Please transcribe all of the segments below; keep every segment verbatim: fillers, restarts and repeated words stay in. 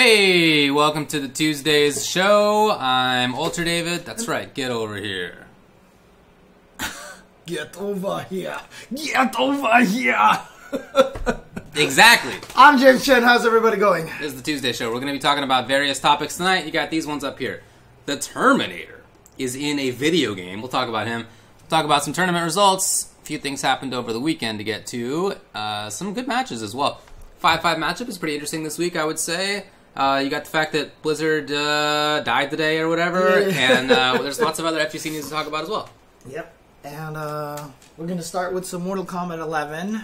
Hey, welcome to the Tuesdays show. I'm Alter David. That's right, get over here. Get over here. Get over here. Exactly. I'm James Chen. How's everybody going? This is the Tuesday show. We're going to be talking about various topics tonight. You got these ones up here. The Terminator is in a video game. We'll talk about him. We'll talk about some tournament results. A few things happened over the weekend to get to. Uh, some good matches as well. five five matchup is pretty interesting this week, I would say. Uh, you got the fact that Blizzard uh, died today or whatever. Yeah. And uh, well, there's lots of other F G C news to talk about as well. Yep. And uh, we're going to start with some Mortal Kombat eleven.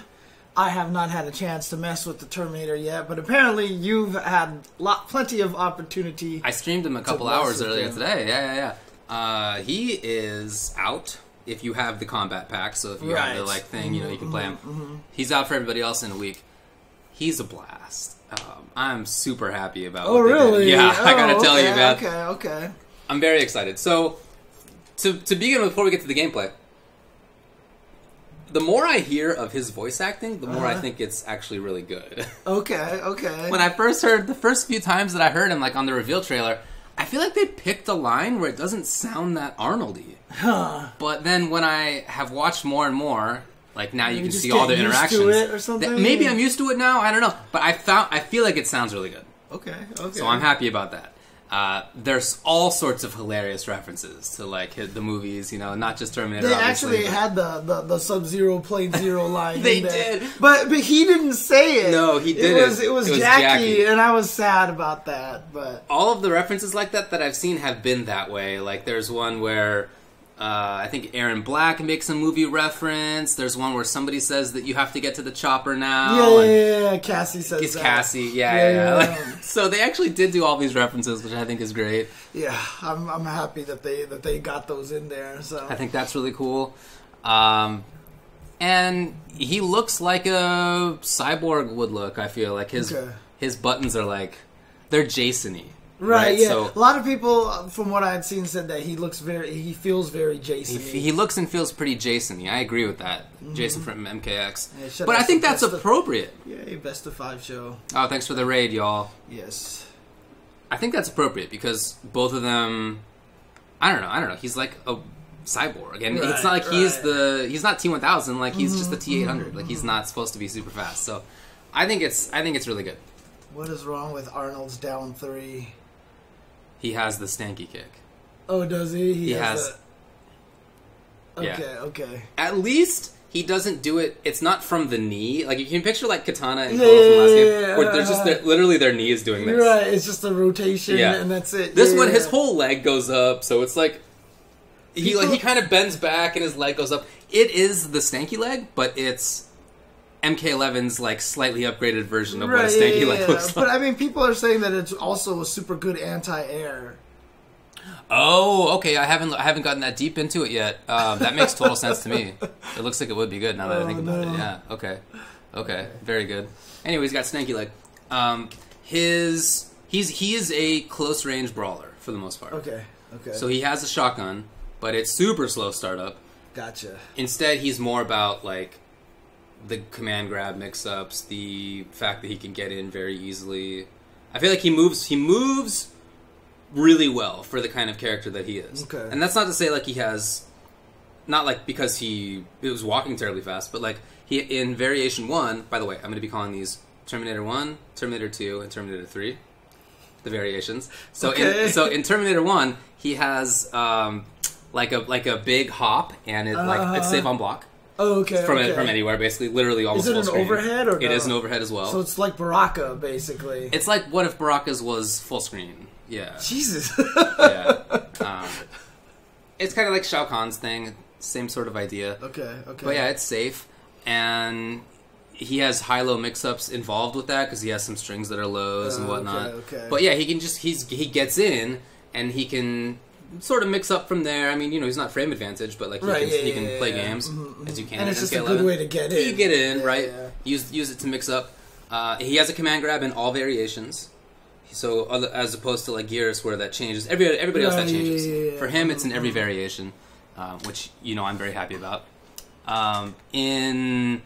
I have not had a chance to mess with the Terminator yet, but apparently you've had lot, plenty of opportunity. I streamed him a couple hours earlier today. Yeah, yeah, yeah. Uh, he is out if you have the combat pack. So if you right. have the like thing, you know, you can play him. Mm-hmm. He's out for everybody else in a week. He's a blast. Um, I'm super happy about. Oh, what really? Did. Yeah, oh, I gotta tell okay, you, man. Okay, okay. I'm very excited. So, to to begin with, before we get to the gameplay. The more I hear of his voice acting, the more uh-huh. I think it's actually really good. Okay, okay. When I first heard, the first few times that I heard him, like on the reveal trailer, I feel like they picked a line where it doesn't sound that Arnold-y. Huh. But then when I have watched more and more, like now maybe you can see all the interactions. Used to it or something? Maybe I'm used to it now, I don't know. But I found, I feel like it sounds really good. Okay, okay. So I'm happy about that. Uh, there's all sorts of hilarious references to like the movies, you know, not just Terminator. They actually had the, the, the Sub-Zero Plane Zero line. They in there. did, but but he didn't say it. No, he didn't. It was it was, it was Jackie, Jackie, and I was sad about that. But all of the references like that that I've seen have been that way. Like there's one where uh, I think Aaron Black makes a movie reference. There's one where somebody says that you have to get to the chopper now. Yeah, and yeah, yeah. Cassie says it's that. Cassie. Yeah, yeah. yeah, yeah. yeah. So they actually did do all these references, which I think is great. Yeah, I'm I'm happy that they that they got those in there. So I think that's really cool. Um, and he looks like a cyborg would look. I feel like his okay. his buttons are like they're Jason-y. Right, right. Yeah. So, a lot of people, from what I had seen, said that he looks very, he feels very Jason. He, he looks and feels pretty Jason-y. I agree with that. Mm-hmm. Jason from M K X. Yeah, but I think that's appropriate. Of, yeah, best of five show. Oh, thanks for the raid, y'all. Yes. I think that's appropriate because both of them, I don't know, I don't know. He's like a cyborg, and right, it's not like right. he's the, he's not T one thousand. Like he's mm-hmm, just the T eight hundred. Mm-hmm. Like he's not supposed to be super fast. So, I think it's, I think it's really good. What is wrong with Arnold's down three? He has the stanky kick. Oh, does he? He, he has. has a... Okay, yeah. okay. At least he doesn't do it. It's not from the knee. Like you can picture like Katana and Cole yeah, from last game, yeah, where they're uh, just they're, literally their knee is doing this. Right. It's just a rotation, yeah. and that's it. This yeah, one, yeah. his whole leg goes up, so it's like he People... like he kind of bends back and his leg goes up. It is the stanky leg, but it's M K eleven's like slightly upgraded version of right, what a stanky yeah, like yeah. looks like. But I mean, people are saying that it's also a super good anti-air. Oh, okay. I haven't I haven't gotten that deep into it yet. Um, that makes total sense to me. It looks like it would be good now that oh, I think about no. it. Yeah. Okay. Okay. Very good. Anyway, he's got stanky leg. Um, his he's he is a close range brawler for the most part. Okay. Okay. So he has a shotgun, but it's super slow startup. Gotcha. Instead, he's more about like. The command grab mix-ups, the fact that he can get in very easily. I feel like he moves he moves really well for the kind of character that he is. Okay. And that's not to say like he has not like because he it was walking terribly fast, but like he in variation one, by the way, I'm gonna be calling these Terminator one, Terminator two, and Terminator three. The variations. So okay. in so in Terminator one, he has um like a like a big hop and it uh-huh. like it's save on block. Oh, okay. From, okay. It, from anywhere, basically. Literally almost full screen. Is it an overhead or no? It is an overhead as well. So it's like Baraka, basically. It's like what if Baraka's was full screen. Yeah. Jesus. yeah. Um, it's kind of like Shao Kahn's thing. Same sort of idea. Okay, okay. But yeah, it's safe. And he has high-low mix-ups involved with that because he has some strings that are lows oh, and whatnot. Okay, okay. But yeah, he can just... he's he gets in and he can... sort of mix up from there. I mean, you know, he's not frame advantage, but like he right, can, yeah, he can yeah, play yeah. games mm-hmm. as you can. And it's just a good way to get in. You get in, yeah, right? Yeah. Use use it to mix up. Uh, he has a command grab in all variations, so other, as opposed to like Gears where that changes. Every everybody else right, that changes. Yeah, yeah. For him, it's in every variation, uh, which you know I'm very happy about. Um, in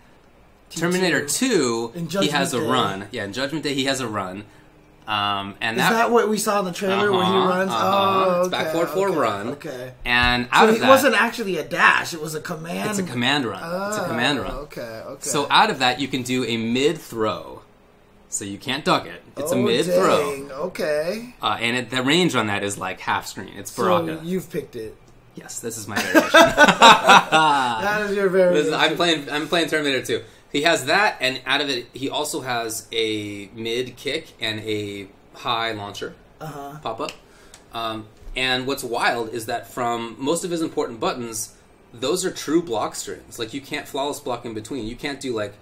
Terminator two, in he has a Day. run. Yeah, in Judgment Day, he has a run. Um, and Is that, that what we saw in the trailer uh-huh, where he runs? Uh-huh. Oh, okay, it's back forward forward okay, run. Okay. And out so of it that, wasn't actually a dash; it was a command. It's a command run. Oh, it's a command run. Okay. Okay. So out of that, you can do a mid throw. So you can't duck it. It's oh, a mid dang. throw. Okay. Uh, and it, the range on that is like half screen. It's Baraka. So you've picked it. Yes, this is my variation. That is your variation. Listen, I'm playing. I'm playing Terminator two. He has that, and out of it, he also has a mid kick and a high launcher uh-huh. pop up. Um, and what's wild is that from most of his important buttons, those are true block strings. Like you can't flawless block in between. You can't do like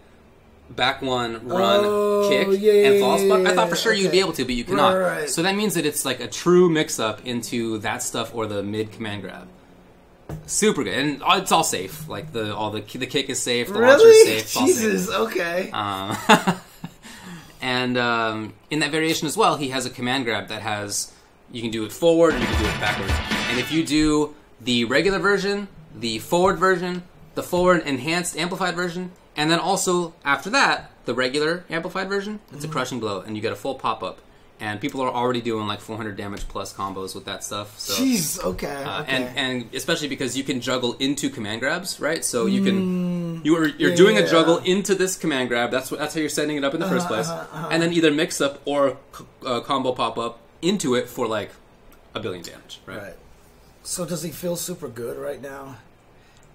back one, run, oh, kick, yeah, and flawless block. I thought for sure okay. you'd be able to, but you cannot. Right. So that means that it's like a true mix up into that stuff or the mid command grab. Super good, and it's all safe. Like the all the the kick is safe, the really? launcher is safe. It's all Jesus, safe. okay. Um, and um, in that variation as well, he has a command grab that has you can do it forward and you can do it backwards. And if you do the regular version, the forward version, the forward enhanced amplified version, and then also after that the regular amplified version, it's mm-hmm. a crushing blow, and you get a full pop up. And people are already doing like four hundred damage plus combos with that stuff. So, Jeez, okay, uh, okay. And and especially because you can juggle into command grabs, right? So you can mm, you are you're yeah, doing yeah, a juggle yeah. into this command grab. That's what, that's how you're setting it up in the uh-huh, first place. Uh-huh, uh-huh. And then either mix up or uh, combo pop up into it for like a billion damage, right? right? So does he feel super good right now?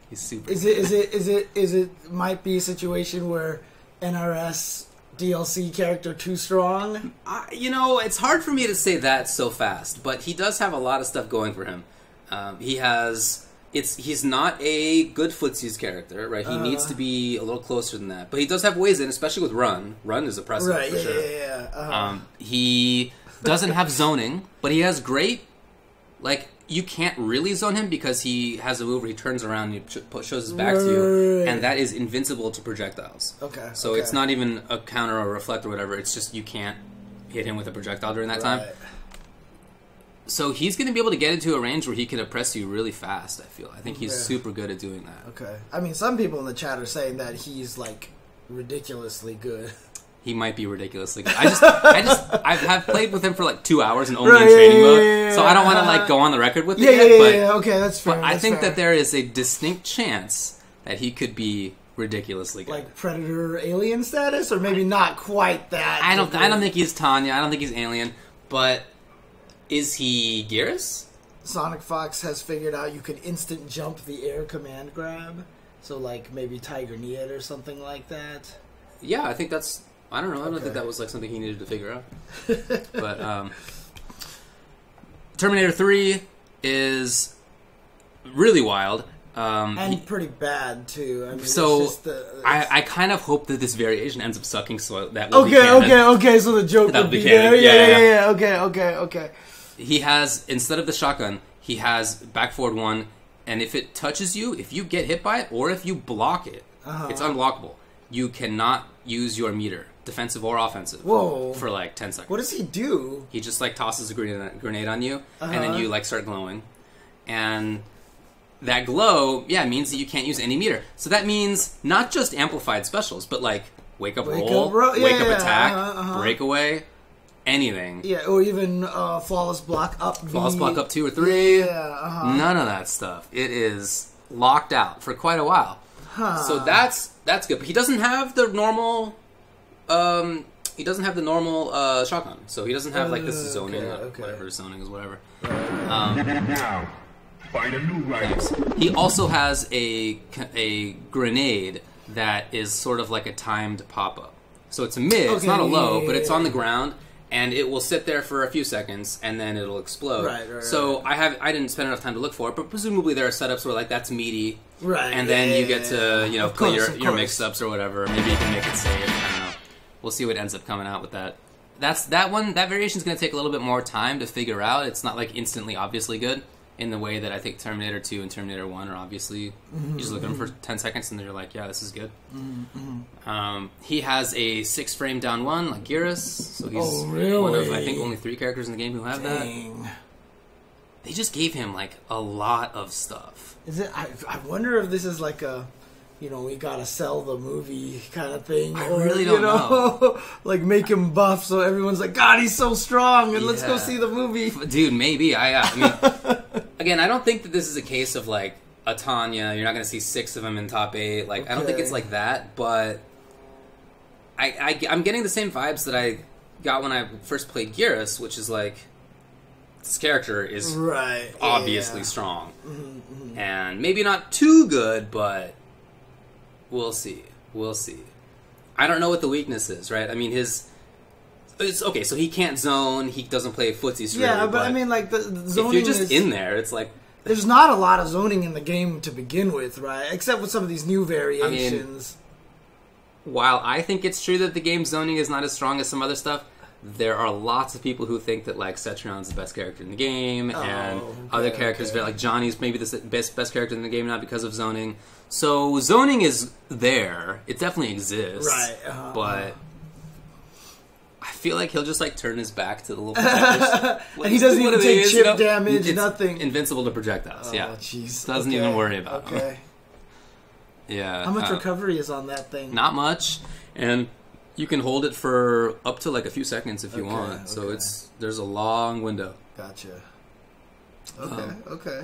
He's super. Is good. it is it is it is it might be a situation where N R S. D L C character too strong? Uh, you know, it's hard for me to say that so fast, but he does have a lot of stuff going for him. Um, he has... it's He's not a good footsies character, right? He uh, needs to be a little closer than that. But he does have ways in, especially with Run. Run is oppressive, right, for yeah, sure. Yeah, yeah, yeah. Uh-huh. um, he doesn't have zoning, but he has great... Like, you can't really zone him because he has a move where he turns around and he shows his back right. to you, and that is invincible to projectiles. Okay. So okay. it's not even a counter or a reflect or whatever. It's just you can't hit him with a projectile during that right. time. So he's going to be able to get into a range where he can oppress you really fast, I feel. I think he's yeah. super good at doing that. Okay. I mean, some people in the chat are saying that he's, like, ridiculously good. He might be ridiculously good. I just, I just, I've, I've played with him for like two hours and only right, in training yeah, mode, yeah, yeah, so I don't want to like go on the record with it yeah, yet. Yeah, but, yeah, okay, that's fair. But that's I think fair. that there is a distinct chance that he could be ridiculously good, like Predator Alien status, or maybe not quite that. I don't, I don't think he's Tanya. I don't think he's Alien. But is he Geras? Sonic Fox has figured out you can instant jump the air command grab, so like maybe Tiger Niet or something like that. Yeah, I think that's. I don't know. I don't okay. think that was like something he needed to figure out. But um, Terminator three is really wild um, and he, pretty bad too. I mean, so it's just the, I, I kind of hope that this variation ends up sucking. So that will okay, be canon. okay, okay. So the joke would be there. Yeah yeah, yeah, yeah, yeah. Okay, okay, okay. He has instead of the shotgun, he has back forward one, and if it touches you, if you get hit by it or if you block it, uh-huh. it's unblockable. You cannot use your meter. Defensive or offensive. Whoa. For like ten seconds. What does he do? He just like tosses a grenade on you, uh-huh. and then you like start glowing. And that glow, yeah, means that you can't use any meter. So that means not just amplified specials, but like wake up wake roll, up ro wake yeah, up yeah. attack, uh-huh, uh-huh. breakaway, anything. Yeah, or even uh, flawless block up. Flawless block up two or three. Yeah, uh-huh. None of that stuff. It is locked out for quite a while. Huh. So that's that's good. But he doesn't have the normal... Um, he doesn't have the normal uh, shotgun, so he doesn't have like this zoning, okay, okay. whatever zoning is, whatever. Um, now, find a new yes. He also has a a grenade that is sort of like a timed pop up. So it's a mid, okay. it's not a low, but it's on the ground, and it will sit there for a few seconds, and then it'll explode. Right, right, so right. I have I didn't spend enough time to look for it, but presumably there are setups where like that's meaty, right? And then yeah, you get to you know course, play your, your mix ups or whatever. Maybe you can make it safe. I don't know. We'll see what ends up coming out with that. That's that one. That variation is going to take a little bit more time to figure out. It's not like instantly, obviously good in the way that I think Terminator two and Terminator one are obviously. Mm-hmm. You just look at them for ten seconds and they're like, yeah, this is good. Mm-hmm. um, he has a six frame down one like Geras, so he's oh, really? one of I think only three characters in the game who have Dang. that. They just gave him like a lot of stuff. Is it? I, I wonder if this is like a. you know, we gotta sell the movie kind of thing. I or, really don't you know. know. Like, make him buff so everyone's like, God, he's so strong, and yeah. let's go see the movie. Dude, maybe. I, uh, I mean, again, I don't think that this is a case of, like, a Tanya, you're not gonna see six of them in top eight. Like, okay. I don't think it's like that, but I, I, I'm getting the same vibes that I got when I first played Geras, which is like, this character is right, obviously yeah. strong. Mm-hmm. And maybe not too good, but we'll see. We'll see. I don't know what the weakness is, right? I mean, his... It's, okay, so he can't zone, he doesn't play footsie straight. Yeah, but, but I mean, like, the, the zoning if you're just is, in there, it's like... There's not a lot of zoning in the game to begin with, right? Except with some of these new variations. I mean, while I think it's true that the game's zoning is not as strong as some other stuff... There are lots of people who think that, like, Cetrion's the best character in the game, oh, and okay, other characters, okay. like Johnny's maybe the best best character in the game, not because of zoning. So zoning is there; it definitely exists. Right, uh, but I feel like he'll just like turn his back to the little projectors, and he doesn't even take chip no, damage. It's nothing. Invincible to projectiles. Oh, yeah, geez. Doesn't okay. even worry about. Okay. Him. Yeah. How much uh, recovery is on that thing? Not much, and. You can hold it for up to like a few seconds if you okay, want. So okay. it's there's a long window. Gotcha. Okay, um, okay.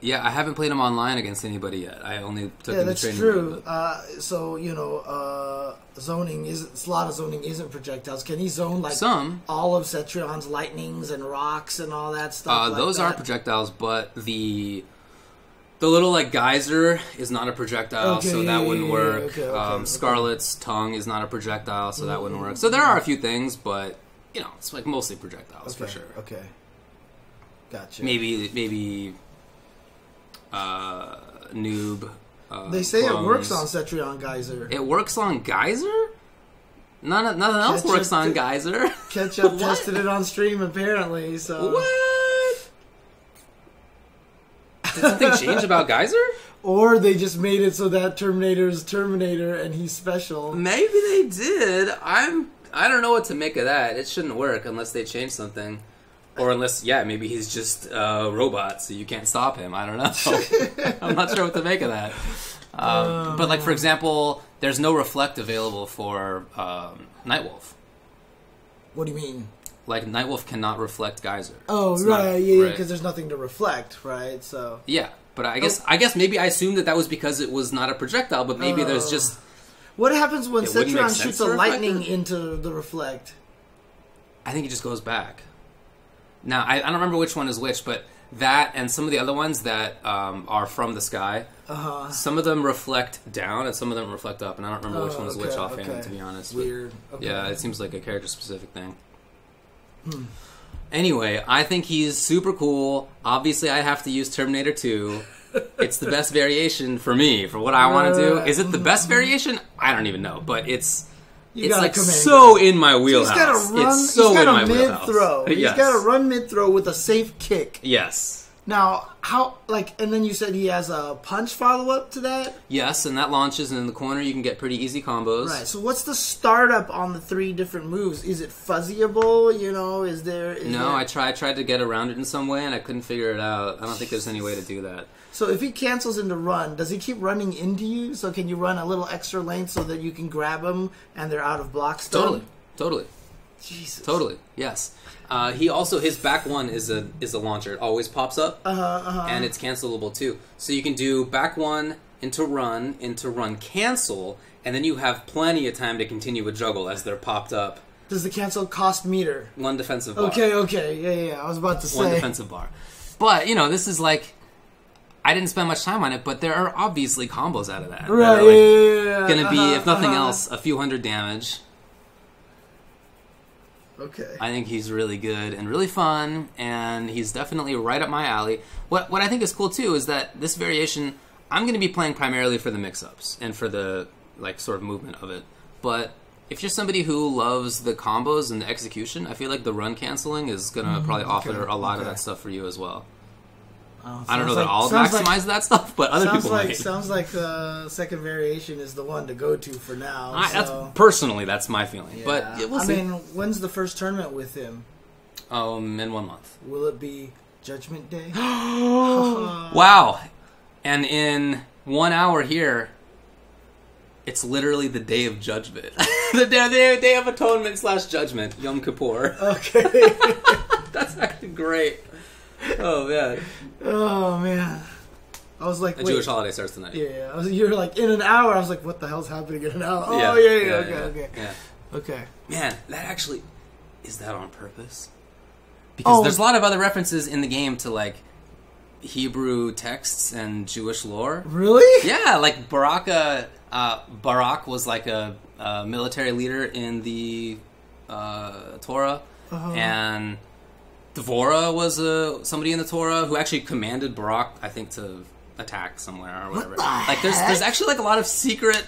Yeah, I haven't played them online against anybody yet. I only took yeah, them to training. Yeah, that's true. Uh, so, you know, uh, zoning isn't, slot of zoning isn't projectiles. Can he zone like Some. all of Cetrion's lightnings and rocks and all that stuff? Uh, like those that? are projectiles, but the... The little, like, geyser is not a projectile, okay, so that wouldn't work. Okay, okay, um, okay. Scarlet's tongue is not a projectile, so that wouldn't work. So there are a few things, but, you know, it's, like, mostly projectiles, okay, for sure. Okay, gotcha. Maybe, maybe, uh, noob. Uh, they say clones. It works on Cetrion Geyser. It works on Geyser? None, nothing else Ketchup works on Geyser. Ketchup tested it on stream, apparently, so... What? Did something change about Geyser? Or they just made it so that Terminator's Terminator and he's special. Maybe they did. I'm I don't know what to make of that. It shouldn't work unless they change something. Or unless, yeah, maybe he's just a robot, so you can't stop him. I don't know. I'm not sure what to make of that. Um, um, but, like, for example, there's no Reflect available for um, Nightwolf. What do you mean? Like, Nightwolf cannot reflect Geyser. Oh, it's right, not, yeah, because right. there's nothing to reflect, right? So yeah, but I guess oh. I guess maybe I assumed that that was because it was not a projectile, but maybe oh. there's just... What happens when Cetrion shoots a lightning into the reflect? I think it just goes back. Now, I, I don't remember which one is which, but that and some of the other ones that um, are from the sky, uh-huh. some of them reflect down and some of them reflect up, and I don't remember oh, which one is okay, which offhand, okay. to be honest. Weird. But, okay. Yeah, it seems like a character-specific thing. Hmm. Anyway, I think he's super cool. Obviously, I have to use Terminator two. It's the best variation for me, for what I want to do. Is it the best variation? I don't even know, but it's you it's like so in my wheelhouse. So he's got to run. It's so he's in my wheelhouse. Throw. He's yes. got to run mid throw with a safe kick. Yes. Now, how like, and then you said he has a punch follow up to that. Yes, and that launches, and in the corner you can get pretty easy combos. Right. So, what's the startup on the three different moves? Is it fuzzyable? You know, is there? Is no, there... I tried tried to get around it in some way, and I couldn't figure it out. I don't think there's any way to do that. So, if he cancels into run, does he keep running into you? So, can you run a little extra length so that you can grab them and they're out of block still? Totally, totally. Jesus. Totally, yes. Uh, he also, his back one is a is a launcher. It always pops up, uh-huh, uh-huh. and it's cancelable too. So you can do back one into run, into run cancel, and then you have plenty of time to continue with juggle as they're popped up. Does the cancel cost meter? One defensive bar. Okay, okay, yeah, yeah, I was about to say. One defensive bar. But, you know, this is like... I didn't spend much time on it, but there are obviously combos out of that. Right, that like yeah, yeah, yeah. Gonna be, uh-huh, if nothing uh-huh. else, a few hundred damage. Okay. I think he's really good and really fun, and he's definitely right up my alley. What what I think is cool too is that this variation, I'm going to be playing primarily for the mix-ups and for the like sort of movement of it. But if you're somebody who loves the combos and the execution, I feel like the run canceling is going to mm-hmm. probably okay. offer a lot okay. of that stuff for you as well. Oh, I don't know like, that I'll maximize like, that stuff, but other sounds people like, might. Sounds like the second variation is the one to go to for now. I, so. that's, personally, that's my feeling. Yeah. But yeah, we'll I see. mean, when's the first tournament with him? Um, in one month. Will it be Judgment Day? Wow! And in one hour here, It's literally the Day of Judgment. the day, day of Atonement slash Judgment. Yom Kippur. Okay. That's actually great. Oh, man. Oh, man. I was like, a Jewish holiday starts tonight. Yeah, yeah. I was, you were like, in an hour. I was like, what the hell's happening in an hour? Oh, yeah, yeah, yeah, yeah, okay, yeah, okay. Yeah. Okay. Man, that actually... Is that on purpose? Because oh. there's a lot of other references in the game to, like, Hebrew texts and Jewish lore. Really? Yeah, like, Baraka... Uh, Barak was like a, a military leader in the uh, Torah, uh-huh. and Dvorah was a, somebody in the Torah who actually commanded Barak, I think, to attack somewhere or whatever. What the like, there's heck? there's actually like a lot of secret,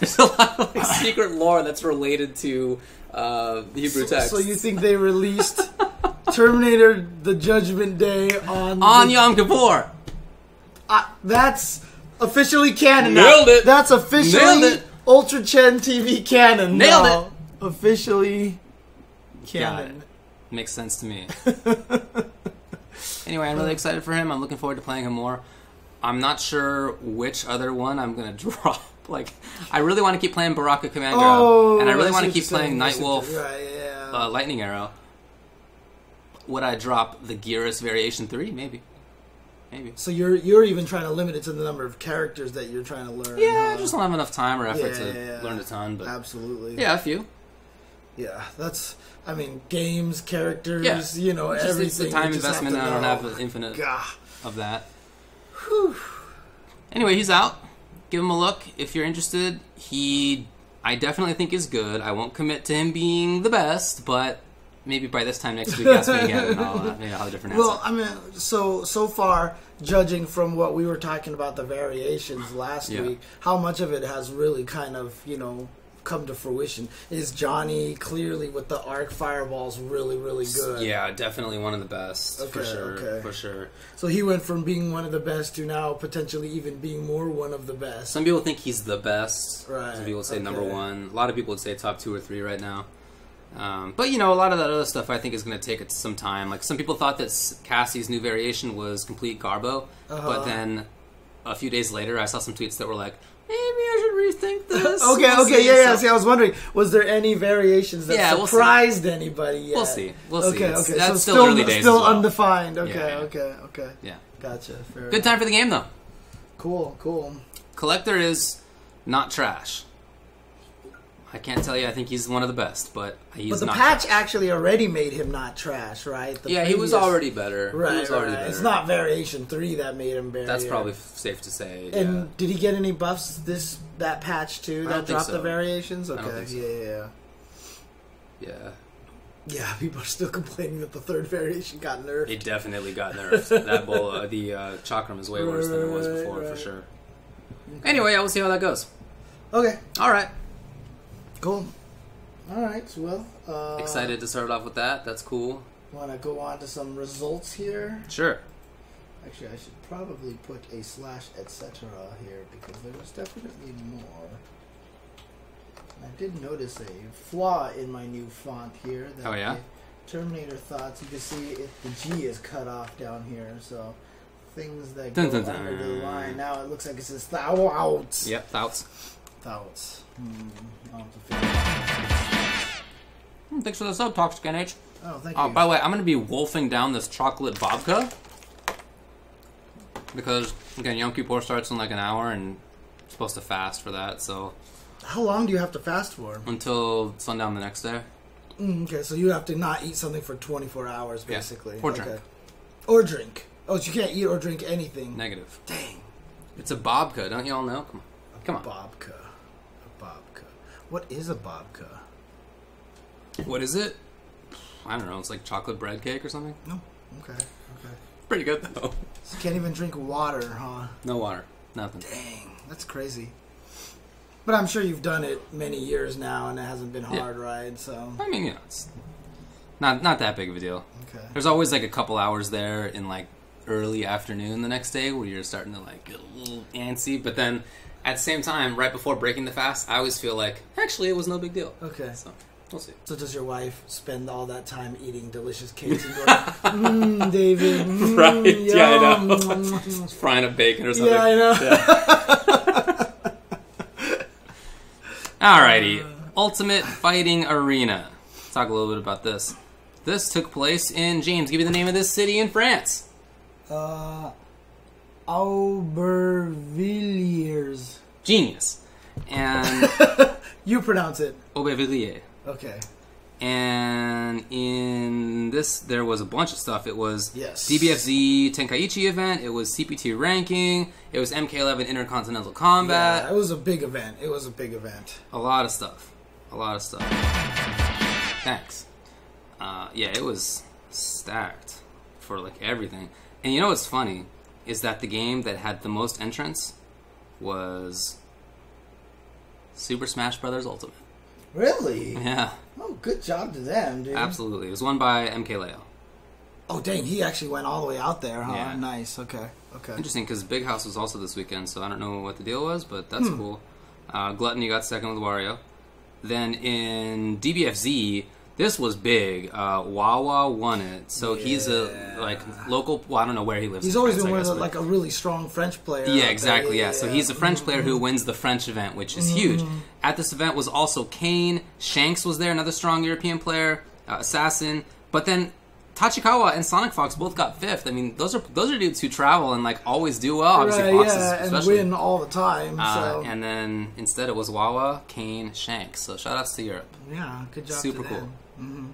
there's a lot of like, secret lore that's related to uh, Hebrew text. So, so you think they released Terminator: The Judgment Day on on the... Yom Kippur? Uh, that's. Officially canon. Nailed it. That's officially Nailed it. Ultra Chen T V canon. Nailed now. it. Officially canon. It. Makes sense to me. Anyway, I'm really excited for him. I'm looking forward to playing him more. I'm not sure which other one I'm going to drop. Like, I really want to keep playing Baraka Command Grab, oh, and I really want to keep playing Nightwolf right, yeah. uh, Lightning Arrow. Would I drop the Gearas Variation three? Maybe. Maybe. So you're you're even trying to limit it to the number of characters that you're trying to learn. Yeah, uh, I just don't have enough time or effort yeah, to yeah, yeah. learn a ton. But absolutely. Yeah, a few. Yeah, that's. I mean, games, characters, yeah. you know, just, everything. It's the time investment. I don't have an infinite God. of that. Whew. Anyway, he's out. Give him a look if you're interested. He, I definitely think is good. I won't commit to him being the best, but. Maybe by this time next week, that's me again, and I'll, uh, maybe I'll have a different answer. Well, I mean, so so far, judging from what we were talking about, the variations last yeah. week, how much of it has really kind of, you know, come to fruition? Is Johnny clearly with the arc fireballs really, really good? Yeah, definitely one of the best, okay, for sure, okay. for sure. So he went from being one of the best to now potentially even being more one of the best. Some people think he's the best. Right. Some people say okay. number one. A lot of people would say top two or three right now. Um, but, you know, a lot of that other stuff I think is going to take some time. Like, some people thought that Cassie's new variation was complete Garbo, uh-huh. but then a few days later I saw some tweets that were like, maybe I should rethink this. okay, we'll okay, see. yeah, yeah. See, I was wondering, was there any variations that yeah, surprised we'll anybody yet? We'll see. We'll okay, see. It's, okay, that's so still early days still as well. undefined. Okay, yeah, yeah. okay, okay. Yeah. Gotcha. Fair Good enough. time for the game, though. Cool, cool. Collector is not trash. I can't tell you. I think he's one of the best, but he's not But the not patch trash. actually already made him not trash, right? The yeah, previous... he was already better. Right, he was already right. Better. It's not Variation three that made him better. That's probably safe to say, And yeah. did he get any buffs this that patch, too, that dropped so. the variations? Okay, I don't think so. yeah, yeah, yeah. Yeah, people are still complaining that the third variation got nerfed. It definitely got nerfed. that bowl, uh, the uh, Chakram is way worse right, than it was before, right. for sure. Okay. Anyway, I will see how that goes. Okay. All right. Cool. All right. Well, uh, excited to start off with that. That's cool. Want to go on to some results here? Sure. Actually, I should probably put a slash et cetera here because there was definitely more. I did notice a flaw in my new font here. That oh yeah. Terminator thoughts. You can see it, the G is cut off down here. So things that dun, go dun, under dun. the line. Now it looks like it says thoughts. Yep, thoughts. Thoughts. Hmm. Hmm, thanks for the sub, Toxic N H. Oh, thank uh, you. By the way, I'm going to be wolfing down this chocolate babka because, again, Yom Kippur starts in like an hour and I'm supposed to fast for that, so... How long do you have to fast for? Until sundown the next day. Mm, okay, so you have to not eat something for twenty-four hours, basically. Yeah. Or drink. Okay. Or drink. Oh, so you can't eat or drink anything. Negative. Dang. It's a babka, don't you all know? Come on. Come on. Babka. What is a babka? What is it? I don't know. It's like chocolate bread cake or something? No. Okay. Okay. Pretty good, though. So can't even drink water, huh? No water. Nothing. Dang. That's crazy. But I'm sure you've done it many years now, and it hasn't been hard, yeah. right? So I mean, yeah. It's not, not that big of a deal. Okay. There's always, like, a couple hours there in, like, early afternoon the next day where you're starting to, like, get a little antsy, but then... At the same time, right before breaking the fast, I always feel like, actually, it was no big deal. Okay. So, we'll see. So does your wife spend all that time eating delicious cakes and going, mmm, David, mm, right? Yum. Yeah, I know. Frying up bacon or something. Yeah, I know. Yeah. Alrighty, Ultimate Fighting Arena. Let's talk a little bit about this. This took place in, James, give me the name of this city in France. Uh, Aubervilliers. Genius. And you pronounce it. Aubervilliers. Okay. And in this, there was a bunch of stuff. It was yes. D B F Z Tenkaichi event. It was C P T ranking. It was M K eleven Intercontinental Combat. Yeah, it was a big event. It was a big event. A lot of stuff. A lot of stuff. Thanks. Uh, yeah, it was stacked for like everything. And you know what's funny is that the game that had the most entrants was Super Smash Bros. Ultimate. Really? Yeah. Oh, good job to them, dude. Absolutely. It was won by M K Leo. Oh, dang. He actually went all the way out there, huh? Yeah. Nice. Okay. Okay. Interesting, because Big House was also this weekend, so I don't know what the deal was, but that's hmm. cool. Uh, Gluttony got second with Wario. Then in D B F Z, this was big. Uh, Wawa won it, so yeah. he's a like local. Well, I don't know where he lives. He's in always France, been one of the, like a really strong French player. Yeah, exactly. Yeah. yeah, so he's a French mm-hmm. player who wins the French event, which is mm-hmm. huge. At this event was also Kane. Shanks was there, another strong European player, uh, Assassin. But then Tachikawa and Sonic Fox both got fifth. I mean, those are those are dudes who travel and like always do well. Obviously, right, Fox yeah, especially. and win all the time. Uh, so. And then instead it was Wawa, Kane, Shanks. So shout outs to Europe. Yeah, good job. Super to cool. Them. Mm-hmm.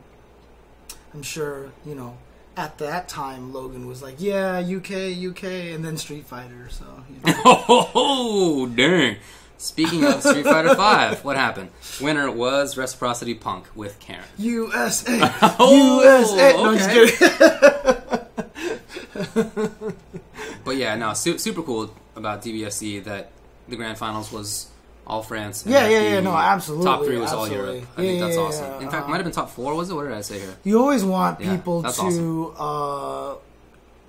I'm sure, you know, at that time, Logan was like, yeah, U K, U K, and then Street Fighter, so... You know. Oh, dang. Speaking of Street Fighter five, what happened? Winner was Reciprocity Punk with Karen. U S A! Oh, U S A! No, okay. But yeah, no, su super cool about D B F C that the grand finals was... all France. Yeah, yeah, yeah. No, absolutely. Top three was absolutely. all Europe. I yeah, think that's yeah, awesome. Yeah. In fact, uh, it might have been top four, was it? What did I say here? You always want yeah, people to awesome. uh,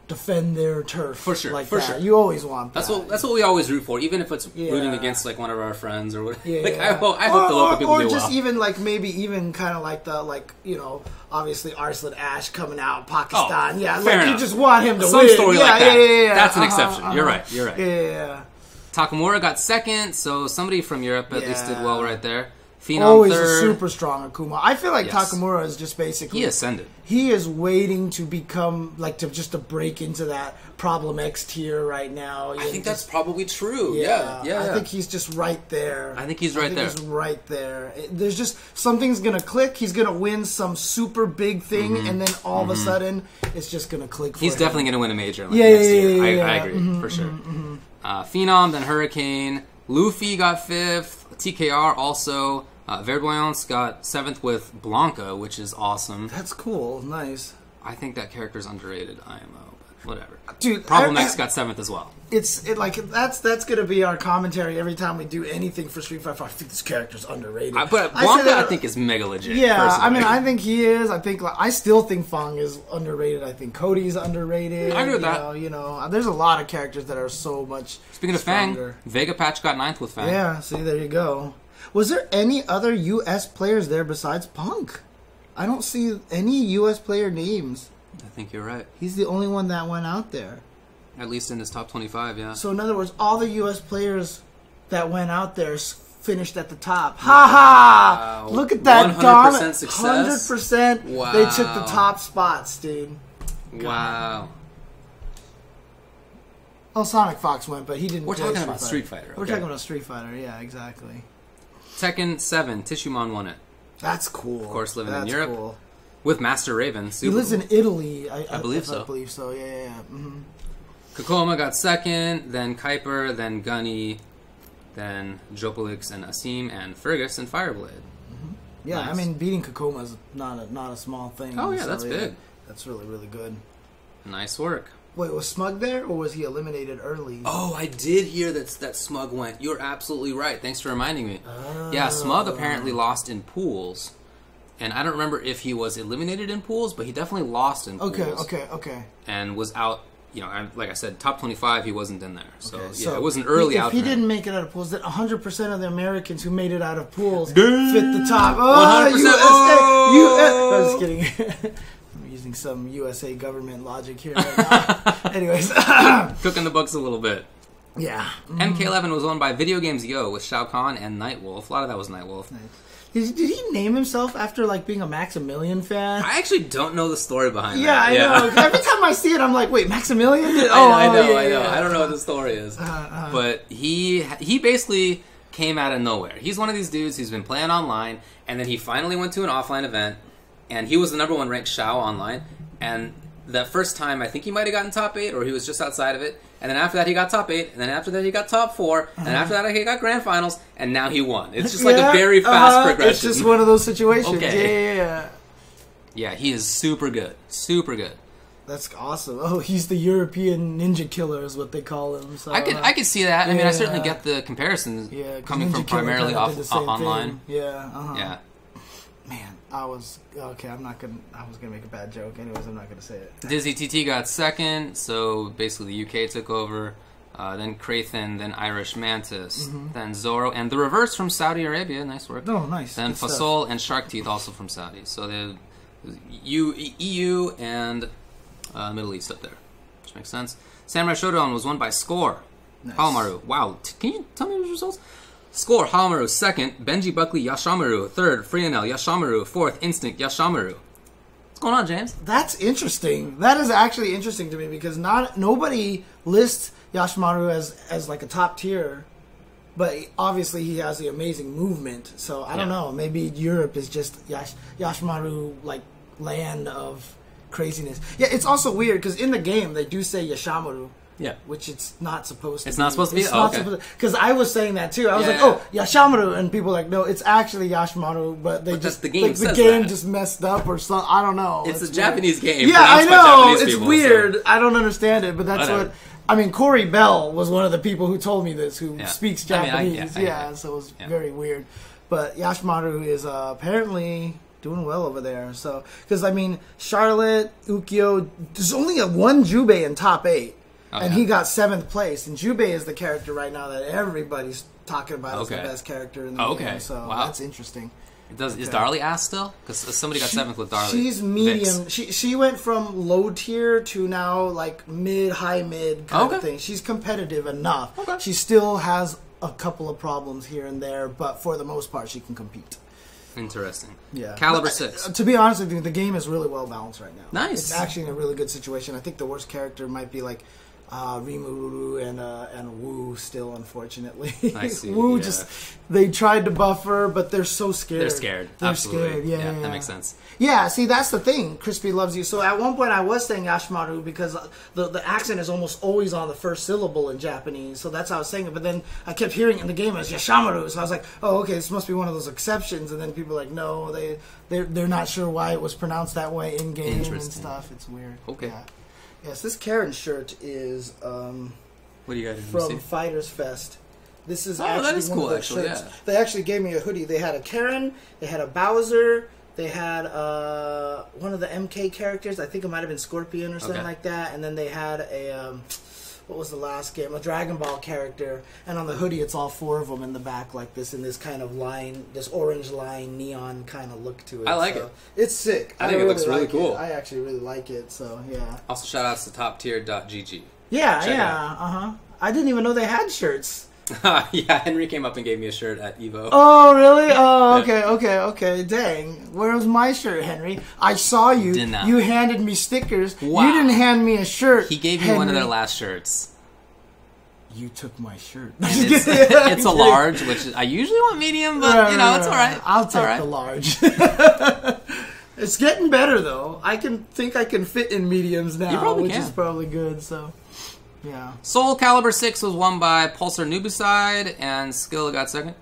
defend their turf. For sure. Like for that. sure. You always want that. That's what, that's what we always root for, even if it's yeah. rooting against like one of our friends or whatever. Yeah, like, yeah. I, well, I hope or, the local or, people or do Or just well. even like maybe even kind of like the, like, you know, obviously Arslan Ash coming out, Pakistan. Oh, yeah, fair like enough. You just want him to Some win. Some story yeah, like that. Yeah, yeah, yeah. That's an uh-huh, exception. Uh-huh. You're right. You're right. Yeah. Takamura got second, so somebody from Europe at yeah. least did well right there. Phenom Always third. A super strong Akuma. I feel like yes. Takamura is just basically... He ascended. He is waiting to become, like, to just to break into that Problem X tier right now. You I know, think just, that's probably true. Yeah, yeah, yeah. I yeah. think he's just right there. I think he's right I think there. he's right there. It, there's just... Something's going to click. He's going to win some super big thing, mm-hmm. and then all mm-hmm. of a sudden, it's just going to click for He's him. definitely going to win a major. Like, yeah, next yeah, year. yeah, yeah, I, yeah. I agree, mm-hmm, for sure. Mm-hmm, mm-hmm. Uh, Phenom, then Hurricane. Luffy got fifth. T K R also. Uh, Verbalance got seventh with Blanca, which is awesome. That's cool. Nice. I think that character's underrated, I M O, but whatever. Dude, Problem I, X got seventh as well. It's it like that's that's gonna be our commentary every time we do anything for Street Fighter. I think this character's underrated. I, but Blanca, I, that, I think, is mega legit. Yeah, personally. I mean, I think he is. I think like, I still think Fong is underrated. I think Cody's underrated. I agree with you that. Know, you know, there's a lot of characters that are so much. Speaking stronger. of Fang, Vega Patch got ninth with Fang. Yeah, see, there you go. Was there any other U S players there besides Punk? I don't see any U S player names. I think you're right. He's the only one that went out there. At least in his top twenty-five, yeah. So in other words, all the U S players that went out there finished at the top. Ha-ha! Wow. Look at that. one hundred percent success. one hundred percent. Wow. They took the top spots, dude. God. Wow. Oh, Sonic Fox went, but he didn't. We're talking about Street Fighter. Fighter. We're okay. talking about Street Fighter, yeah, exactly. Tekken seven, Tishumon won it. That's cool. Of course, living That's in Europe. Cool. With Master Raven. Super he lives cool. in Italy. I, I, I believe I, so. I believe so, yeah, yeah, yeah. Mm-hmm. Kokoma got second, then Kuiper, then Gunny, then Jopolix and Asim, and Fergus and Fireblade. Mm-hmm. Yeah, nice. I mean, beating Kokoma is not a, not a small thing. Oh, yeah, so, that's yeah, big. That's really, really good. Nice work. Wait, was Smug there, or was he eliminated early? Oh, I did hear that that Smug went. You're absolutely right. Thanks for reminding me. Oh. Yeah, Smug apparently lost in pools, and I don't remember if he was eliminated in pools, but he definitely lost in okay, pools. Okay, okay, okay. And was out, you know, like I said, top twenty-five, he wasn't in there. So, okay, so yeah, it was an early out. If he didn't make it out of pools, then one hundred percent of the Americans who made it out of pools Damn. fit the top. Oh, one hundred percent. U S A! Oh. U S A. No, just kidding. Using some U S A government logic here right now. Anyways. Cooking the books a little bit. Yeah. Mm. M K eleven was owned by Video Games Yo with Shao Kahn and Nightwolf. A lot of that was Nightwolf. Nice. Did, did he name himself after, like, being a Maximilian fan? I actually don't know the story behind yeah, that. I yeah, I know. Every time I see it, I'm like, wait, Maximilian? Oh, I know, I know. Yeah, I, know. Yeah. I don't know what the story is. Uh, uh, but he he basically came out of nowhere. He's one of these dudes who's been playing online, and then he finally went to an offline event, and he was the number one ranked Shao online. And that first time, I think he might have gotten top eight, or he was just outside of it. And then after that, he got top eight. And then after that, he got top four. And uh-huh. after that, he got grand finals. And now he won. It's just like yeah. a very fast uh-huh. progression. It's just one of those situations. Okay. Yeah, yeah, yeah. Yeah, he is super good. Super good. That's awesome. Oh, he's the European Ninja Killer is what they call him. So, I could I could see that. Yeah. I mean, I certainly get the comparisons yeah, coming Ninja from Killer primarily off uh, online. Thing. Yeah. Uh-huh. Yeah. Man, I was okay. I'm not gonna. I was gonna make a bad joke. Anyways, I'm not gonna say it. Dizzy T T got second, so basically the U K took over. Uh, then Kraithen, then Irish Mantis, mm-hmm. then Zorro, and the reverse from Saudi Arabia. Nice work. Oh, nice. Then Good Fasol stuff. and Shark Teeth also from Saudi. So the E U and uh, Middle East up there, which makes sense. Samurai Shodown was won by Score. Nice. Palmaru. Wow. Can you tell me those results? Score, Hamaru second, Benji Buckley, Yashamaru third, Frianel, Yashamaru fourth, Instinct, Yashamaru. What's going on, James? That's interesting. That is actually interesting to me because not nobody lists Yashamaru as, as like a top tier, but obviously he has the amazing movement. So I yeah. don't know. Maybe Europe is just Yash, Yashamaru like land of craziness. Yeah, it's also weird because in the game they do say Yashamaru. Yeah, which it's not supposed to it's be. It's not supposed to be? It's oh, not okay. supposed to Because I was saying that, too. I was yeah, like, yeah. oh, Yashamaru. And people were like, no, it's actually Yashamaru. But they but just, just... The game like, The game that. just messed up or something. I don't know. It's, it's a weird. Japanese game. Yeah, I know. It's people, weird. So. I don't understand it. But that's Whatever. what... I mean, Corey Bell was one of the people who told me this, who yeah. speaks Japanese. I mean, I, yeah, I, yeah, yeah, so it was yeah. very weird. But Yashamaru is uh, apparently... doing well over there. So... Because, I mean, Charlotte, Ukyo... There's only a one Jubei in top eight. Oh, and yeah. he got seventh place. And Jubei is the character right now that everybody's talking about okay. as the best character in the okay. game. So wow. that's interesting. It does, okay. Is Darlie ass still? Because somebody got she, seventh with Darlie. She's medium. She, she went from low tier to now like mid, high mid kind okay. of thing. She's competitive enough. Okay. She still has a couple of problems here and there, but for the most part, she can compete. Interesting. Yeah. Caliber six. To be honest with you, the game is really well balanced right now. Nice. It's actually in a really good situation. I think the worst character might be like... Uh, Rimuru and uh, and Wu still, unfortunately. I see. Wu yeah. just they tried to buffer, but they're so scared. They're scared. They're Absolutely. scared. Yeah, yeah, yeah, that makes sense. Yeah, see, that's the thing. Crispy loves you. So at one point, I was saying Yashamaru because the the accent is almost always on the first syllable in Japanese. So that's how I was saying it. But then I kept hearing it in the game as Yashamaru. So I was like, oh, okay, this must be one of those exceptions. And then people are like, no, they they're they're not sure why it was pronounced that way in game and stuff. It's weird. Okay. Yeah. Yes, this Karen shirt is um, what do you got from Fighters Fest. This is oh, actually that is one cool, of the actually, shirts. Yeah. They actually gave me a hoodie. They had a Karen, they had a Bowser, they had uh, one of the M K characters. I think it might have been Scorpion or something okay. like that. And then they had a, um, what was the last game? A Dragon Ball character. And on the hoodie, it's all four of them in the back like this, in this kind of line, this orange line, neon kind of look to it. I like so. it. It's sick. I, I think really it looks really like cool. It. I actually really like it, so yeah. Also, shout outs to top tier dot G G. Yeah, Check yeah, uh-huh. I didn't even know they had shirts. Yeah, Henry came up and gave me a shirt at Evo. Oh, really? Oh, okay, okay, okay. Dang. Where was my shirt, Henry? I saw you. Did not. You handed me stickers. Wow. You didn't hand me a shirt. He gave Henry. me one of their last shirts. You took my shirt. It's, it's a large, which is, I usually want medium, but, right, you know, right, it's all right. I'll it's take right. the large. It's getting better, though. I can think I can fit in mediums now, which can. is probably good, so... Yeah. Soul Calibur six was won by Pulsar Nubicide, and Skill got second.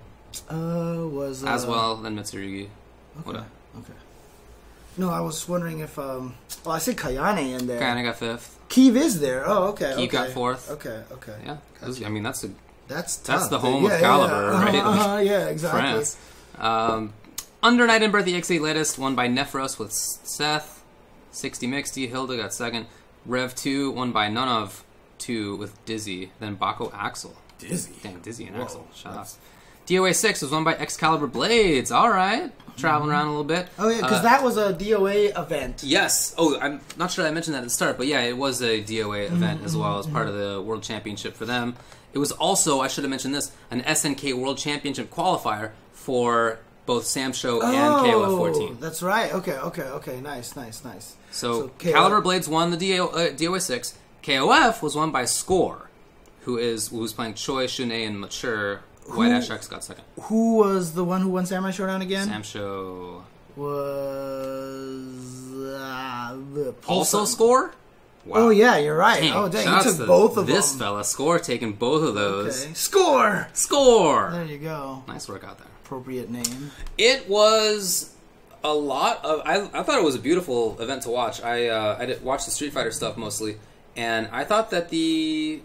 Uh, was uh, as well then Mitsurugi. Okay. Okay. No, I was wondering if um. Oh, I see Kayane in there. Kayane got fifth. Keeve is there. Oh, okay. Keeve okay. got fourth. Okay. Okay. Yeah. Gotcha. I mean, that's a that's tough. That's the home yeah, of Calibur, yeah. right? Uh-huh, uh-huh, yeah, exactly. France. Um, Under Night and Birth, the X eight latest won by Nephros with Seth. Sixty Mixty. Hilda got second. Rev two won by none of. Two with Dizzy, then Bako Axel. Dizzy? Dang, Dizzy and Whoa, Axel. Shut up. D O A six was won by Excalibur Blades. All right. traveling around a little bit. Oh, yeah, because uh, that was a D O A event. Yes. Oh, I'm not sure I mentioned that at the start, but yeah, it was a D O A event mm-hmm. as well as part of the World Championship for them. It was also, I should have mentioned this, an S N K World Championship qualifier for both Sam Show and oh, K O F fourteen. That's right. Okay, okay, okay. Nice, nice, nice. So, so Caliber Blades won the D O A six. K O F was won by Score, who is who's playing Choi, Shunei, and Mature. White Ash X got second. Who was the one who won Samurai Showdown again? Sam Show was uh, the also Score. Wow. Oh yeah, you're right. Dang. Oh dang, you took the, both of this them. This fella Score taking both of those. Okay. Score, Score. There you go. Nice work out there. Appropriate name. It was a lot of. I I thought it was a beautiful event to watch. I uh, I did watch the Street Fighter stuff mostly, and I thought that the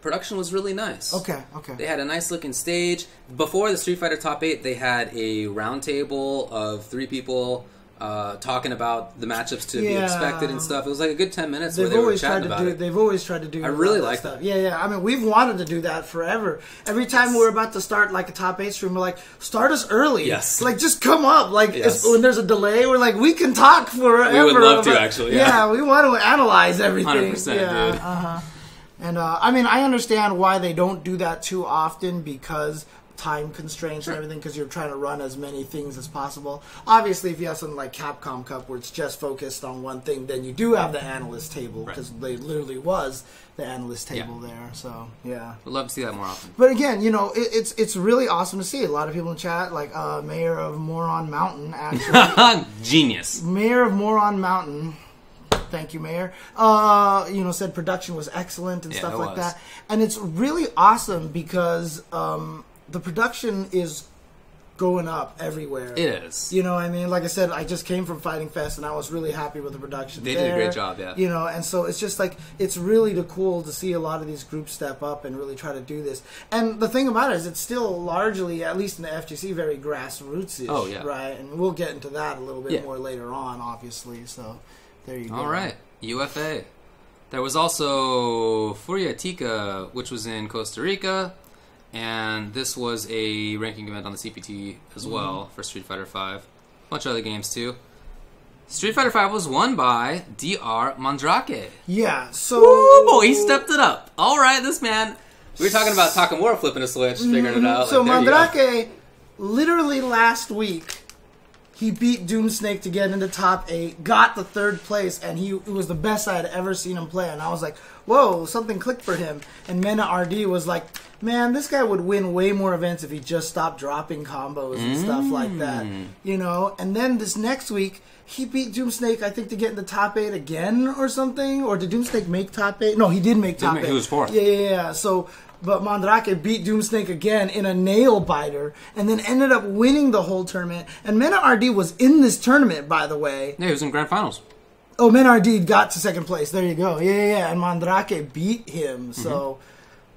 production was really nice. Okay, okay. They had a nice looking stage. Before the Street Fighter Top eight, they had a round table of three people uh, talking about the matchups to yeah. be expected and stuff. It was like a good ten minutes they've where they were chatting about do, it. They've always tried to do I really like that. Stuff. Yeah, yeah. I mean, we've wanted to do that forever. Every time yes. we're about to start like a Top eight stream, we're like, start us early. Yes. Like, just come up. Like, yes. when there's a delay, we're like, we can talk forever. We would love about, to, actually. Yeah. yeah, we want to analyze everything. one hundred percent, yeah, dude. Uh-huh. And, uh, I mean, I understand why they don't do that too often because time constraints sure. and everything, because you're trying to run as many things as possible. Obviously, if you have something like Capcom Cup where it's just focused on one thing, then you do have the analyst table because right. they literally was the analyst table yeah. there. So, yeah. I'd love to see that more often. But, again, you know, it, it's it's really awesome to see. A lot of people in chat, like uh, Mayor of Moron Mountain, actually. Genius. Mayor of Moron Mountain. Thank you, Mayor. Uh, you know, said production was excellent and yeah, stuff like was. that. And it's really awesome because um, the production is going up everywhere. It is. You know what I mean? Like I said, I just came from Fighting Fest and I was really happy with the production They there. did a great job, yeah. You know, and so it's just like, it's really cool to see a lot of these groups step up and really try to do this. And the thing about it is it's still largely, at least in the F G C, very grassroots-ish. Oh, yeah. Right? And we'll get into that a little bit yeah. more later on, obviously, so... There you go. All right, U F A. There was also Furiatica, which was in Costa Rica, and this was a ranking event on the C P T as mm-hmm. well for Street Fighter five. A bunch of other games too. Street Fighter five was won by D R Mandrake. Yeah, so... Woo, boy, he stepped it up. All right, this man... We were talking about Takamura flipping a switch, figuring mm-hmm. it out. So like, Mandrake, literally last week... He beat Doomsnake to get into top eight, got the third place, and he it was the best I had ever seen him play. And I was like, whoa, something clicked for him. And Mena R D was like, man, this guy would win way more events if he just stopped dropping combos and mm. stuff like that. You know? And then this next week, he beat Doomsnake, I think, to get in the top eight again or something. Or did Doomsnake make top eight? No, he did make top eight. He was fourth. Yeah, yeah, yeah. So... But Mandrake beat Doomsnake again in a nail-biter and then ended up winning the whole tournament. And Mena R D was in this tournament, by the way. Yeah, he was in Grand Finals. Oh, Mena R D got to second place. There you go. Yeah, yeah, yeah. And Mandrake beat him. So,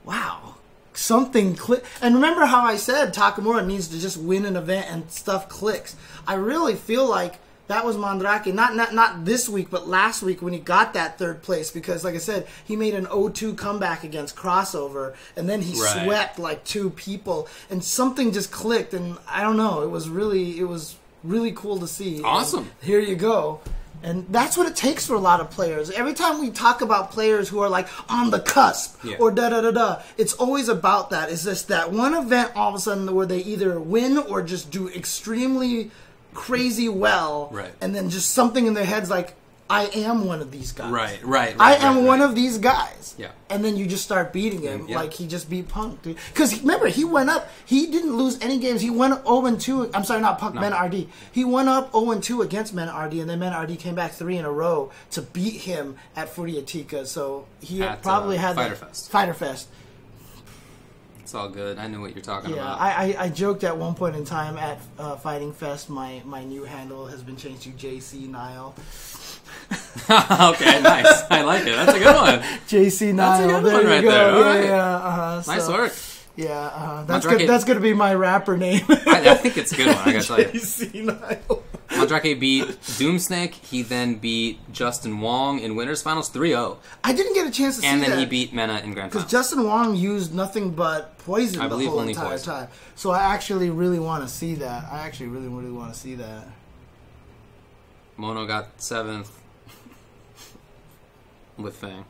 mm-hmm. wow. Something clicked. And remember how I said Takamura needs to just win an event and stuff clicks. I really feel like that was Mandrake, not, not not this week, but last week when he got that third place because, like I said, he made an oh two comeback against Crossover, and then he right. swept, like, two people, and something just clicked, and I don't know. It was really it was really cool to see. Awesome. And here you go. And that's what it takes for a lot of players. Every time we talk about players who are, like, on the cusp yeah. or da-da-da-da, it's always about that. It's just that one event all of a sudden where they either win or just do extremely... crazy well, right. and then just something in their head's like, I am one of these guys. Right, right, right. I am right, one right. of these guys. Yeah. And then you just start beating him yeah. like he just beat Punk. Because remember, he went up. He didn't lose any games. He went oh and two. I'm sorry, not Punk, no. Mena R D. He went up oh and two against Mena R D, and then Mena R D came back three in a row to beat him at Furiatica. So he at, probably uh, had Fighter Fest. Fighter Fest. It's all good. I knew what you're talking yeah, about. I, I I joked at one point in time at uh, Fighting Fest, my, my new handle has been changed to J C Nile. Okay, nice. I like it. That's a good one. J C Nile. That's a good there one right go. there. Yeah, right. yeah, uh-huh, so, nice work. Yeah, uh, that's, good, that's gonna be my rapper name. I, I think it's a good one. I gotta tell you. J C Nile. Mandrake beat Doomsnake. He then beat Justin Wong in winners finals three oh. I didn't get a chance to see that. And then that. he beat Mena in grand finals. Because Justin Wong used nothing but poison I the believe whole only entire poison. time. So I actually really want to see that. I actually really, really want to see that. Mono got seventh with Fang.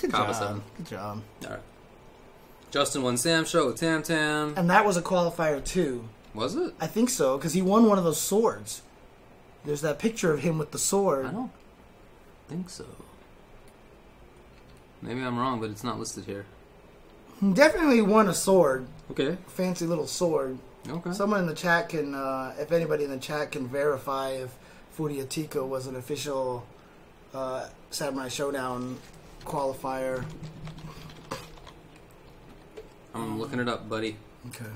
Good Kava job. Seven. Good job. All right. Justin won Sam Show with Tam Tam. And that was a qualifier too. Was it? I think so, because he won one of those swords. There's that picture of him with the sword. I don't think so. Maybe I'm wrong, but it's not listed here. He definitely won a sword. Okay. A fancy little sword. Okay. Someone in the chat can, uh, if anybody in the chat can verify if Furiatiko was an official uh, Samurai Showdown qualifier. I'm looking it up, buddy. Okay.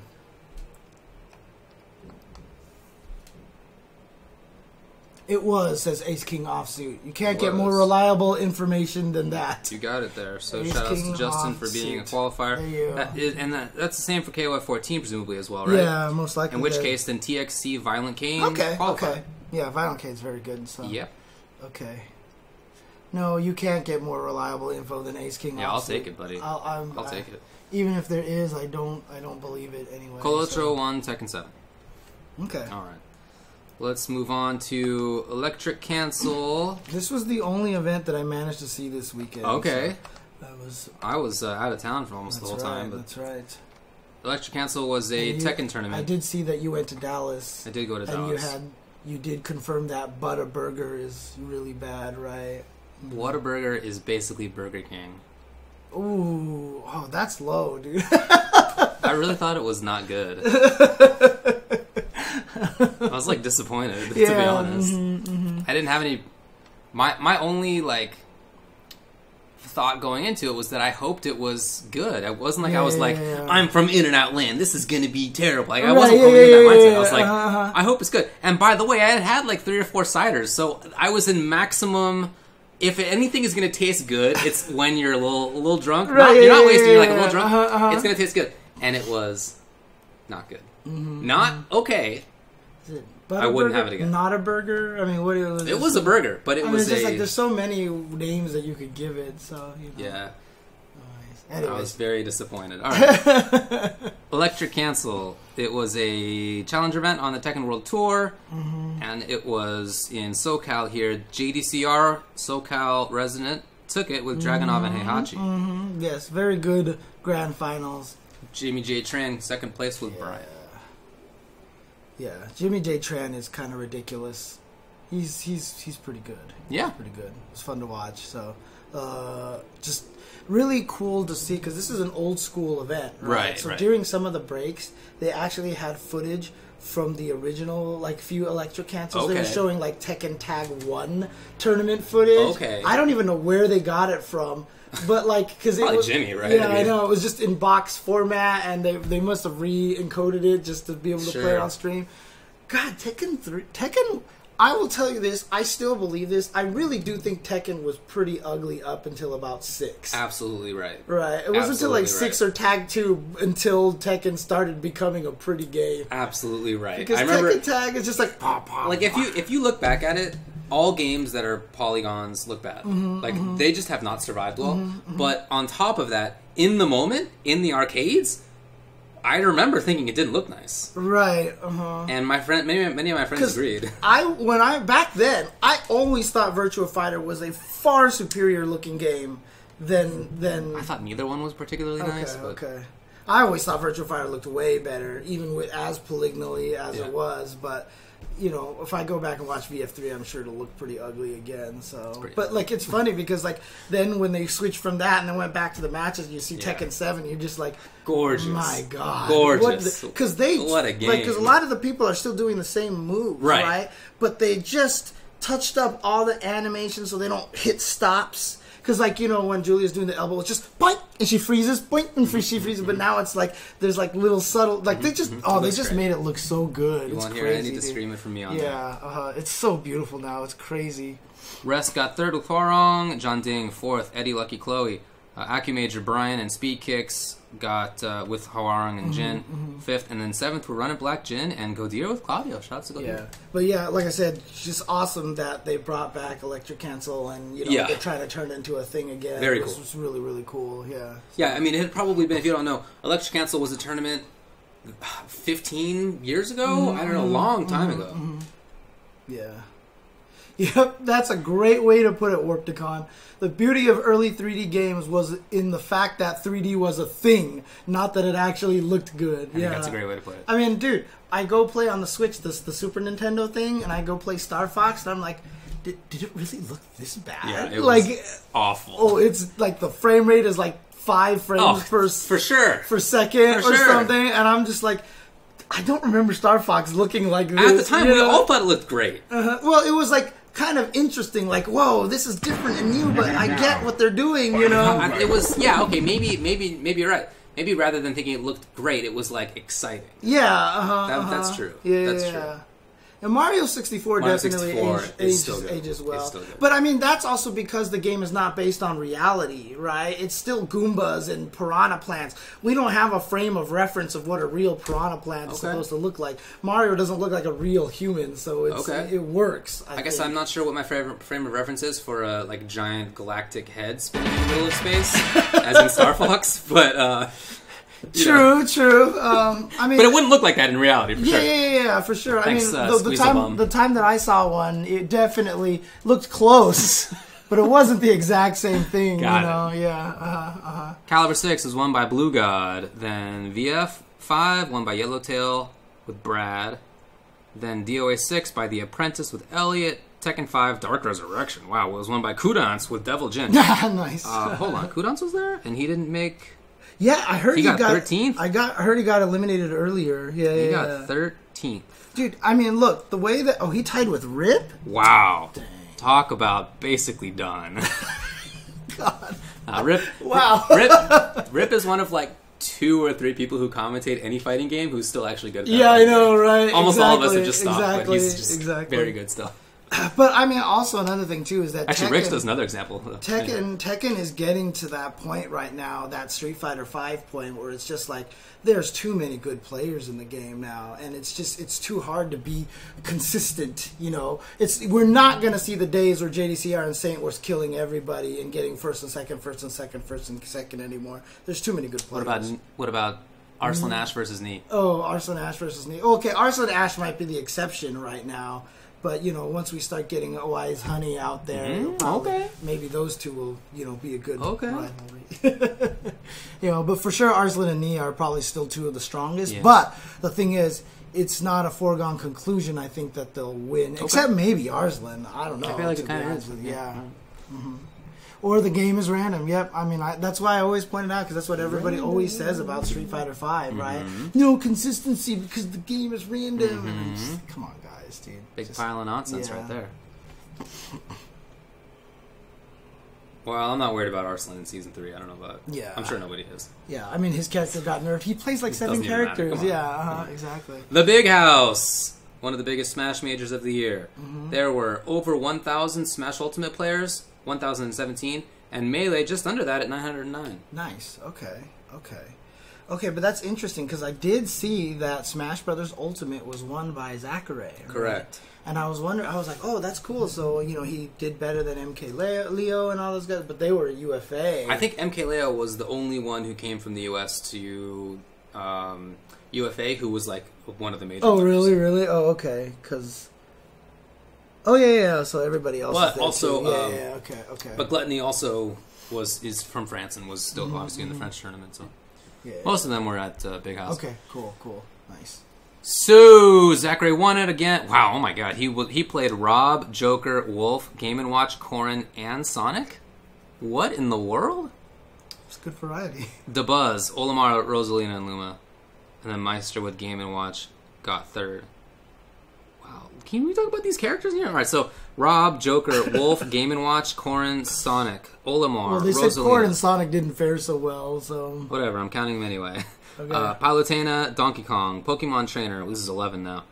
It was, says Ace King Offsuit. You can't get more reliable information than that. You got it there. So shout out to Justin for being a qualifier. That is, and that, that's the same for K O F fourteen presumably as well, right? Yeah, most likely. In which case, then T X C Violent Cane okay, qualified. Okay. Yeah, Violent Cane's very good. So. Yep. Okay. No, you can't get more reliable info than Ace King Offsuit. Yeah, I'll take it, buddy. I'll, I'm, I'll take I, it. Even if there is, I don't. I don't believe it anyway. Colotro won Tekken Seven. Okay. All right. Let's move on to Electric Cancel. This was the only event that I managed to see this weekend. Okay. So that was. I was uh, out of town for almost the whole right, time. But that's right. Electric Cancel was a you, Tekken tournament. I did see that you went to Dallas. I did go to and Dallas. You had. You did confirm that Whataburger is really bad, right? Whataburger is basically Burger King. Ooh, oh, that's low, dude. I really thought it was not good. I was like disappointed, yeah, to be honest. Mm-hmm, mm-hmm. I didn't have any. My my only like thought going into it was that I hoped it was good. I wasn't like yeah, I was yeah, like yeah. I'm from In-N-Out land. This is gonna be terrible. Like right, I wasn't yeah, going yeah, in that mindset. Yeah, yeah. I was like, uh-huh. I hope it's good. And by the way, I had had like three or four ciders, so I was in maximum. If anything is going to taste good, it's when you're a little a little drunk. Right, not, yeah, you're not wasted. You're like a little drunk. Uh-huh, uh-huh. It's going to taste good. And it was not good. Mm-hmm. Not okay. Is it I wouldn't have it again. Not a burger? I mean, what it was? It was a burger, but it I mean, was it's just a... Like, there's so many names that you could give it, so... You know. Yeah. Anyways. I was very disappointed. All right. Electric Cancel. It was a challenger event on the Tekken World Tour, mm-hmm. and it was in SoCal here. J D C R, SoCal resident, took it with Dragunov mm-hmm. and Heihachi. Mm-hmm. Yes, very good grand finals. Jimmy J. Tran, second place with yeah. Brian. Yeah, Jimmy J. Tran is kind of ridiculous. He's he's he's pretty good. Yeah, he's pretty good. It's fun to watch. So, uh, just. Really cool to see because this is an old school event, right? right so right. During some of the breaks, they actually had footage from the original, like few Electric Cancels. Okay. They were showing like Tekken Tag One tournament footage. Okay, I don't even know where they got it from, but like because it was Jimmy, right? Yeah, I, mean, I know it was just in box format, and they they must have re-encoded it just to be able to sure. play it on stream. God, Tekken three, Tekken. I will tell you this, I still believe this. I really do think Tekken was pretty ugly up until about six. Absolutely right. Right. It wasn't until like right. six or Tag two until Tekken started becoming a pretty game. Absolutely right. Because I remember, Tekken Tag is just like paw, paw, Like if you if you look back at it, all games that are polygons look bad. Mm-hmm, like mm-hmm. they just have not survived well. Mm-hmm, but on top of that, in the moment, in the arcades, I remember thinking it didn't look nice. Right, uh-huh. And my friend, many, many of my friends agreed. I, when I, back then, I always thought Virtua Fighter was a far superior looking game than... than... I thought neither one was particularly okay, nice. But... Okay, I always thought Virtua Fighter looked way better, even with as polygonally as yeah. it was, but... You know, if I go back and watch V F three, I'm sure it'll look pretty ugly again. So, but ugly. Like, it's funny because like then when they switched from that and then went back to the matches, you see yeah. Tekken Seven, you're just like, gorgeous, my god, gorgeous, because the, they what a game. Like, because a lot of the people are still doing the same moves, right? right? But they just touched up all the animations so they don't hit stops. Because, like, you know, when Julia's doing the elbow, it's just boink, and she freezes, boink, and free, she freezes. But now it's like, there's like little subtle, like, they just, oh, they just made it look so good. You it's want to hear it? I need to scream it from me on Yeah, uh, it's so beautiful now. It's crazy. Rest got third with Huarong, John Ding fourth, Eddie Lucky Chloe. Uh, Akimage, Bryan, and Speed Kicks got uh, with Hawarang and Jin. Mm-hmm, mm-hmm. Fifth, and then seventh we're running Black Jin and Godira with Claudio. Shouts to Godira. Yeah, but yeah, like I said, it's just awesome that they brought back Electric Cancel and you know yeah. they're trying to turn it into a thing again. Very cool. This was really really cool. Yeah. Yeah, I mean it had probably been, if you don't know, Electric Cancel was a tournament fifteen years ago. Mm-hmm. I don't know, a long time mm-hmm. ago. Mm-hmm. Yeah. Yep, that's a great way to put it, Warpticon. The beauty of early three D games was in the fact that three D was a thing, not that it actually looked good. I yeah. think that's a great way to put it. I mean, dude, I go play on the Switch, this, the Super Nintendo thing, and I go play Star Fox, and I'm like, did, did it really look this bad? Yeah, it like, was awful. Oh, it's like the frame rate is like five frames oh, per, for sure. per second for or sure. something, and I'm just like... I don't remember Star Fox looking like this. At the time, you know? We all thought it looked great. Uh-huh. Well, it was like kind of interesting. Like, whoa, this is different and new, but I get what they're doing. You know, it was yeah, okay, maybe, maybe, maybe you're right. Maybe rather than thinking it looked great, it was like exciting. Yeah, uh-huh, that, uh-huh. that's true. Yeah, that's yeah. true. And Mario sixty-four Mario definitely aged age, age as well. But I mean, that's also because the game is not based on reality, right? It's still Goombas and piranha plants. We don't have a frame of reference of what a real piranha plant okay. is supposed to look like. Mario doesn't look like a real human, so it's, okay. it works. I, I guess I'm not sure what my favorite frame of reference is for a like giant galactic head spinning in the middle of space, as in Star Fox, but... Uh, You true, know. true. Um, I mean, but it wouldn't look like that in reality, for yeah, sure. Yeah, yeah, yeah, for sure. Thanks, I mean, uh, the, the time the time that I saw one, it definitely looked close, but it wasn't the exact same thing. Got you know, it. yeah. Uh-huh, uh-huh. Caliber six is won by Blue God, then V F five won by Yellowtail with Brad, then D O A six by The Apprentice with Elliot. Tekken five Dark Resurrection. Wow, it was won by Kudance with Devil Jin. Nice. Uh, hold on, Kudance was there, and he didn't make. Yeah, I heard he, he got, got thirteenth. I got I heard he got eliminated earlier. Yeah, he yeah, got yeah. thirteenth. Dude, I mean, look the way that oh he tied with Rip. Wow, dang. Talk about basically done. God, uh, Rip. Wow, Rip, Rip. Rip is one of like two or three people who commentate any fighting game who's still actually good. At that yeah, I know, game. right? Almost exactly. all of us have just stopped, exactly. but he's just exactly. very good still. But I mean, also another thing too is that actually, Tekken, Rich does another example. Tekken, Tekken is getting to that point right now, that Street Fighter five point, where it's just like there's too many good players in the game now, and it's just it's too hard to be consistent. You know, it's we're not gonna see the days where J D C R and Saint was killing everybody and getting first and second, first and second, first and second anymore. There's too many good players. What about what about? Arslan Ash versus Nee? Oh, Arslan Ash versus Nee. Okay, Arslan Ash might be the exception right now. But, you know, once we start getting O I's Honey out there, mm, okay. maybe those two will, you know, be a good okay. rivalry. You know, but for sure, Arslan and Nee are probably still two of the strongest. Yes. But the thing is, it's not a foregone conclusion, I think, that they'll win. Okay. Except maybe Arslan. I don't know. I feel like it kind of is. With, yeah. yeah. Mm-hmm. Or the game is random. Yep. I mean, I, that's why I always point it out because that's what everybody always says about Street Fighter five, mm-hmm. right? No consistency because the game is random. Mm-hmm. Just, come on, guys, dude. Big Just, pile of nonsense yeah. right there. Well, I'm not worried about Arslan in Season three. I don't know about... Yeah. I'm sure nobody is. Yeah. I mean, his character got nerfed. He plays like it seven characters. Yeah, uh-huh, exactly. The Big House. One of the biggest Smash majors of the year. Mm-hmm. There were over one thousand Smash Ultimate players... one thousand seventeen, and Melee just under that at nine hundred nine. Nice. Okay. Okay. Okay, but that's interesting because I did see that Smash Brothers Ultimate was won by Zachary. Right? Correct. And I was wondering, I was like, oh, that's cool. So, you know, he did better than M K Leo and all those guys, but they were U F A. I think M K Leo was the only one who came from the U S to um, U F A who was like one of the major. Oh, players. really? Really? Oh, okay. Because. Oh yeah, yeah. So everybody else. But is there also, too. Yeah, um, yeah, okay, okay. But Gluttony also was is from France and was still mm-hmm. obviously in the French tournament. So yeah, yeah. most of them were at uh, Big House. Okay, cool, cool, nice. So Zachary won it again. Wow, oh my God, he he played Rob, Joker, Wolf, Game and Watch, Corrin, and Sonic. What in the world? It's good variety. The Buzz, Olimar, Rosalina, and Luma, and then Meister with Game and Watch got third. Can we talk about these characters here? All right, so Rob, Joker, Wolf, Game and Watch, Corrin, Sonic, Olimar, well, they Rosalina. Said Corrin and Sonic didn't fare so well, so... Whatever, I'm counting them anyway. Okay. Uh, Palutena, Donkey Kong, Pokemon Trainer, this is eleven now,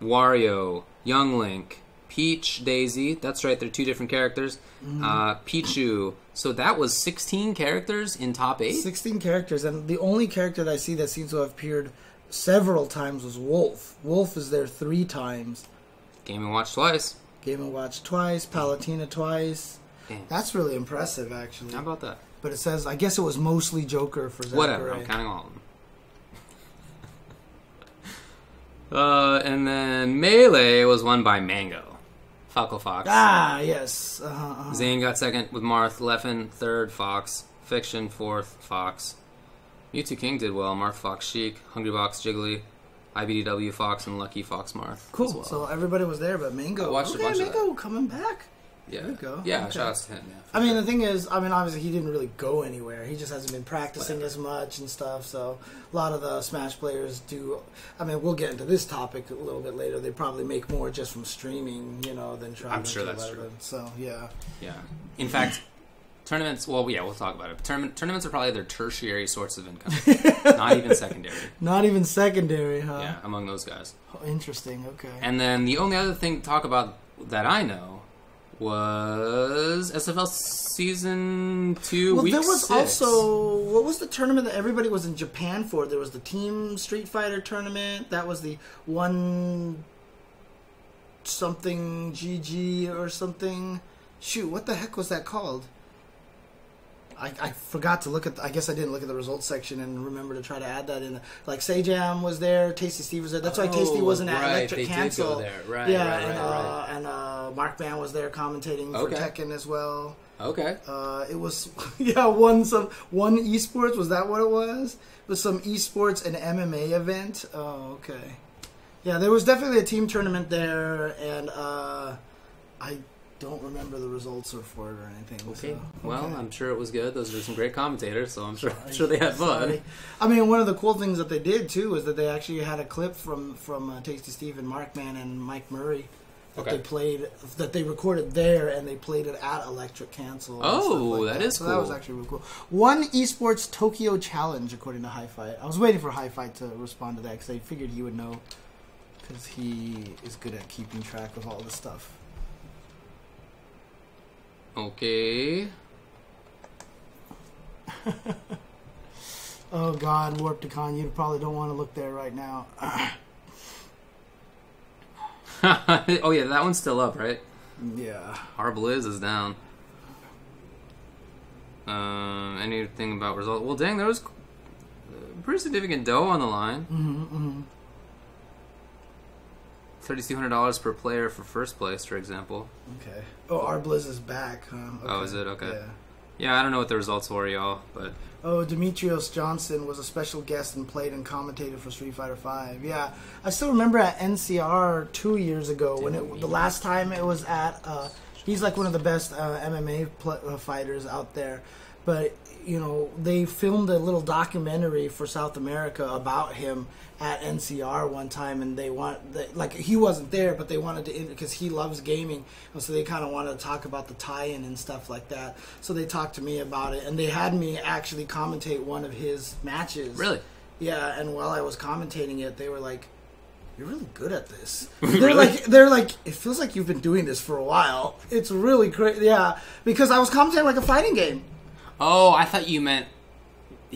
Wario, Young Link, Peach, Daisy. That's right, they're two different characters. Mm. Uh, Pichu. So that was sixteen characters in top eight? sixteen characters, and the only character that I see that seems to have appeared several times was Wolf. Wolf is there three times. Game and Watch twice. Game and Watch twice, Palutena twice. Damn. That's really impressive, actually. How about that? But it says, I guess it was mostly Joker for Zachary. Whatever, I'm counting all of them. Uh, and then Melee was won by Mango. Falco Fox. Ah, yes. Uh -huh, uh -huh. Zane got second with Marth. Leffen, third, Fox. Fiction, fourth, Fox. Mewtwo King did well. Marth, Fox, Sheik. Hungry Box, Jiggly. I B D W, Fox, and Lucky, Fox, Marth. Cool. Well. So everybody was there, but Mango. I watched okay, a bunch Mango of that. coming back. Yeah. There we go. Yeah, okay. Shout out to him. Yeah, I mean, sure. the thing is, I mean, obviously he didn't really go anywhere. He just hasn't been practicing Whatever. as much and stuff. So a lot of the Smash players do. I mean, we'll get into this topic a little bit later. They probably make more just from streaming, you know, than trying. I'm sure that's true. It. So yeah. Yeah. In fact, tournaments. Well, yeah, we'll talk about it. Tourna tournaments are probably their tertiary source of income, not even secondary. Not even secondary, huh? Yeah, among those guys. Oh, interesting. Okay. And then the only other thing to talk about that I know. Was S F L season two? Well, week there was six. Also what was the tournament that everybody was in Japan for? There was the Team Street Fighter tournament. That was the one something G G or something. Shoot, what the heck was that called? I, I forgot to look at. The, I guess I didn't look at the results section and remember to try to add that in. The, like Sajam was there, Tasty Steve was there. That's why oh, Tasty wasn't at right. Electric they Cancel. Did go there. Right, yeah, right, and, right, uh, right. and uh, Mark Mann was there commentating okay. for Tekken as well. Okay. Uh, it was yeah one some one esports was that what it was? It was some esports and M M A event. Oh okay. Yeah, there was definitely a team tournament there, and uh, I. don't remember the results or for it or anything. Okay. So. Well, okay. I'm sure it was good. Those are some great commentators, so I'm sure, I'm sure they had fun. Sorry. I mean, one of the cool things that they did, too, is that they actually had a clip from, from uh, Tasty Steve and Mark Mann and Mike Murray that okay. they played, that they recorded there, and they played it at Electric Cancel. Oh, like that, that is so cool. So that was actually really cool. One Esports Tokyo Challenge, according to Hi-Fi. I was waiting for Hi-Fi to respond to that, because I figured you would know, because he is good at keeping track of all this stuff. Okay. Oh God, Warp Decon, you probably don't want to look there right now. Oh yeah, that one's still up, right? Yeah. Harbliz is down. Um, anything about result? Well, dang, there was pretty significant dough on the line. Mm-hmm, mm-hmm. thirty-two hundred dollars per player for first place, for example. Okay. Oh, Arblizz is back, huh? Okay. Oh, is it? Okay. Yeah. Yeah, I don't know what the results were, y'all, but... Oh, Demetrios Johnson was a special guest and played and commentated for Street Fighter five. Yeah, I still remember at N C R two years ago, Didn't when it, the last time it was at... Uh, he's like one of the best uh, M M A pl uh, fighters out there, but... You know, they filmed a little documentary for South America about him at N C R one time, and they want the, like he wasn't there, but they wanted to because he loves gaming, and so they kind of wanted to talk about the tie-in and stuff like that. So they talked to me about it, and they had me actually commentate one of his matches. Really? Yeah. And while I was commentating it, they were like, "You're really good at this." They're really? like, they're like, it feels like you've been doing this for a while. It's really crazy. Yeah, because I was commentating like a fighting game. Oh, I thought you meant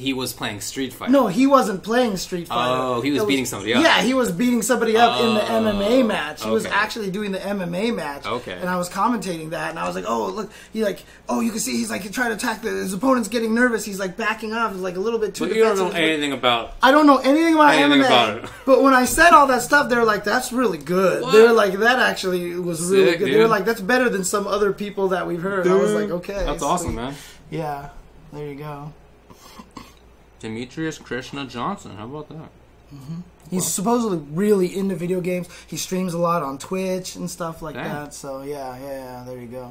he was playing Street Fighter. No, he wasn't playing Street Fighter. Oh, he was, was beating somebody up. Yeah, he was beating somebody up oh, in the M M A match. He okay. was actually doing the M M A match. Okay. And I was commentating that, and I was like, oh, look. He like, oh, you can see he's like trying to attack. The, his opponent's getting nervous. He's like backing off. He's like a little bit too But you don't know anything about I don't know anything about anything M M A. About it. But when I said all that stuff, they were like, that's really good. What? They were like, that actually was Sick, really good. Dude. They were like, that's better than some other people that we've heard. Dude. I was like, okay. That's so, awesome, man. Yeah, there you go. Demetrius Krishna Johnson, how about that? Mm-hmm. He's well. supposedly really into video games. He streams a lot on Twitch and stuff like Dang. that. So yeah, yeah, yeah, there you go.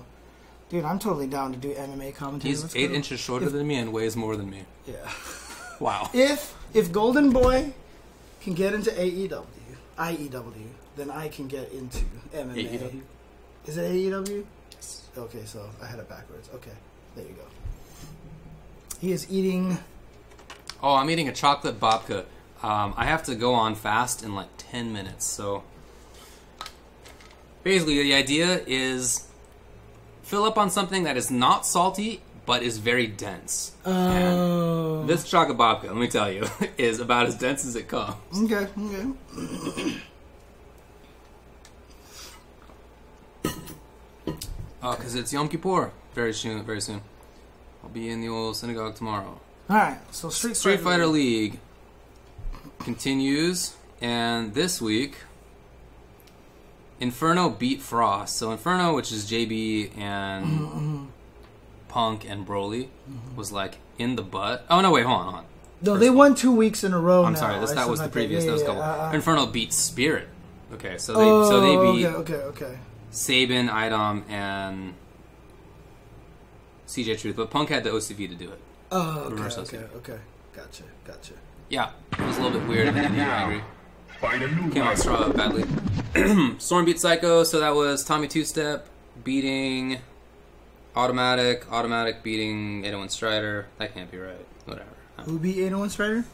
Dude, I'm totally down to do M M A commentary. He's Let's eight go. inches shorter if, than me and weighs more than me. Yeah. Wow. If if Golden Boy can get into A E W, I E W, then I can get into M M A. A E W? Is it A E W? Yes. Okay, so I had it backwards. Okay, there you go. He is eating... Oh, I'm eating a chocolate babka. Um, I have to go on fast in like ten minutes, so... Basically, the idea is fill up on something that is not salty, but is very dense. Oh. And this Chocobabka, let me tell you, is about as dense as it comes. Okay, okay. Oh, because it's Yom Kippur. Very soon, very soon. I'll be in the old synagogue tomorrow. Alright, so Street, Street Fighter, Fighter League. League continues, and this week, Inferno beat Frost. So Inferno, which is J B and mm-hmm. Punk and Broly, mm-hmm. was like in the butt. Oh, no, wait, hold on, hold on. No, First they one. won two weeks in a row I'm now. sorry, this, that was the previous, that was a couple. Uh, Inferno beat Spirit. Okay, so they, oh, so they beat... okay, okay, okay. Sabin, Idom, and C J Truth, but Punk had the O C V to do it. Oh, okay, Reverse okay, O C V. okay, gotcha, gotcha. Yeah, it was a little bit weird. I angry. Came out straw badly. Storm beat Psycho, so that was Tommy Two Step beating Automatic, Automatic beating eight oh one Strider. That can't be right. Whatever. Who beat eight oh one Strider?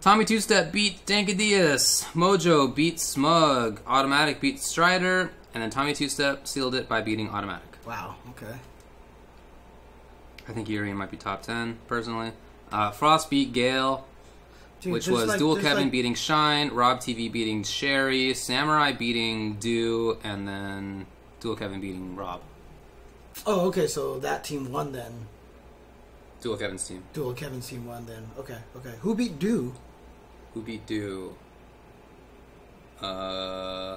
Tommy Two Step beat Dankadias. Mojo beat Smug. Automatic beat Strider. And then Tommy Two Step sealed it by beating Automatic. Wow, okay. I think Yuri might be top ten, personally. Uh, Frost beat Gale, Dude, which was like, Dual Kevin like... beating Shine, Rob T V beating Sherry, Samurai beating Dew, and then Dual Kevin beating Rob. Oh, okay, so that team won then. Dual Kevin's team. Dual Kevin's team won then. Okay, okay. Who beat Dew? Who beat Dew? Uh...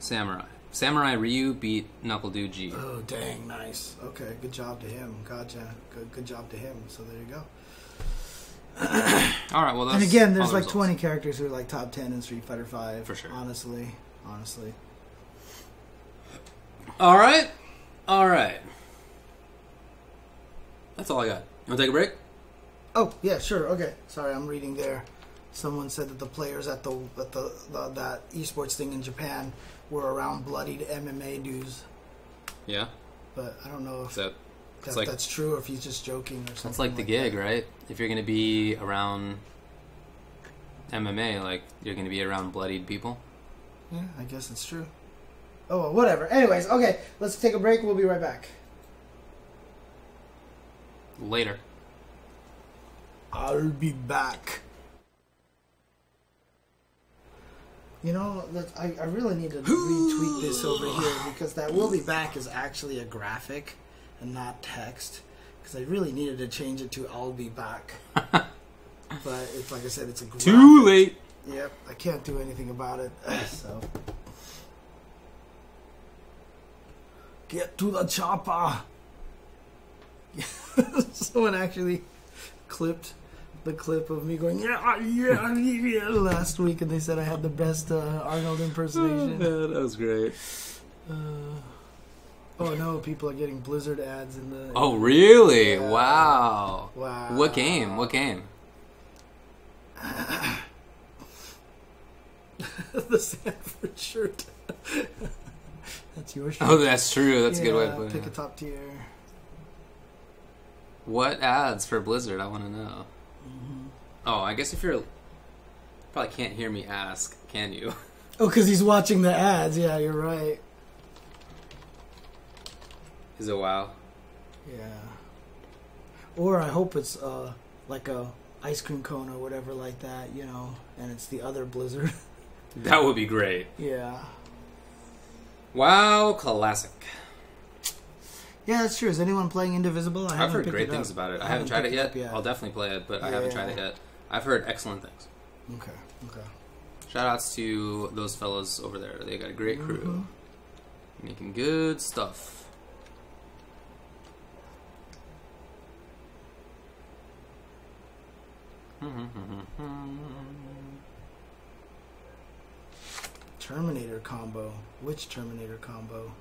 Samurai. Samurai Ryu beat Knuckle Dude G. Oh, dang, nice. Okay, good job to him. Gotcha. Good, good job to him. So there you go. All right, well, that's And again, there's the like results. twenty characters who are like top ten in Street Fighter five. For sure. Honestly. Honestly. All right. All right. That's all I got. You want to take a break? Oh, yeah, sure. Okay. Sorry, I'm reading there. Someone said that the players at the at the, the that esports thing in Japan were around bloodied M M A dudes. Yeah, but I don't know if so, that, like, that's true or if he's just joking or something. That's like, like the gig, that. right? If you're going to be around M M A, like you're going to be around bloodied people. Yeah, I guess it's true. Oh, whatever. Anyways, okay, let's take a break. We'll be right back. Later. I'll be back. You know, I, I really need to retweet this over here because that "We'll Be Back" is actually a graphic and not text. Because I really needed to change it to "I'll Be Back," but it's like I said, it's a graphic. Too late. Yep, I can't do anything about it. So get to the chopper. Someone actually clipped the clip of me going yeah yeah yeah last week, and they said I had the best uh, Arnold impersonation. Oh, that was great. Uh, oh no, people are getting Blizzard ads in the. In oh really? The, uh, wow. Wow. What game? What game? The Sanford shirt. That's your shirt. Oh, that's true. That's yeah, a good way to put pick it. Pick a top tier. What ads for Blizzard? I want to know. Mm-hmm. Oh, I guess if you're probably can't hear me ask, can you? Oh, because he's watching the ads. Yeah, you're right. Is it wow? Yeah. Or I hope it's uh like a ice cream cone or whatever like that, you know, and it's the other Blizzard. That would be great. Yeah. Wow, classic. Yeah, that's true. Is anyone playing Indivisible? I I've heard great things up. about it. I, I haven't, haven't tried it yet. it yet. I'll definitely play it, but yeah, I haven't yeah, tried yeah. it yet. I've heard excellent things. Okay, okay. Shoutouts to those fellows over there. They got a great crew. Mm-hmm. Making good stuff. Terminator combo. Which Terminator combo?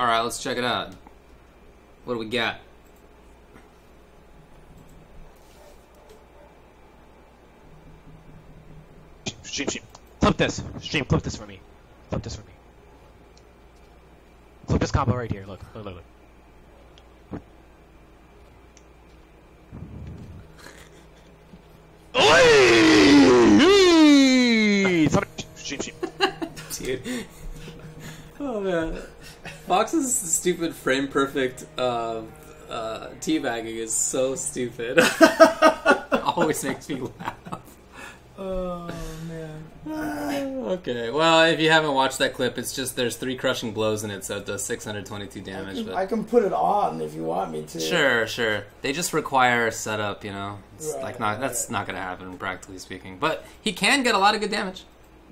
Alright, let's check it out. What do we got? Stream, stream. Clip this. Stream, clip this for me. Clip this for me. Clip this combo right here. Look, look, look, look. Oy! Stream, stream. dude. Oh man, Fox's stupid frame perfect uh, uh, teabagging is so stupid. Always makes me laugh. Oh man. Okay, well, if you haven't watched that clip, it's just there's three crushing blows in it, so it does six hundred twenty-two damage. I can, but I can put it on if you want me to. Sure, sure. They just require a setup, you know. It's right, like not right. That's not gonna happen, practically speaking. But he can get a lot of good damage.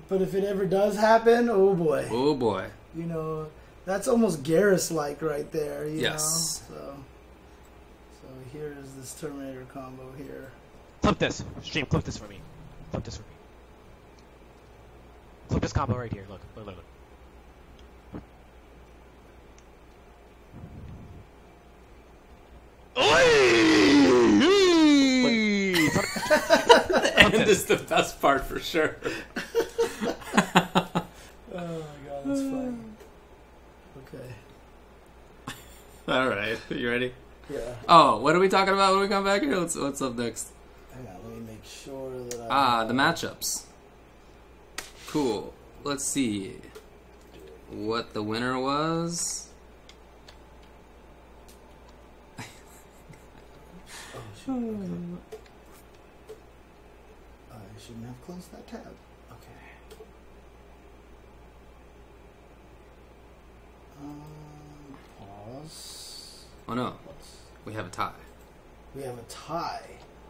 But if it ever does happen, oh boy. Oh boy. You know, that's almost Garrus-like right there. You yes. know? So, so here is this Terminator combo here. Clip this, stream. Clip this for me. Clip this for me. Clip this combo right here. Look, look, look. look. The end this. is the best part for sure. That's fine. Okay. All right. You ready? Yeah. Oh, what are we talking about when we come back here? What's, what's up next? Hang on. Let me make sure that I... Ah, the matchups. Cool. Let's see what the winner was. Oh, shoot. Okay. I shouldn't have closed that tab. Um, pause. Oh no, we have a tie. We have a tie?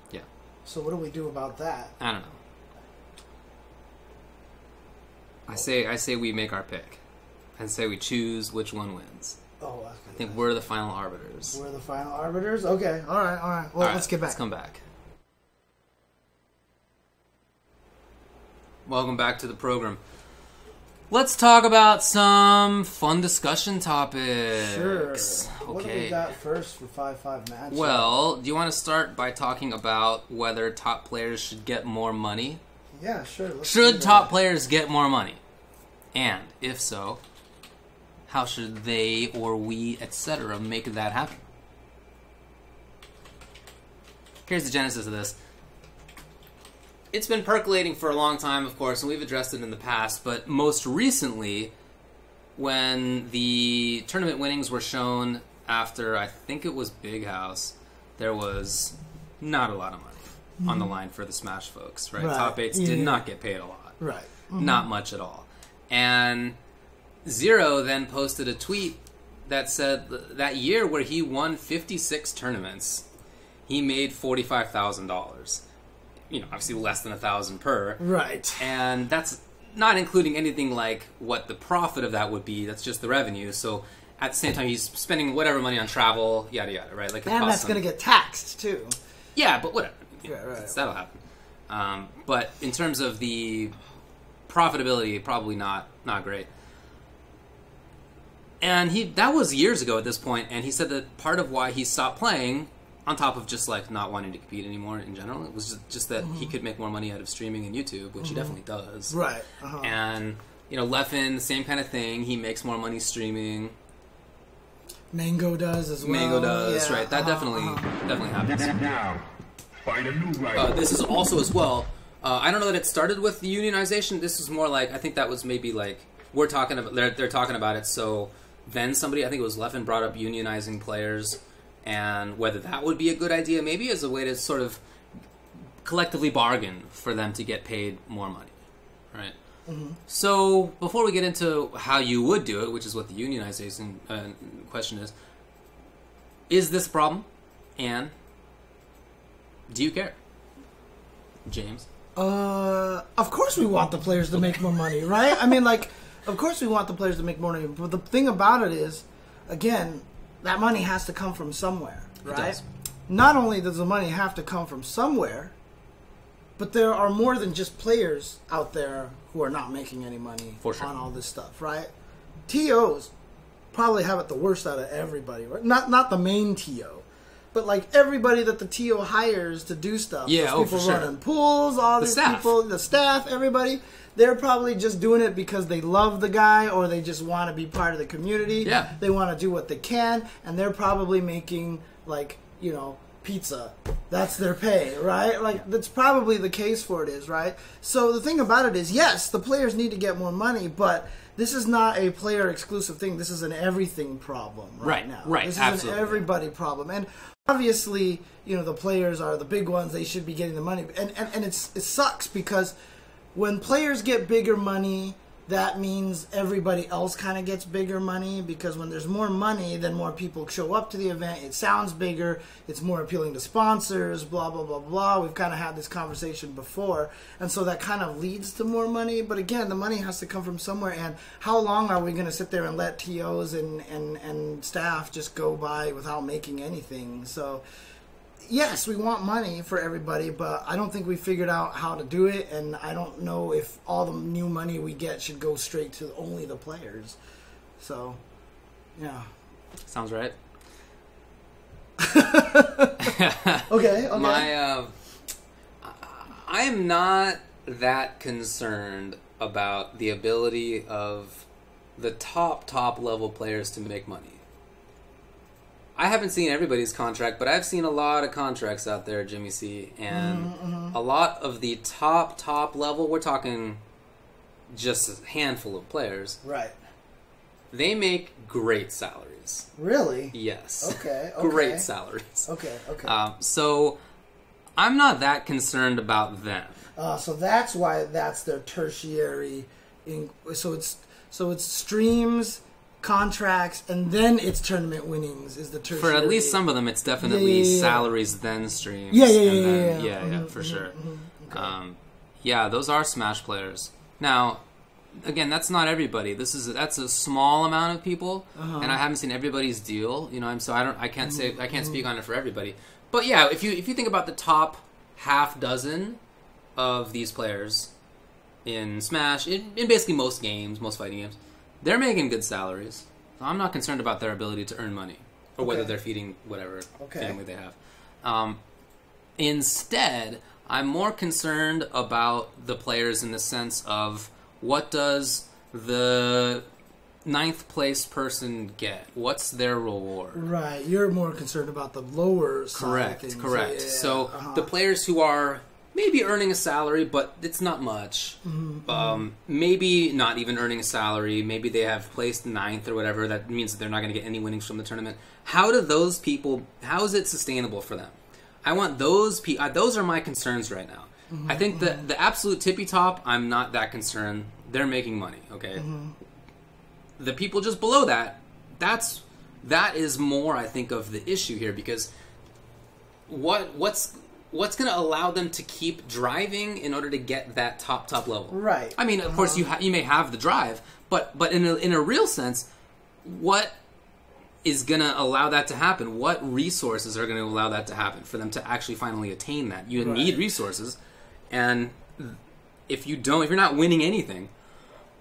Yeah. So what do we do about that? I don't know. I say I say we make our pick. And say we choose which one wins. Oh, okay. I think we're the final arbiters. We're the final arbiters? Okay, alright, alright. Well, all right, let's get back. Let's come back. Welcome back to the program. Let's talk about some fun discussion topics. Sure. Okay. What do we got first for five five matchup? Well, do you want to start by talking about whether top players should get more money? Yeah, sure. Let's should top players get more money? And, if so, how should they or we, et cetera, make that happen? Here's the genesis of this. It's been percolating for a long time, of course, and we've addressed it in the past, but most recently, when the tournament winnings were shown after, I think it was Big House, there was not a lot of money mm-hmm. on the line for the Smash folks, right? right. Top eights yeah. did not get paid a lot. Right. Mm-hmm. Not much at all. And Zero then posted a tweet that said that year where he won fifty-six tournaments, he made forty-five thousand dollars. You know, obviously less than a thousand per. Right. And that's not including anything like what the profit of that would be. That's just the revenue. So at the same time, he's spending whatever money on travel, yada, yada, right? Like it and that's going to get taxed, too. Yeah, but whatever. Yeah, yeah right. That'll happen. Um, but in terms of the profitability, probably not, not great. And he that was years ago at this point, and he said that part of why he stopped playing... on top of just like not wanting to compete anymore in general, it was just, just that mm-hmm. he could make more money out of streaming and YouTube, which mm-hmm. he definitely does. Right. Uh-huh. And you know, Leffen, the same kind of thing. He makes more money streaming. Mango does as well. Mango does, yeah. right? That uh-huh. definitely, uh-huh. definitely happens. Now, find a new rival. Uh, this is also as well. Uh, I don't know that it started with the unionization. This is more like I think that was maybe like we're talking about. They're, they're talking about it. So then somebody, I think it was Leffen, brought up unionizing players. And whether that would be a good idea, maybe as a way to sort of collectively bargain for them to get paid more money, right? Mm-hmm. So before we get into how you would do it, which is what the unionization uh, question is, is this a problem? And do you care, James? Uh, of course we want the players to make more money, right? I mean, like, of course we want the players to make more money. But the thing about it is, again, that money has to come from somewhere, right? Not only does the money have to come from somewhere, but there are more than just players out there who are not making any money For sure. on all this stuff, right? T Os probably have it the worst out of everybody, right? Not not the main T O, but like everybody that the T O hires to do stuff. Yeah, oh, people for running sure. pools, all the these staff. people, the staff, everybody. They're probably just doing it because they love the guy or they just want to be part of the community. Yeah. They want to do what they can, and they're probably making, like, you know, pizza. That's their pay, right? Like, yeah. That's probably the case for it is, right? So the thing about it is, yes, the players need to get more money, but this is not a player-exclusive thing. This is an everything problem right, right now. Right, This absolutely. is an everybody problem. And obviously, you know, the players are the big ones. They should be getting the money. And, and, and it's, it sucks because when players get bigger money, that means everybody else kind of gets bigger money, because when there's more money, then more people show up to the event. It sounds bigger. It's more appealing to sponsors, blah, blah, blah, blah. We've kind of had this conversation before. And so that kind of leads to more money. But again, the money has to come from somewhere. And how long are we going to sit there and let T Os and, and, and staff just go by without making anything? So yes, we want money for everybody, but I don't think we figured out how to do it, and I don't know if all the new money we get should go straight to only the players. So, yeah. Sounds right. Okay, okay. My, uh, I'm not that concerned about the ability of the top, top level players to make money. I haven't seen everybody's contract, but I've seen a lot of contracts out there, Jimmy C, and mm-hmm. a lot of the top, top level, we're talking just a handful of players. Right. They make great salaries. Really? Yes. Okay. okay. Great salaries. Okay, okay. Um, so I'm not that concerned about them. Uh, so that's why that's their tertiary, in- so it's so it's streams... contracts, and then it's tournament winnings is the tertiary. For at least some of them, it's definitely yeah, yeah, yeah. salaries, then streams. Yeah, yeah, yeah, and then, yeah, yeah, yeah, yeah, yeah mm-hmm, for mm-hmm, sure. Mm-hmm, okay. um, yeah, those are Smash players. Now, again, that's not everybody. This is that's a small amount of people, uh-huh. and I haven't seen everybody's deal. You know, I'm so I don't, I can't say, I can't mm-hmm. speak on it for everybody. But yeah, if you if you think about the top half dozen of these players in Smash, in, in basically most games, most fighting games. They're making good salaries. So I'm not concerned about their ability to earn money or okay. whether they're feeding whatever okay. family they have. Um, instead, I'm more concerned about the players in the sense of what does the ninth place person get? What's their reward? Right. You're more concerned about the lower side. Correct, things. correct. Yeah. So uh-huh. the players who are... maybe earning a salary, but it's not much. Mm-hmm. Um, maybe not even earning a salary. Maybe they have placed ninth or whatever. That means that they're not going to get any winnings from the tournament. How do those people? How is it sustainable for them? I want those people. Those are my concerns right now. Mm-hmm. I think that the absolute tippy top, I'm not that concerned. They're making money. Okay. Mm-hmm. The people just below that, that's that is more. I think of the issue here because what what's what's going to allow them to keep driving in order to get that top, top level? Right. I mean, of uh-huh. course, you ha- you may have the drive, but but in a, in a real sense, what is going to allow that to happen? What resources are going to allow that to happen for them to actually finally attain that? You right. need resources, and if you don't, if you're not winning anything,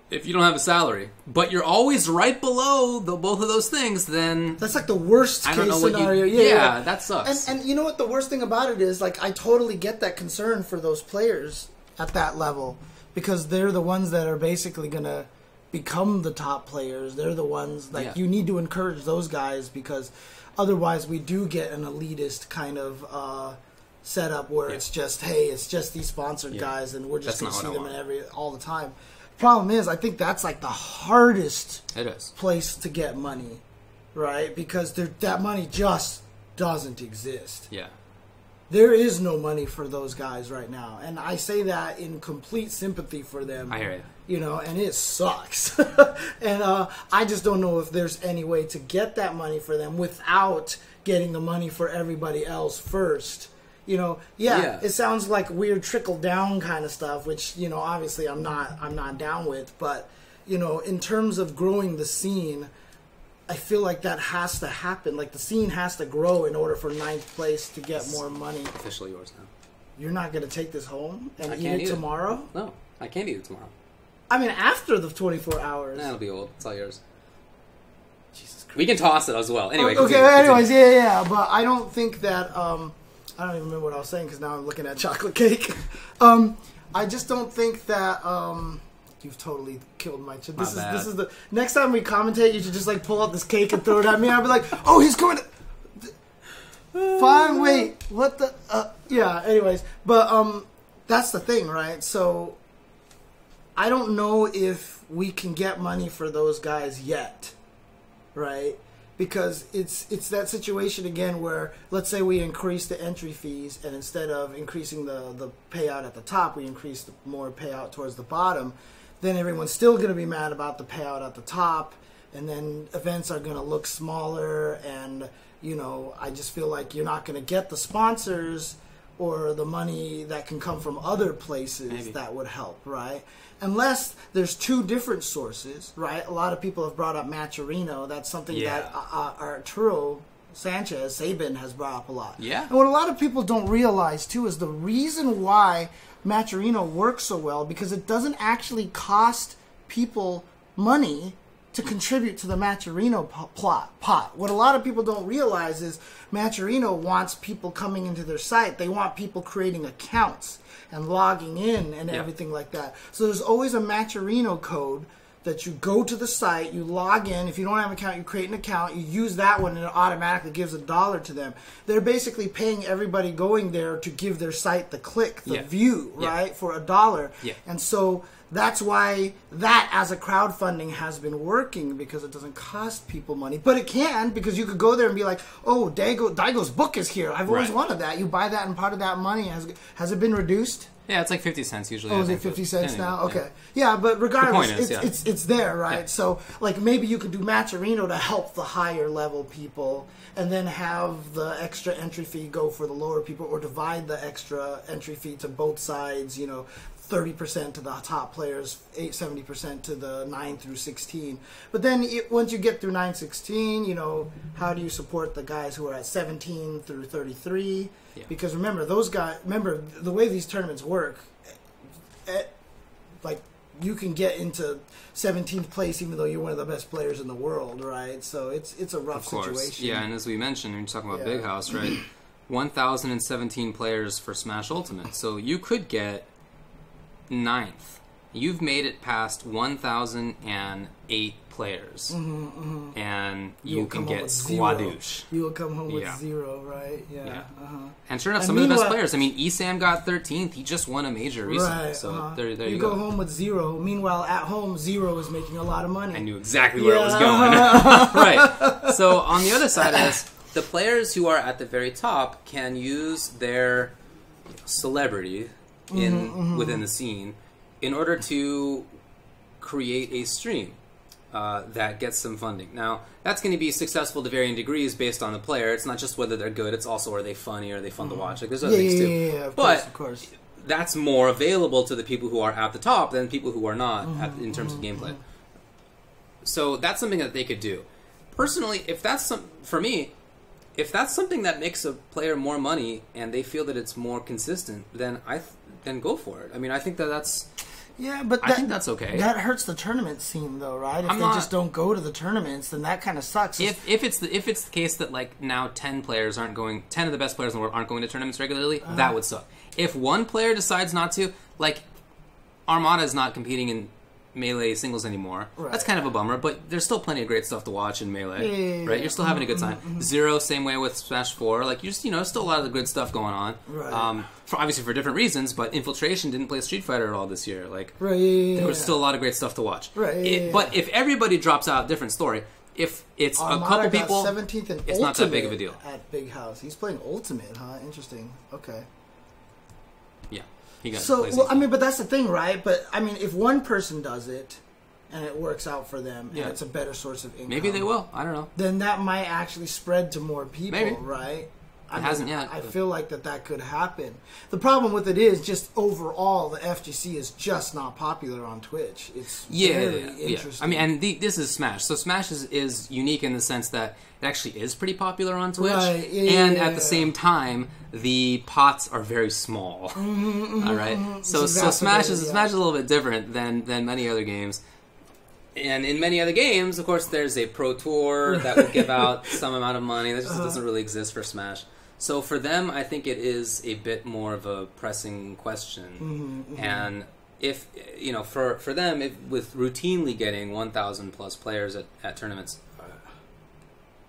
if you don't have a salary, but you're always right below the, both of those things, then... that's like the worst case I don't know scenario. What you, yeah, yeah, yeah, that sucks. And, and you know what? The worst thing about it is, like, I totally get that concern for those players at that level because they're the ones that are basically going to become the top players. They're the ones, like, yeah. you need to encourage those guys because otherwise we do get an elitist kind of... Uh, setup where yeah. it's just, hey, it's just these sponsored yeah. guys and we're just going to see them in every all the time. Problem is, I think that's like the hardest place to get money, right? Because that money just doesn't exist. Yeah. There is no money for those guys right now. And I say that in complete sympathy for them. I hear you. You know, and it sucks. and uh, I just don't know if there's any way to get that money for them without getting the money for everybody else first. You know, yeah, yeah, it sounds like weird trickle down kind of stuff, which, you know, obviously I'm not I'm not down with. But, you know, in terms of growing the scene, I feel like that has to happen. Like the scene has to grow in order for ninth place to get more money. Officially yours now. You're not going to take this home and I eat it, eat it tomorrow? No, I can't eat it tomorrow. I mean, after the twenty-four hours. That'll be old. It's all yours. Jesus Christ. We can toss it as well. Anyway. Okay, continue, anyways, continue. yeah, yeah. But I don't think that... Um, I don't even remember what I was saying because now I'm looking at chocolate cake. um, I just don't think that um, you've totally killed my. Ch- this my is this is the next time we commentate. You should just like pull out this cake and throw it at me. I'll be like, oh, he's coming. To- Fine, wait, what the, uh, yeah, anyways, but, um, that's the thing, right? So, I don't know if we can get money for those guys yet, right? Because it's it's that situation again where, let's say we increase the entry fees, and instead of increasing the, the payout at the top, we increase the more payout towards the bottom, then everyone's still going to be mad about the payout at the top, and then events are going to look smaller, and, you know, I just feel like you're not going to get the sponsors or the money that can come from other places Maybe. that would help, right? Unless there's two different sources, right? A lot of people have brought up Matcherino. That's something yeah. that uh, Arturo Sanchez, Sabin, has brought up a lot. Yeah. And what a lot of people don't realize, too, is the reason why Matcherino works so well, because it doesn't actually cost people money to contribute to the Matcherino plot pot. What a lot of people don't realize is Matcherino wants people coming into their site. They want people creating accounts and logging in and yeah. everything like that. So there's always a Matcherino code that you go to the site, you log in. If you don't have an account, you create an account, you use that one, and it automatically gives a dollar to them. They're basically paying everybody going there to give their site the click, the yeah. view, yeah. right, for a dollar. Yeah. And so that's why that as a crowdfunding has been working, because it doesn't cost people money. But it can, because you could go there and be like, oh, Daigo, Daigo's book is here. I've always right. wanted that. You buy that, and part of that money has has it been reduced? Yeah, it's like fifty cents usually. Oh, is it fifty cents yeah, now? Okay. Yeah, yeah, but regardless, is, it's, yeah. it's it's there, right? Yeah. So, like, maybe you could do Matcherino to help the higher level people, and then have the extra entry fee go for the lower people, or divide the extra entry fee to both sides, you know, thirty percent to the top players, seventy percent to the nine through sixteen. But then it, once you get through nine sixteen, you know, how do you support the guys who are at seventeen through thirty-three? Yeah. Because remember, those guys, remember the way these tournaments work, at, like, you can get into seventeenth place even though you're one of the best players in the world, right? So it's it's a rough situation. Yeah, and as we mentioned, when you're talking about yeah. Big House, right? one thousand seventeen players for Smash Ultimate. So you could get ninth. You've made it past one thousand eight players, mm-hmm, mm-hmm. and you, you can get squadouche. You will come home with yeah. zero, right? Yeah. yeah. Uh-huh. And sure enough, and some of the best players. I mean, Esam got thirteenth. He just won a major recently. Right, so uh-huh. there, there you, you go. You go home with zero. Meanwhile, at home, zero is making a lot of money. I knew exactly where yeah. it was going. Right. So on the other side is the players who are at the very top can use their celebrity in mm-hmm, mm-hmm. within the scene in order to create a stream uh, that gets some funding. Now, that's going to be successful to varying degrees based on the player. It's not just whether they're good, it's also are they funny, are they fun mm-hmm. to watch. Like, there's other yeah, things too. Yeah, yeah, of but course, of course. That's more available to the people who are at the top than people who are not mm-hmm, at, in terms mm-hmm. of gameplay. So that's something that they could do. Personally, if that's some, for me, if that's something that makes a player more money and they feel that it's more consistent, then I th then go for it. I mean, I think that that's yeah, but that, I think that's okay. That hurts the tournament scene, though, right? If I'm they not, just don't go to the tournaments, then that kind of sucks. If if it's the if it's the case that like now ten players aren't going, ten of the best players in the world aren't going to tournaments regularly, uh, that would suck. If one player decides not to, like Armada is not competing in Melee singles anymore. Right. That's kind of a bummer, but there's still plenty of great stuff to watch in Melee. Yeah, yeah, yeah. Right? You're still having a good time. Mm-hmm. Zero, same way with Smash four. Like, you just, you know, there's still a lot of the good stuff going on. Right. Um, for, obviously for different reasons, but Infiltration didn't play Street Fighter at all this year. Like, right, yeah, yeah, yeah. there was still a lot of great stuff to watch. Right. Yeah, it, yeah, yeah. But if everybody drops out, different story. If it's Armada a couple people, seventeenth and it's not that big of a deal. At Big House, he's playing Ultimate, huh? Interesting. Okay. Yeah. So, well, I mean, but that's the thing, right? But, I mean, if one person does it and it works out for them yeah. and it's a better source of income. Maybe they will. I don't know. Then that might actually spread to more people, Maybe. right? It I hasn't mean, yet. I feel like that that could happen. The problem with it is just overall the F G C is just not popular on Twitch. It's yeah, really yeah, yeah. interesting. I mean, and the, this is Smash. So Smash is, is unique in the sense that it actually is pretty popular on Twitch. Right. Yeah, and yeah, at yeah. the same time, the pots are very small. Mm-hmm, all right? Mm-hmm. So exactly so Smash, is, yeah. Smash is a little bit different than, than many other games. And in many other games, of course, there's a Pro Tour that will give out some amount of money. That just uh-huh. doesn't really exist for Smash. So for them, I think it is a bit more of a pressing question. Mm-hmm, mm-hmm. And if, you know, for, for them, if, with routinely getting one thousand plus players at, at tournaments,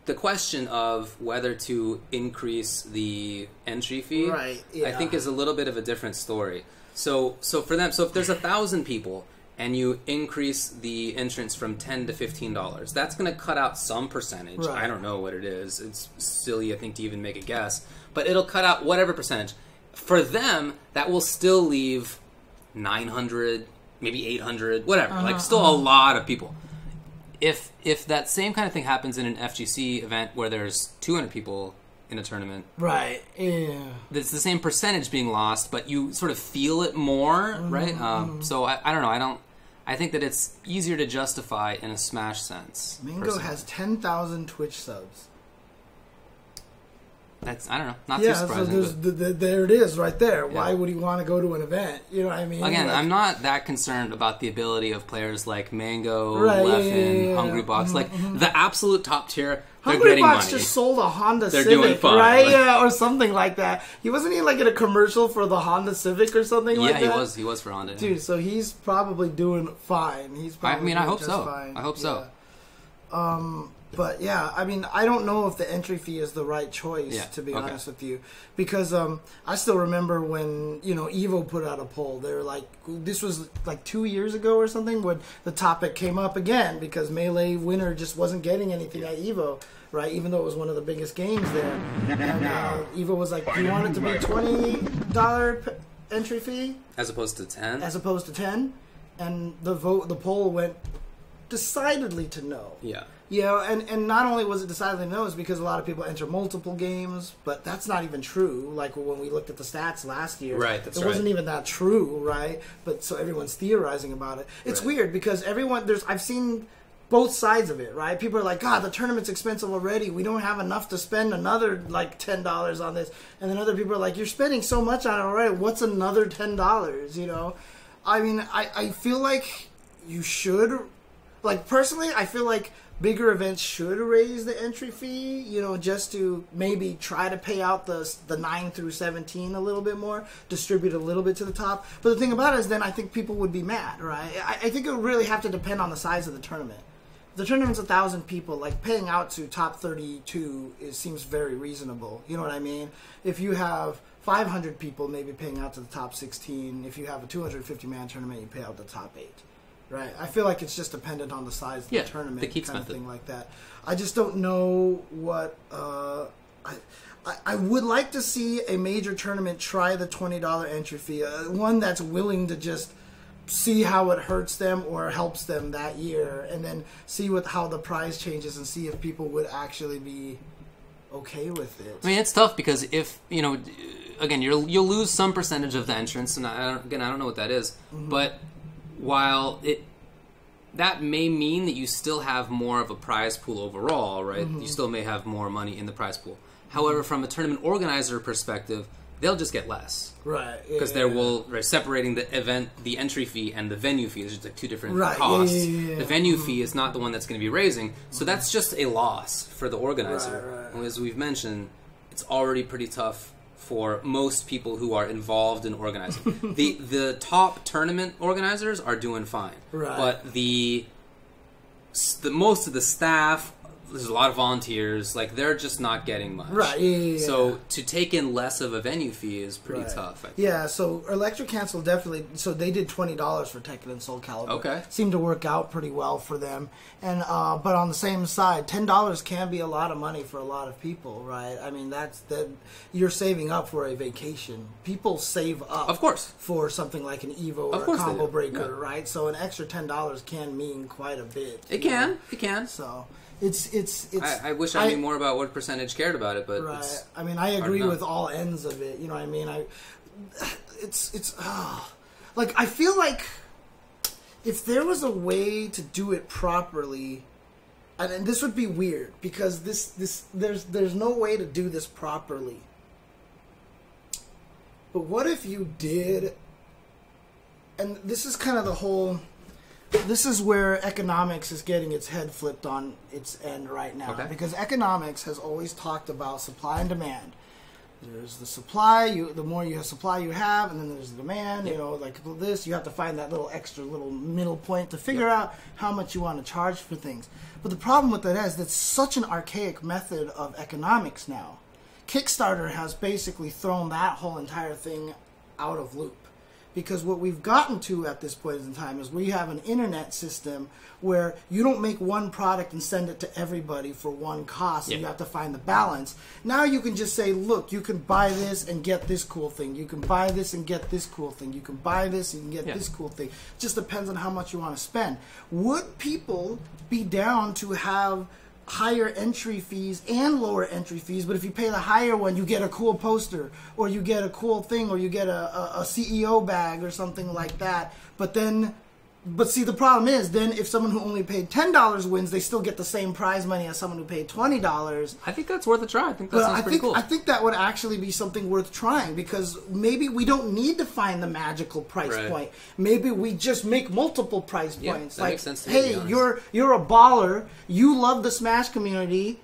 the question of whether to increase the entry fee, right, yeah. I think is a little bit of a different story. So, so for them, so if there's a thousand people and you increase the entrance from ten to fifteen dollars, that's going to cut out some percentage. Right. I don't know what it is. It's silly, I think, to even make a guess, but it'll cut out whatever percentage. For them, that will still leave nine hundred, maybe eight hundred, whatever. Uh-huh, like, still uh-huh. a lot of people. If if that same kind of thing happens in an F G C event where there's two hundred people in a tournament, right? Yeah, it's the same percentage being lost, but you sort of feel it more, mm-hmm, right? Um, mm-hmm. So I, I don't know. I don't. I think that it's easier to justify in a Smash sense. Mingo personally. Has ten thousand Twitch subs. That's I don't know. Not yeah, too surprising. So but, the, the, there it is, right there. Yeah. Why would he want to go to an event? You know what I mean? Again, like, I'm not that concerned about the ability of players like Mango, right, Leffen, yeah, yeah, yeah. Hungrybox, mm-hmm, like mm-hmm. the absolute top tier. Hungrybox just sold a Honda They're Civic, doing fun, right? Like, yeah, or something like that. He wasn't he like in a commercial for the Honda Civic or something yeah, like that. Yeah, he was. He was for Honda, dude. Yeah. So he's probably doing fine. He's. Probably I mean, I hope so. Fine. I hope yeah. so. Um. But yeah, I mean, I don't know if the entry fee is the right choice, yeah, to be okay. honest with you. Because um, I still remember when, you know, Evo put out a poll. They were like, this was like two years ago or something when the topic came up again because Melee winner just wasn't getting anything at Evo, right? Even though it was one of the biggest games there. And uh, Evo was like, do you want it to be twenty dollar entry fee? As opposed to ten? As opposed to ten. And the vote, the poll went decidedly to no. Yeah. You know, and, and not only was it decidedly no, it's because a lot of people enter multiple games, but that's not even true. Like when we looked at the stats last year, right, that's it right. wasn't even that true, right? But so everyone's theorizing about it. It's right. weird because everyone, there's I've seen both sides of it, right? People are like, God, the tournament's expensive already. We don't have enough to spend another like ten dollars on this. And then other people are like, you're spending so much on it already. What's another ten dollars, you know? I mean, I, I feel like you should, like personally, I feel like bigger events should raise the entry fee, you know, just to maybe try to pay out the the nine through seventeen a little bit more, distribute a little bit to the top. But the thing about it is then I think people would be mad, right? I, I think it would really have to depend on the size of the tournament. If the tournament's a thousand people, like paying out to top thirty-two it seems very reasonable. You know what I mean? If you have five hundred people maybe paying out to the top sixteen, if you have a two hundred fifty man tournament, you pay out to the top eight. Right, I feel like it's just dependent on the size of yeah, the tournament, the kind method. of thing like that. I just don't know what. Uh, I, I I would like to see a major tournament try the twenty dollar entry fee, uh, one that's willing to just see how it hurts them or helps them that year, and then see what how the prize changes and see if people would actually be okay with it. I mean, it's tough because if you know, again, you'll you'll lose some percentage of the entrance, and I don't, again, I don't know what that is, mm-hmm. but. While it that may mean that you still have more of a prize pool overall, right? Mm-hmm. You still may have more money in the prize pool. However, from a tournament organizer perspective, they'll just get less, right? Because yeah, there yeah. will right, separating the event, the entry fee, and the venue fee. There's just like two different right. costs. Yeah, yeah, yeah, yeah. The venue mm-hmm. fee is not the one that's going to be raising, so that's just a loss for the organizer. Right, right. And as we've mentioned, it's already pretty tough for most people who are involved in organizing. the the top tournament organizers are doing fine. Right. But the, the most of the staff, there's a lot of volunteers, like they're just not getting much. Right, yeah, yeah, yeah. So to take in less of a venue fee is pretty right. tough, I think. Yeah, so Electric Cancel definitely, so they did twenty dollars for Tekken and Soul Calibur. Okay. Seemed to work out pretty well for them. And uh, but on the same side, ten dollars can be a lot of money for a lot of people, right? I mean, that's that you're saving up for a vacation. People save up of course. for something like an Evo or a Combo Breaker, yeah. right? So an extra ten dollars can mean quite a bit. It can, know? it can. So... It's it's it's. I, I wish I, I knew more about what percentage cared about it, but right. It's I mean, I agree with all ends of it. You know what I mean? I, it's it's oh. like I feel like if there was a way to do it properly, and, and this would be weird because this this there's there's no way to do this properly. But what if you did? And this is kind of the whole. This is where economics is getting its head flipped on its end right now. Okay. Because economics has always talked about supply and demand. There's the supply, you the more you have supply you have, and then there's the demand, yep. you know, like this, you have to find that little extra little middle point to figure yep. out how much you want to charge for things. But the problem with that is that's such an archaic method of economics now. Kickstarter has basically thrown that whole entire thing out of loop. Because what we've gotten to at this point in time is we have an internet system where you don't make one product and send it to everybody for one cost. Yeah. You have to find the balance. Now you can just say, look, you can buy this and get this cool thing. You can buy this and get this cool thing. You can buy this and get yeah. this cool thing. It just depends on how much you want to spend. Would people be down to have higher entry fees and lower entry fees, but if you pay the higher one, you get a cool poster, or you get a cool thing, or you get a, a, a C E O bag or something like that? But then, but see, the problem is, then if someone who only paid ten dollars wins, they still get the same prize money as someone who paid twenty dollars. I think that's worth a try. I think that sounds pretty cool. I think that would actually be something worth trying, because maybe we don't need to find the magical price right. point. Maybe we just make multiple price yeah, points. That like, makes sense to hey, me, you're you're a baller. You love the Smash community.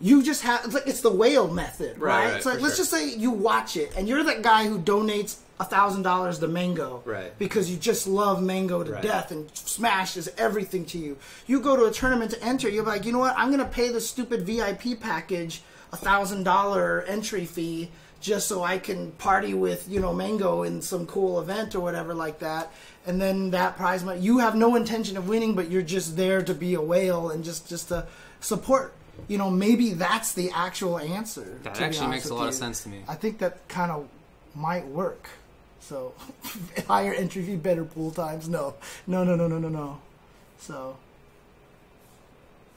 You just have it's like it's the whale method, right? right? It's like let's sure. just say you watch it, and you're that guy who donates a thousand dollars to Mango, right? Because you just love Mango to right. death, and Smash is everything to you. You go to a tournament to enter. You're like, you know what? I'm gonna pay the stupid V I P package, a thousand dollar entry fee, just so I can party with you know Mango in some cool event or whatever like that. And then that prize money, you have no intention of winning, but you're just there to be a whale and just just to support. You know, maybe that's the actual answer. That actually makes a lot of sense to me. I think that kind of might work. So, higher entry fee, better pool times. No, no, no, no, no, no, no. So,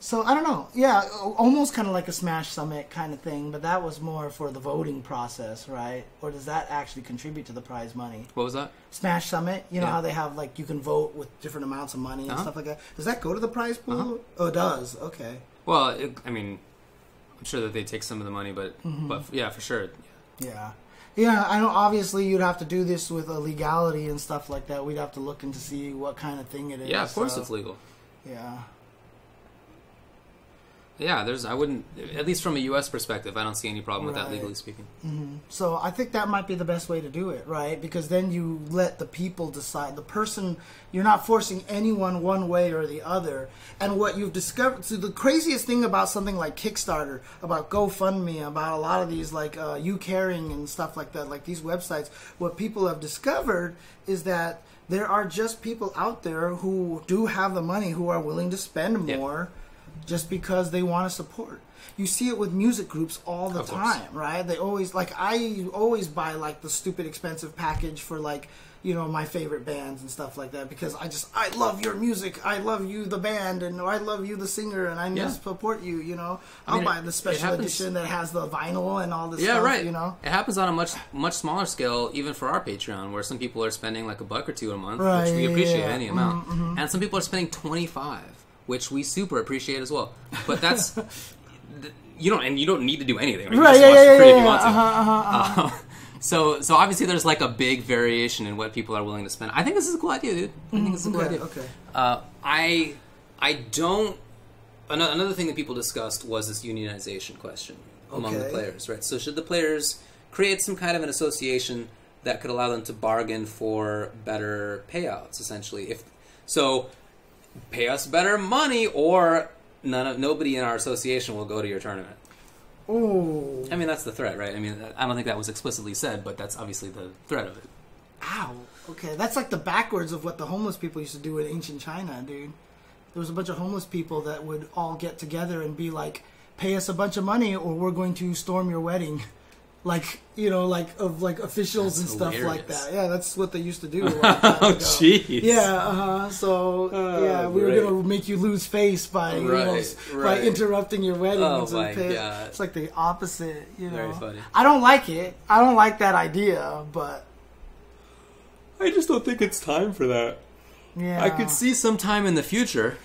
so I don't know. Yeah, almost kind of like a Smash Summit kind of thing, but that was more for the voting process, right? Or does that actually contribute to the prize money? What was that? Smash Summit. You know yeah. how they have like you can vote with different amounts of money and uh-huh. stuff like that. Does that go to the prize pool? Uh-huh. Oh, it does. Okay. Well, it, I mean, I'm sure that they take some of the money, but mm-hmm. but yeah, for sure. Yeah. Yeah, I know obviously you'd have to do this with a legality and stuff like that. We'd have to look into see what kind of thing it is. Yeah, of course so. It's legal. Yeah. Yeah, there's, I wouldn't, at least from a U S perspective, I don't see any problem with right. that, legally speaking. Mm-hmm. So I think that might be the best way to do it, right? Because then you let the people decide. The person, you're not forcing anyone one way or the other. And what you've discovered, so the craziest thing about something like Kickstarter, about GoFundMe, about a lot of these, like uh, YouCaring and stuff like that, like these websites, what people have discovered is that there are just people out there who do have the money, who are willing to spend yeah. more just because they want to support. You see it with music groups all the time, right? They always, like, I always buy, like, the stupid expensive package for, like, you know, my favorite bands and stuff like that, because I just, I love your music, I love you, the band, and I love you, the singer, and I yeah. must support you, you know? I'll I mean, buy the special edition that has the vinyl and all this yeah, stuff, right. you know? It happens on a much much smaller scale, even for our Patreon, where some people are spending, like, a buck or two a month, right, which we yeah, appreciate yeah. any amount, mm-hmm. and some people are spending twenty-five. Which we super appreciate as well, but that's you don't and you don't need to do anything. Right? Right, you just yeah, watch yeah, the yeah, yeah. Want to. Uh-huh, uh-huh, uh-huh. Um, so, so obviously there's like a big variation in what people are willing to spend. I think this is a cool idea, dude. I think this is a cool okay, idea. Okay. Uh, I, I don't. Another thing that people discussed was this unionization question among okay. the players, right? So, should the players create some kind of an association that could allow them to bargain for better payouts, essentially? If so. Pay us better money, or none of nobody in our association will go to your tournament. Ooh. I mean, that's the threat, right? I mean, I don't think that was explicitly said, but that's obviously the threat of it. Ow. Okay, that's like the backwards of what the homeless people used to do in ancient China, dude. There was a bunch of homeless people that would all get together and be like, "Pay us a bunch of money, or we're going to storm your wedding." Like, you know, like of like officials that's and stuff hilarious. Like that. Yeah, that's what they used to do. A long time ago. Oh, jeez. Yeah. Uh huh. So oh, yeah, we great. Were gonna make you lose face by right, you know, right. by interrupting your wedding. Oh and my pay. God! It's like the opposite. You know, very funny. I don't like it. I don't like that idea, but I just don't think it's time for that. Yeah, I could see sometime in the future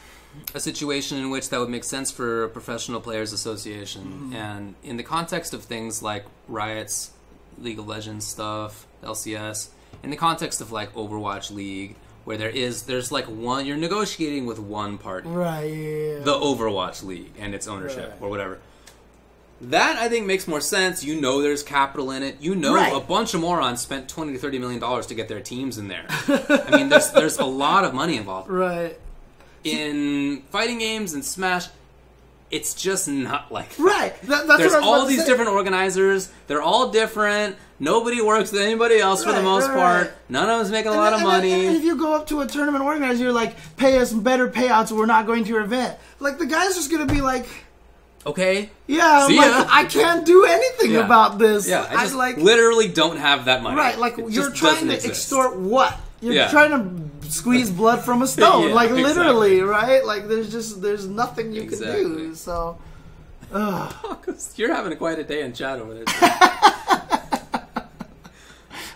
a situation in which that would make sense for a professional players association mm-hmm. and in the context of things like Riot's League of Legends stuff, L C S, in the context of like Overwatch League, where there is there's like one you're negotiating with one party, right? Yeah, yeah, yeah. The Overwatch League and its ownership right. or whatever. That, I think, makes more sense. You know there's capital in it. You know right. a bunch of morons spent twenty to thirty million dollars to get their teams in there. I mean, there's there's a lot of money involved. Right. In fighting games and Smash, it's just not like that. Right. That, that's there's what I was all these say. different organizers. They're all different. Nobody works with anybody else right, for the most right, part. Right. None of them's making a and lot then, of money. And, and if you go up to a tournament organizer, you're like, pay us better payouts or we're not going to your event. Like, the guy's just going to be like... Okay. Yeah, I'm like, I can't do anything yeah. about this. Yeah, I just I, like, literally don't have that money. Right, like it you're trying to exist. extort what? You're yeah. trying to squeeze blood from a stone, yeah, like literally, exactly. right? Like there's just there's nothing you exactly. can do. So, you're having quite a day in chat over there.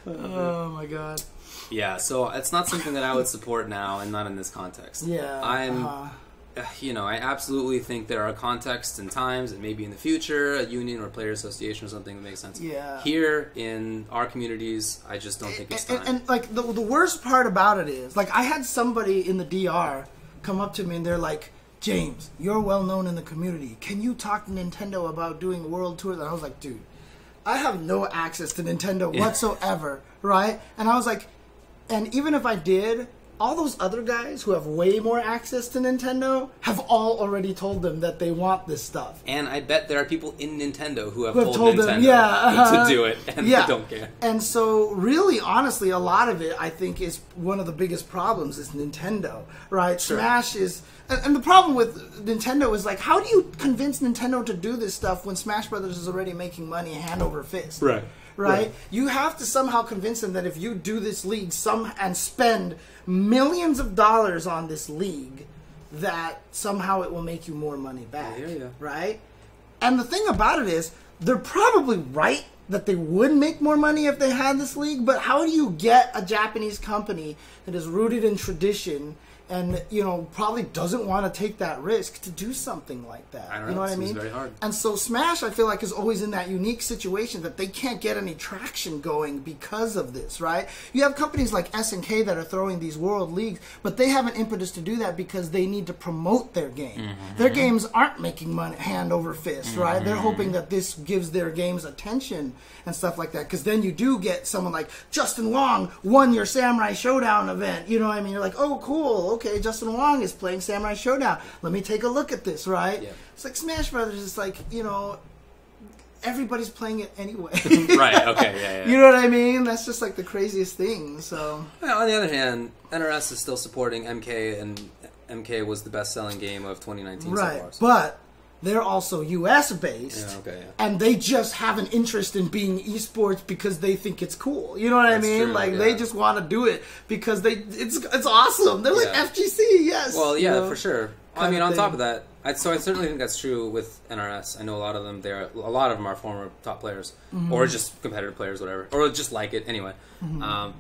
Oh my god. Yeah, so it's not something that I would support now, and not in this context. Yeah, I'm. Uh, You know, I absolutely think there are contexts and times, and maybe in the future, a union or a player association or something that makes sense. Yeah. Here in our communities, I just don't think it's time. And, and, and like the the worst part about it is, like, I had somebody in the D R come up to me and they're like, "James, you're well known in the community. Can you talk to Nintendo about doing world tours?" And I was like, "Dude, I have no access to Nintendo whatsoever, yeah. right?" And I was like, "And even if I did." All those other guys who have way more access to Nintendo have all already told them that they want this stuff. And I bet there are people in Nintendo who have, who have told, told Nintendo them, yeah, uh, to do it, and yeah. they don't care. And so, really, honestly, a lot of it, I think, is one of the biggest problems is Nintendo, right? Sure. Smash is... And the problem with Nintendo is, like, how do you convince Nintendo to do this stuff when Smash Brothers is already making money hand over fist? Right. Right? Right, you have to somehow convince them that if you do this league some and spend millions of dollars on this league, that somehow it will make you more money back. Yeah, yeah. Right, and the thing about it is, they're probably right that they would make more money if they had this league. But how do you get a Japanese company that is rooted in tradition and, you know, probably doesn't want to take that risk to do something like that? I don't know, you know what I mean? It's very hard. And so Smash, I feel like, is always in that unique situation that they can't get any traction going because of this, right? You have companies like S N K that are throwing these world leagues, but they have an impetus to do that because they need to promote their game. Mm-hmm. Their games aren't making money hand over fist, right? Mm-hmm. They're hoping that this gives their games attention and stuff like that, because then you do get someone like Justin Wong won your Samurai Showdown event. You know what I mean? You're like, oh, cool. Okay, Justin Wong is playing Samurai Showdown. Let me take a look at this, right? Yeah. It's like Smash Brothers. It's like, you know, everybody's playing it anyway. Right, okay, yeah, yeah. You know what I mean? That's just like the craziest thing, so... Well, on the other hand, N R S is still supporting M K, and M K was the best-selling game of twenty nineteen right, so far. So. But... They're also U S based, yeah, okay, yeah. and they just have an interest in being esports because they think it's cool. You know what That's I mean? True, like yeah. they just want to do it because they it's it's awesome. They're yeah. like F G C, yes. Well, yeah, you know, for sure. I mean, on thing. top of that, I, so I certainly think that's true with N R S. I know a lot of them. They're a lot of them are former top players, mm-hmm. or just competitive players, whatever, or just like it anyway. Mm-hmm. um,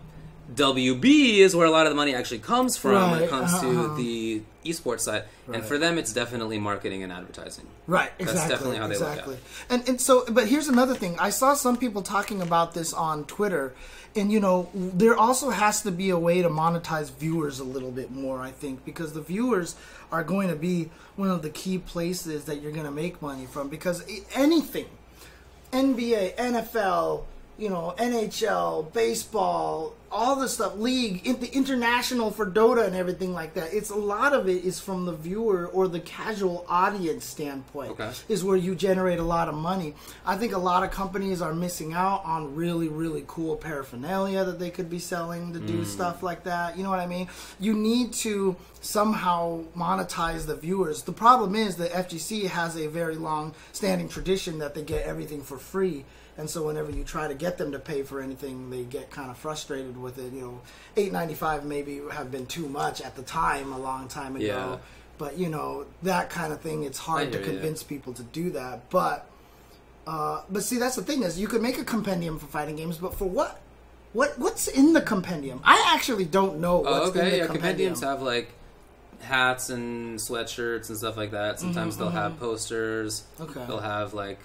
W B is where a lot of the money actually comes from right. when it comes uh-huh. to the esports side, right. and for them it's definitely marketing and advertising. Right, exactly. That's definitely how they exactly. look at it. And and so, but here's another thing. I saw some people talking about this on Twitter, and you know, there also has to be a way to monetize viewers a little bit more, I think, because the viewers are going to be one of the key places that you're going to make money from, because anything, N B A, N F L, you know, N H L, baseball, all this stuff, league, the international for Dota and everything like that. It's a lot of it is from the viewer or the casual audience standpoint okay. is where you generate a lot of money. I think a lot of companies are missing out on really, really cool paraphernalia that they could be selling to do mm. stuff like that. You know what I mean? You need to somehow monetize the viewers. The problem is that F G C has a very long standing tradition that they get everything for free. And so whenever you try to get them to pay for anything, they get kind of frustrated with it. You know, eight ninety-five maybe have been too much at the time a long time ago. Yeah. But, you know, that kind of thing, it's hard I to hear, convince yeah. people to do that. But, uh, but see, that's the thing is you could make a compendium for fighting games, but for what? What What's in the compendium? I actually don't know what's oh, okay. in the yeah, compendium. Compendiums have, like, hats and sweatshirts and stuff like that. Sometimes mm-hmm, they'll mm-hmm. have posters. Okay. They'll have, like...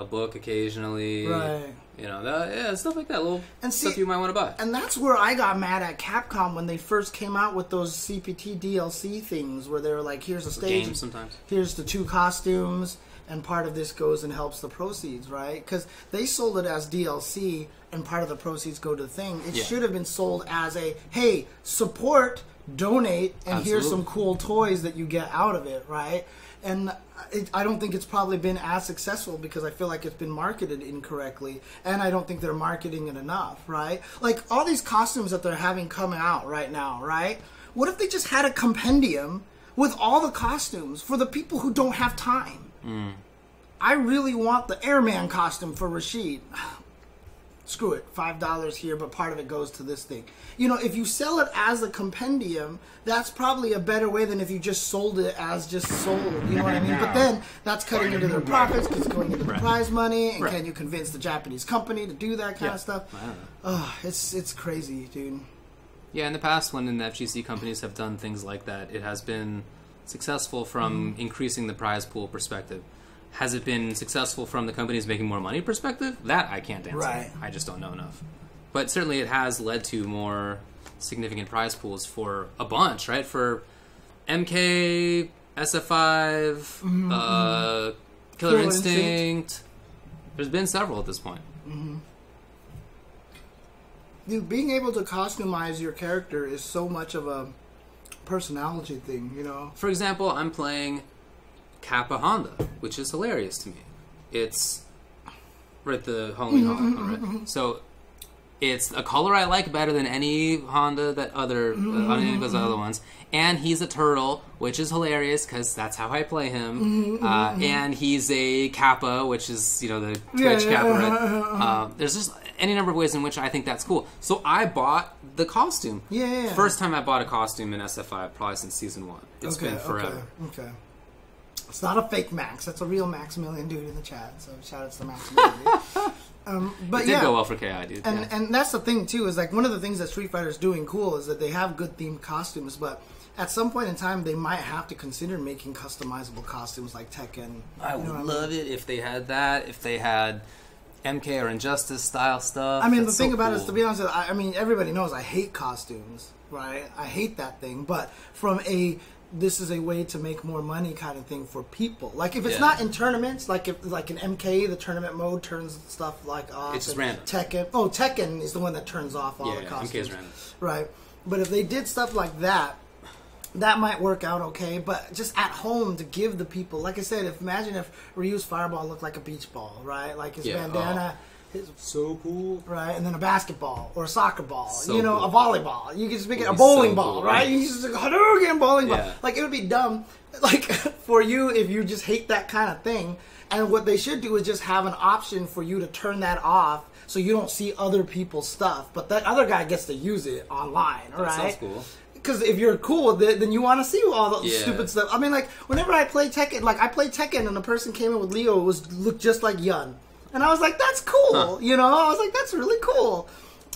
a book occasionally. Right. You know, that, yeah, stuff like that, little and see, stuff you might want to buy. And that's where I got mad at Capcom when they first came out with those C P T D L C things where they were like, here's a stage. Games sometimes. Here's the two costumes, and part of this goes and helps the proceeds, right? Because they sold it as D L C, and part of the proceeds go to the thing. It yeah. should have been sold as a, hey, support, donate, and Absolutely. here's some cool toys that you get out of it, right? And it, I don't think it's probably been as successful because I feel like it's been marketed incorrectly, and I don't think they're marketing it enough, right? Like, all these costumes that they're having coming out right now, right? What if they just had a compendium with all the costumes for the people who don't have time? Mm. I really want the Airman costume for Rashid. Screw it, five dollars here, but part of it goes to this thing. You know, if you sell it as a compendium, that's probably a better way than if you just sold it as just sold, you know what I mean? But then that's cutting into their profits because it's going into the prize money, and can you convince the Japanese company to do that kind yeah. of stuff? I don't know. Oh, it's, it's crazy, dude. Yeah, in the past when the F G C companies have done things like that, it has been successful from mm. increasing the prize pool perspective. Has it been successful from the companies making more money perspective? That I can't answer. Right. I just don't know enough. But certainly it has led to more significant prize pools for a bunch, right? For M K, S F five, mm-hmm. uh, Killer Cool Instinct. Instinct. There's been several at this point. Mm-hmm. Dude, being able to customize your character is so much of a personality thing, you know? For example, I'm playing Kappa Honda, which is hilarious to me. It's right the Holy Honda, right? So it's a color I like better than any Honda that other uh, any of those other ones. And he's a turtle, which is hilarious because that's how I play him. Uh, and he's a Kappa, which is you know the Twitch yeah, Kappa. Right? Uh, there's just any number of ways in which I think that's cool. So I bought the costume. Yeah. yeah. First time I bought a costume in S F five, probably since season one. It's okay, been forever. Okay. okay. It's not a fake Max. That's a real Maximilian dude in the chat. So shout out to the Maximilian dude. Um, but it did yeah. go well for K I, dude. And, yeah. and that's the thing, too, is like one of the things that Street Fighter is doing cool is that they have good themed costumes, but at some point in time, they might have to consider making customizable costumes like Tekken. I would know love I mean? it if they had that, if they had M K or Injustice style stuff. I mean, that's the thing so about cool. it is, to be honest, I, I mean, everybody knows I hate costumes, right? I hate that thing, but from a this is a way to make more money kind of thing for people. Like, if it's yeah. not in tournaments, like if like in M K, the tournament mode turns stuff like off. It's just random. Tekken. Oh, Tekken is the one that turns off all yeah, the yeah, costumes. M K's random. Right. But if they did stuff like that, that might work out okay. But just at home to give the people, like I said, if imagine if Ryu's fireball looked like a beach ball, right? Like his yeah, bandana. Oh. It's so cool. Right, and then a basketball or a soccer ball, so you know, cool. a volleyball. You can just make it a bowling so ball, cool, right? right? You can just like, Hadouken bowling yeah. ball. Like, it would be dumb, like, for you if you just hate that kind of thing. And what they should do is just have an option for you to turn that off so you don't see other people's stuff. But that other guy gets to use it online, that right? Sounds cool. Because if you're cool with it, then you want to see all the yeah. stupid stuff. I mean, like, whenever I play Tekken, like, I play Tekken and the person came in with Leo was looked just like Yun. And I was like, that's cool, huh. you know? I was like, that's really cool.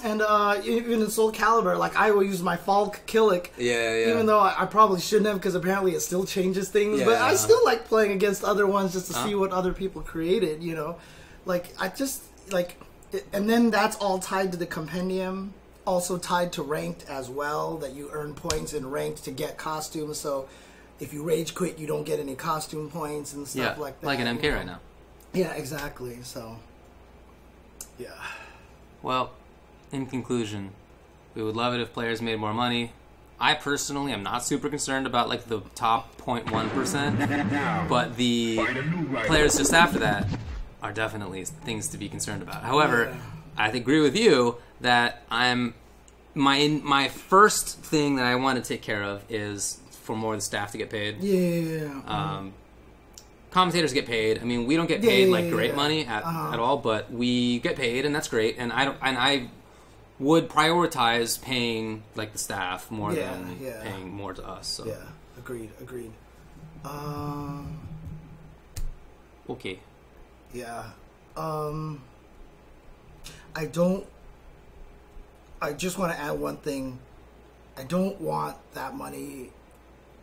And uh, even in Soul Calibur, like, I will use my Falk Killick. Yeah, yeah. Even though I, I probably shouldn't have, because apparently it still changes things. Yeah, but yeah. I still like playing against other ones just to huh. see what other people created, you know? Like, I just, like, it, and then that's all tied to the compendium, also tied to ranked as well, that you earn points in ranked to get costumes. So if you rage quit, you don't get any costume points and stuff yeah, like that. Like an M K you know? right now. Yeah, exactly. So, yeah. Well, in conclusion, we would love it if players made more money. I personally am not super concerned about like the top zero point one percent, but the players just after that are definitely things to be concerned about. However, yeah. I agree with you that I'm my my first thing that I want to take care of is for more of the staff to get paid. Yeah. Um. Commentators get paid. I mean, we don't get paid yeah, like great yeah. money at, uh-huh. at all, but we get paid, and that's great. And I don't, and I would prioritize paying like the staff more yeah, than yeah. paying more to us. So. Yeah, agreed, agreed. Um, okay. Yeah. Um, I don't. I just want to add one thing. I don't want that money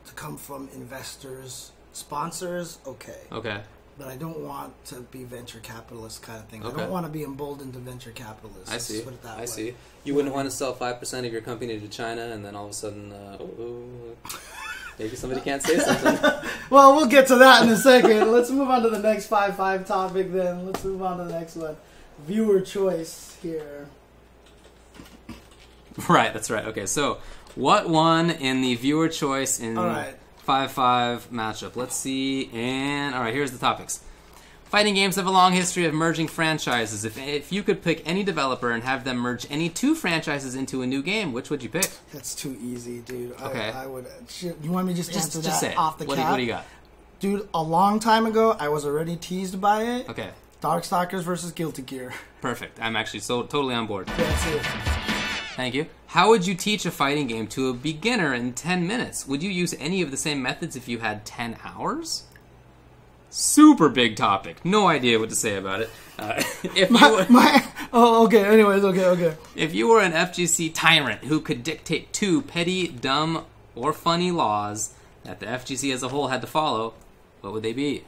to come from investors. Sponsors, okay. Okay. but I don't want to be venture capitalist kind of thing. Okay. I don't want to be emboldened to venture capitalists. I see. Put it that I way. see. You wouldn't want to sell five percent of your company to China and then all of a sudden, uh, oh, maybe somebody can't say something. Well, we'll get to that in a second. Let's move on to the next five five topic then. Let's move on to the next one. Viewer choice here. Right, that's right. Okay, so what won in the viewer choice in five five matchup? Let's see. And all right, here's the topics. Fighting games have a long history of merging franchises. If, if you could pick any developer and have them merge any two franchises into a new game, which would you pick? That's too easy, dude. Okay. I, I would. You want me to just, just answer just that off the what cap? Do you, what do you got? Dude, a long time ago, I was already teased by it. Okay. Darkstalkers versus Guilty Gear. Perfect. I'm actually so totally on board. That's it. Thank you. How would you teach a fighting game to a beginner in ten minutes? Would you use any of the same methods if you had ten hours? Super big topic. No idea what to say about it. Uh, if my, you were, my, oh, okay. Anyways, okay, okay. If you were an F G C tyrant who could dictate two petty, dumb, or funny laws that the F G C as a whole had to follow, what would they be?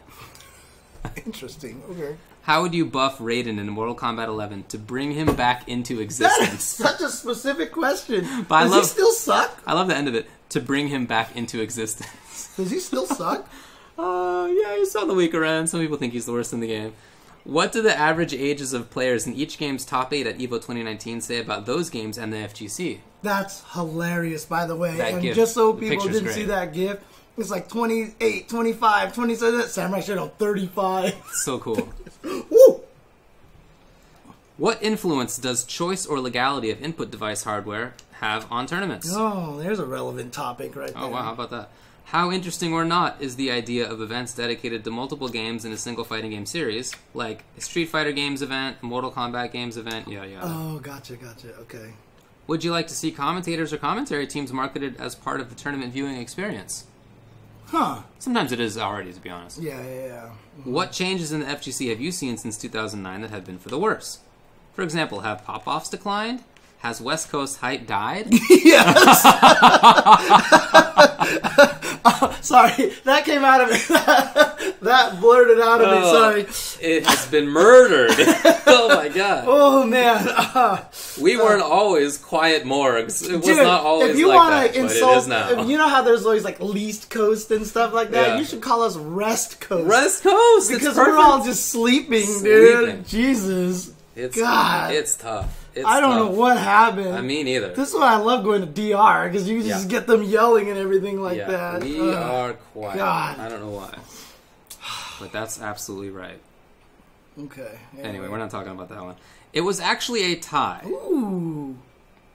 Interesting. Okay. How would you buff Raiden in Mortal Kombat eleven to bring him back into existence? That is such a specific question. But Does I love, he still suck? I love the end of it. To bring him back into existence. Does he still suck? uh, yeah, he's on the weaker end. Some people think he's the worst in the game. What do the average ages of players in each game's top eight at EVO twenty nineteen say about those games and the F G C? That's hilarious, by the way. That and gift, just so people didn't great. see that gif, it's like twenty-eight, twenty-five, twenty-seven, Samurai Shodown thirty-five. So cool. Woo! What influence does choice or legality of input device hardware have on tournaments? Oh, there's a relevant topic right there. Oh, wow, how about that? How interesting or not is the idea of events dedicated to multiple games in a single fighting game series, like a Street Fighter games event, Mortal Kombat games event, yeah, yeah. Oh, gotcha, gotcha, okay. Would you like to see commentators or commentary teams marketed as part of the tournament viewing experience? Huh. Sometimes it is already, to be honest. Yeah, yeah, yeah. Mm-hmm. What changes in the F G C have you seen since two thousand nine that have been for the worse? For example, have pop-offs declined? Has West Coast hype died? Yes! Oh, sorry, that came out of me. That blurted out of oh, me, sorry. It has been murdered. Oh, my God. Oh, man. Uh, we uh, weren't always quiet morgues. It was dude, not always you like that, insult, but it is now. If you know how there's always, like, least coast and stuff like that? Yeah. You should call us Rest Coast. Rest Coast! Because we're all just sleeping, sleeping. dude. Jesus. It's, God. It's tough. It's I don't tough. know what happened. I mean, either. This is why I love going to D R, because you just yeah. get them yelling and everything like yeah, that. We uh, are quiet. God. I don't know why. But that's absolutely right. Okay. Anyway. anyway, we're not talking about that one. It was actually a tie. Ooh.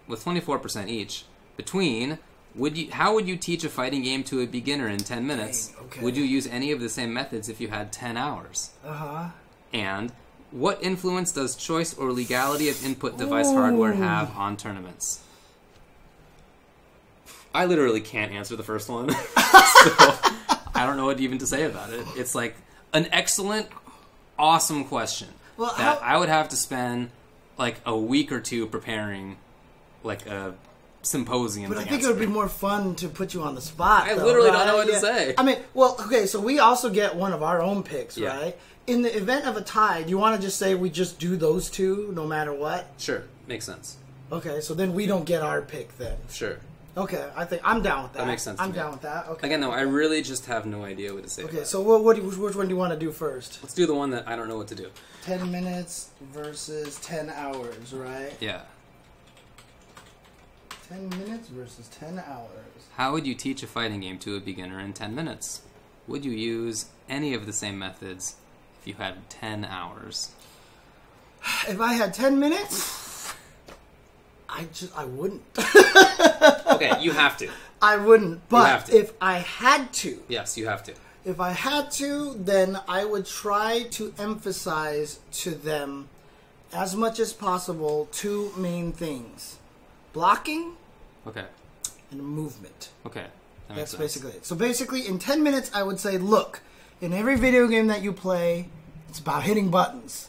With twenty-four percent each between would you how would you teach a fighting game to a beginner in ten minutes? Dang, okay. Would you use any of the same methods if you had ten hours? Uh-huh. And what influence does choice or legality of input device Ooh. hardware have on tournaments? I literally can't answer the first one. So I don't know what even to say about it. It's like an excellent, awesome question well, that I would have to spend like a week or two preparing like a symposium. But I think it would be more fun to put you on the spot. I though, literally right? don't know what yeah. to say. I mean, well, okay, so we also get one of our own picks, yeah. right? In the event of a tie, do you want to just say we just do those two no matter what? Sure. Makes sense. Okay, so then we don't get our pick then. Sure. Okay, I think I'm down with that. That makes sense. I'm down with that. Okay. Again, though, I really just have no idea what to say. Okay, so what, what do you, which one do you want to do first? Let's do the one that I don't know what to do. Ten minutes versus ten hours, right? Yeah. Ten minutes versus ten hours. How would you teach a fighting game to a beginner in ten minutes? Would you use any of the same methods? You had ten hours. If I had ten minutes, I just I wouldn't. Okay, you have to. I wouldn't, but if I had to. Yes, you have to. If I had to, then I would try to emphasize to them as much as possible two main things. Blocking. Okay. And movement. Okay. That makes That's sense. basically it. So basically in ten minutes I would say, look, in every video game that you play, it's about hitting buttons,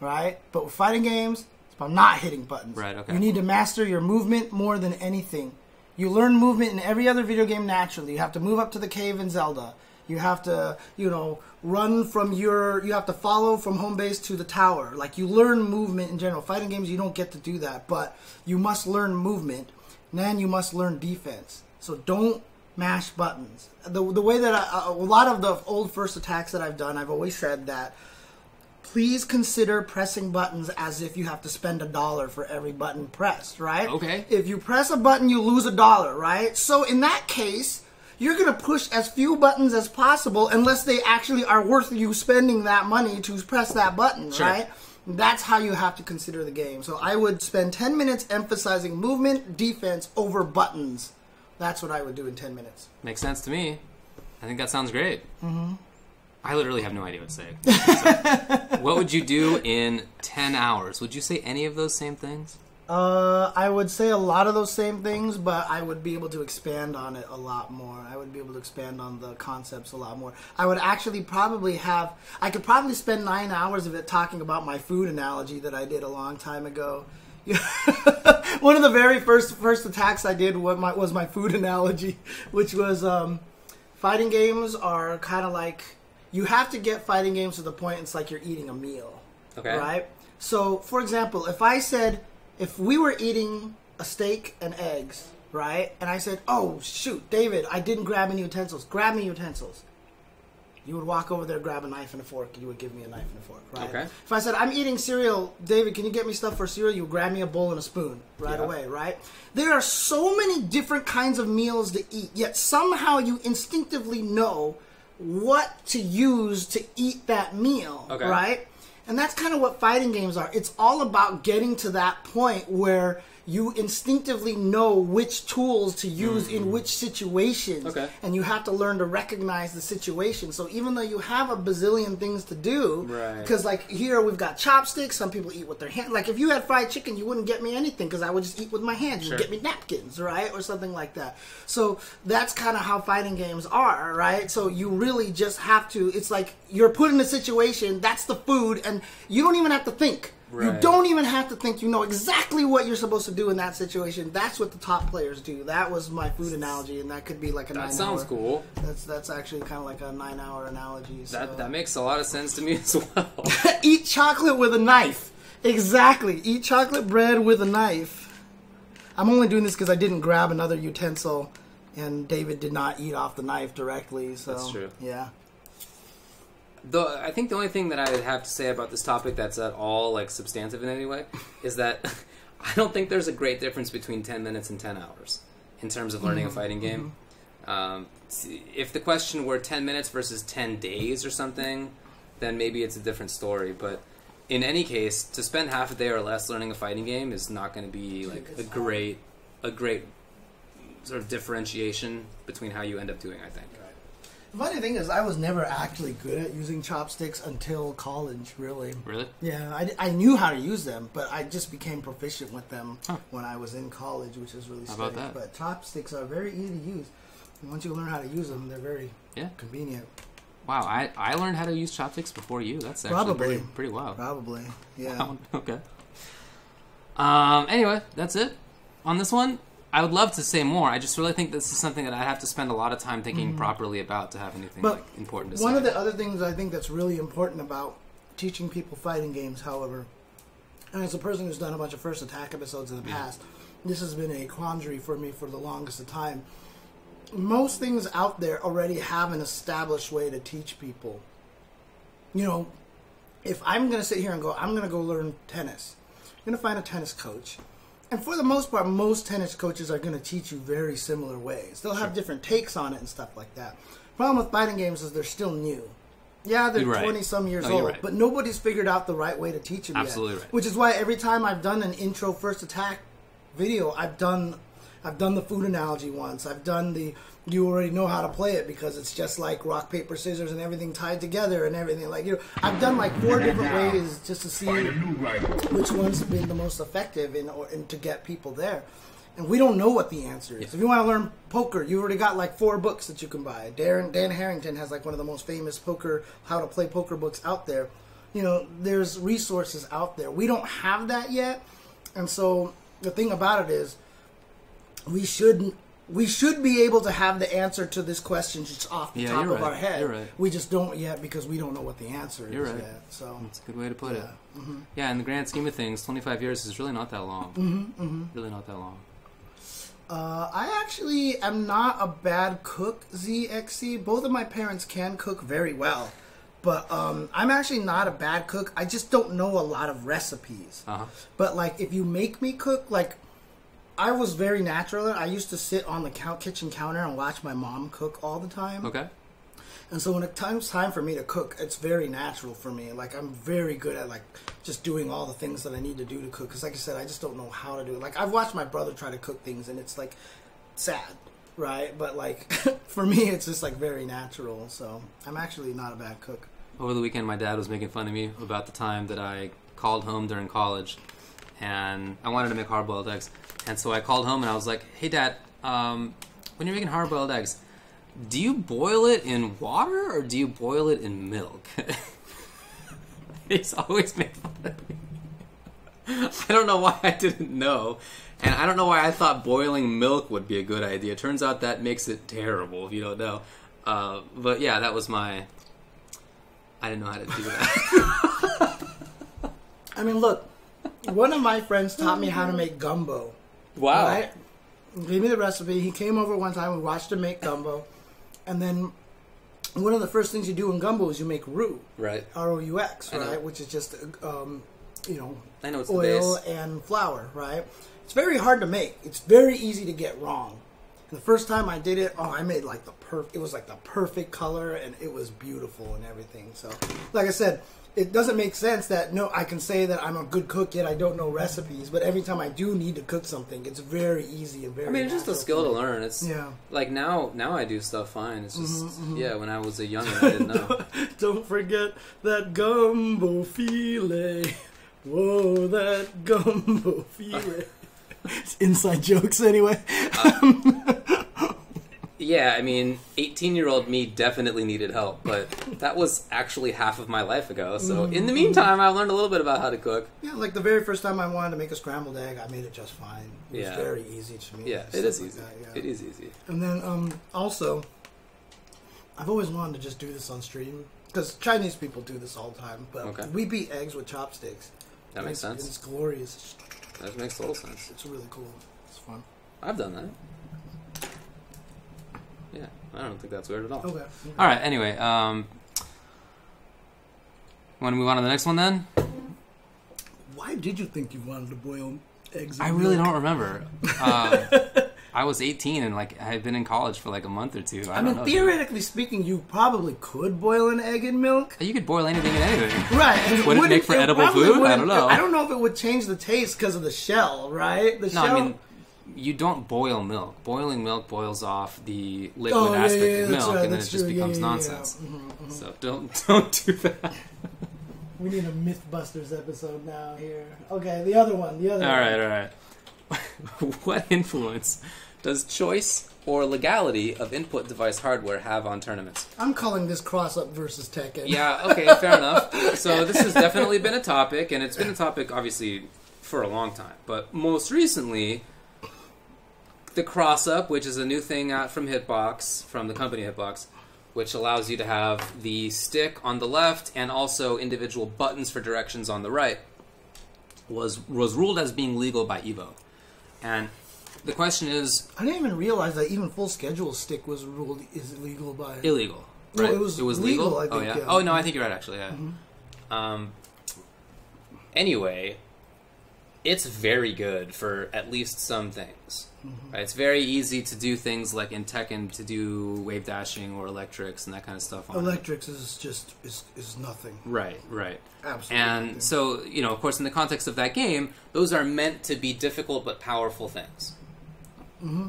right? But with fighting games, it's about not hitting buttons. Right, okay. You need to master your movement more than anything. You learn movement in every other video game naturally. You have to move up to the cave in Zelda. You have to, you know, run from your, you have to follow from home base to the tower. Like, you learn movement in general. Fighting games, you don't get to do that, but you must learn movement. And then you must learn defense. So don't mash buttons. The, the way that I, a lot of the old first attacks that I've done, I've always said that please consider pressing buttons as if you have to spend a dollar for every button pressed, right? Okay. If you press a button, you lose a dollar, right? So in that case, you're going to push as few buttons as possible unless they actually are worth you spending that money to press that button, sure. right? That's how you have to consider the game. So I would spend ten minutes emphasizing movement, defense over buttons. That's what I would do in ten minutes. Makes sense to me. I think that sounds great. Mm-hmm. I literally have no idea what to say. So, what would you do in ten hours? Would you say any of those same things? Uh, I would say a lot of those same things, but I would be able to expand on it a lot more. I would be able to expand on the concepts a lot more. I would actually probably have, I could probably spend nine hours of it talking about my food analogy that I did a long time ago. One of the very first first attacks I did was my, was my food analogy, which was um, fighting games are kind of like, you have to get fighting games to the point it's like you're eating a meal, okay. right? So, for example, if I said, if we were eating a steak and eggs, right? And I said, oh, shoot, David, I didn't grab any utensils. Grab me utensils. You would walk over there, grab a knife and a fork, and you would give me a knife and a fork, right? Okay. If I said, I'm eating cereal, David, can you get me stuff for cereal? You would grab me a bowl and a spoon right yeah. away, right? There are so many different kinds of meals to eat, yet somehow you instinctively know what to use to eat that meal, okay. right? And that's kind of what fighting games are. It's all about getting to that point where you instinctively know which tools to use mm-hmm. in which situations. Okay. And you have to learn to recognize the situation. So even though you have a bazillion things to do, because right. like here we've got chopsticks, some people eat with their hands. Like if you had fried chicken, you wouldn't get me anything because I would just eat with my hands. You'd sure. get me napkins, right? Or something like that. So that's kind of how fighting games are, right? So you really just have to, it's like you're put in a situation, that's the food, and you don't even have to think. Right. You don't even have to think. You know exactly what you're supposed to do in that situation. That's what the top players do. That was my food analogy, and that could be like a that nine hour. That sounds cool. That's that's actually kind of like a nine hour analogy. So. That, that makes a lot of sense to me as well. Eat chocolate with a knife. Exactly. Eat chocolate bread with a knife. I'm only doing this because I didn't grab another utensil, and David did not eat off the knife directly. So, that's true. Yeah. The, I think the only thing that I would have to say about this topic that's at all like substantive in any way is that I don't think there's a great difference between ten minutes and ten hours in terms of learning mm-hmm. a fighting game. Mm-hmm. um, if the question were ten minutes versus ten days or something, then maybe it's a different story. But in any case, to spend half a day or less learning a fighting game is not going to be like a great, a great sort of differentiation between how you end up doing, I think. The funny thing is, I was never actually good at using chopsticks until college, really. Really? Yeah, I, I knew how to use them, but I just became proficient with them huh. when I was in college, which is really strange. But chopsticks are very easy to use. And once you learn how to use them, they're very yeah. convenient. Wow, I, I learned how to use chopsticks before you. That's actually Probably. Pretty, pretty wild. Probably, yeah. Wow. Okay. Um. Anyway, that's it on this one. I would love to say more. I just really think this is something that I have to spend a lot of time thinking mm. properly about to have anything but like, important to say. One of the other things I think that's really important about teaching people fighting games, however, and as a person who's done a bunch of First Attack episodes in the yeah. past, this has been a quandary for me for the longest of time. Most things out there already have an established way to teach people. You know, if I'm going to sit here and go, I'm going to go learn tennis, I'm going to find a tennis coach. And for the most part, most tennis coaches are going to teach you very similar ways. They'll have sure. different takes on it and stuff like that. Problem with fighting games is they're still new. Yeah, they're right. twenty-some years no, old, right. but nobody's figured out the right way to teach them Absolutely yet. Right. Which is why every time I've done an intro first attack video, I've done I've done the food analogy once. I've done the you already know how to play it because it's just like rock, paper, scissors and everything tied together and everything. Like you know, I've done like four different ways just to see which one's been the most effective in or and to get people there. And we don't know what the answer is. Yeah. If you want to learn poker, you've already got like four books that you can buy. Darren Dan Harrington has like one of the most famous poker how to play poker books out there. You know, there's resources out there. We don't have that yet. And so the thing about it is we should we should be able to have the answer to this question just off the yeah, top of right. our head. You're right. We just don't yet because we don't know what the answer you're is right. yet. So that's a good way to put yeah. it. Mm-hmm. Yeah, in the grand scheme of things, twenty-five years is really not that long. Mm-hmm, mm-hmm. Really not that long. Uh, I actually am not a bad cook, Z X C. Both of my parents can cook very well. But um, I'm actually not a bad cook. I just don't know a lot of recipes. Uh-huh. But, like, if you make me cook, like, I was very natural. I used to sit on the kitchen counter and watch my mom cook all the time. Okay. And so when it comes time for me to cook, it's very natural for me. Like, I'm very good at, like, just doing all the things that I need to do to cook. Because, like I said, I just don't know how to do it. Like, I've watched my brother try to cook things, and it's, like, sad, right? But, like, for me, it's just, like, very natural. So I'm actually not a bad cook. Over the weekend, my dad was making fun of me about the time that I called home during college. And I wanted to make hard-boiled eggs. And so I called home and I was like, hey, Dad, um, when you're making hard-boiled eggs, do you boil it in water or do you boil it in milk? He's always made fun of me. I don't know why I didn't know. And I don't know why I thought boiling milk would be a good idea. Turns out that makes it terrible if you don't know. Uh, but yeah, that was my... I didn't know how to do that. I mean, look. One of my friends taught me how to make gumbo. Wow. Right? Gave me the recipe. He came over one time and watched him make gumbo. And then one of the first things you do in gumbo is you make roux. Right. R O U X, right? Which is just, um, you know, I know it's oil and flour, right? It's very hard to make. It's very easy to get wrong. And the first time I did it, oh, I made like the perfect, it was like the perfect color and it was beautiful and everything. So, like I said, it doesn't make sense that, no, I can say that I'm a good cook, yet I don't know recipes. But every time I do need to cook something, it's very easy and very I mean, it's just a skill to learn. It's yeah. Like, now now I do stuff fine. It's just, mm-hmm, mm-hmm. yeah, when I was a youngin', I didn't know. Don't forget that gumbo filet. Whoa, that gumbo filet. It's inside jokes, anyway. Uh, yeah, I mean, eighteen-year-old me definitely needed help, but that was actually half of my life ago. So mm-hmm. in the meantime, I learned a little bit about how to cook. Yeah, like the very first time I wanted to make a scrambled egg, I made it just fine. It yeah. was very easy to me. Yeah, it is easy. Like that, yeah. It is easy. And then um, also, I've always wanted to just do this on stream because Chinese people do this all the time. But okay. we beat eggs with chopsticks. That and makes sense. And it's glorious. That makes total sense. It's really cool. It's fun. I've done that. Yeah, I don't think that's weird at all. Okay. okay. All right, anyway. Um, want to move on to the next one, then? Why did you think you wanted to boil eggs? I really milk? don't remember. uh, I was eighteen, and like I had been in college for like a month or two. I, I don't mean, know, theoretically dude. speaking, you probably could boil an egg in milk. You could boil anything in anything. Right. And would it, it make for it edible food? I don't know. I don't know if it would change the taste because of the shell, right? The no, shell... I mean, you don't boil milk. Boiling milk boils off the liquid oh, yeah, aspect yeah, yeah, of milk, right, and then it just true. becomes yeah, yeah, nonsense. Yeah. Mm-hmm, mm-hmm. So don't don't do that. We need a MythBusters episode now here. Okay, the other one. The other. All one. right, all right. What influence does choice or legality of input device hardware have on tournaments? I'm calling this Cross-Up versus Tekken. Yeah. Okay. Fair enough. So this has definitely been a topic, and it's been a topic obviously for a long time, but most recently. The Cross-Up, which is a new thing out from Hitbox, from the company Hitbox, which allows you to have the stick on the left and also individual buttons for directions on the right, was was ruled as being legal by Evo. And the question is... I didn't even realize that even full schedule stick was ruled is illegal by... Illegal, right? No, it was, it was legal, legal, I think. Oh, yeah. yeah. Oh, no, I think you're right, actually, yeah. Mm-hmm. um, anyway... It's very good for at least some things. Mm-hmm. Right? It's very easy to do things like in Tekken to do wave dashing or electrics and that kind of stuff. On electrics it. is just is, is nothing. Right, right. Absolutely. And nothing. So, you know, of course, in the context of that game, those are meant to be difficult but powerful things. Mm-hmm.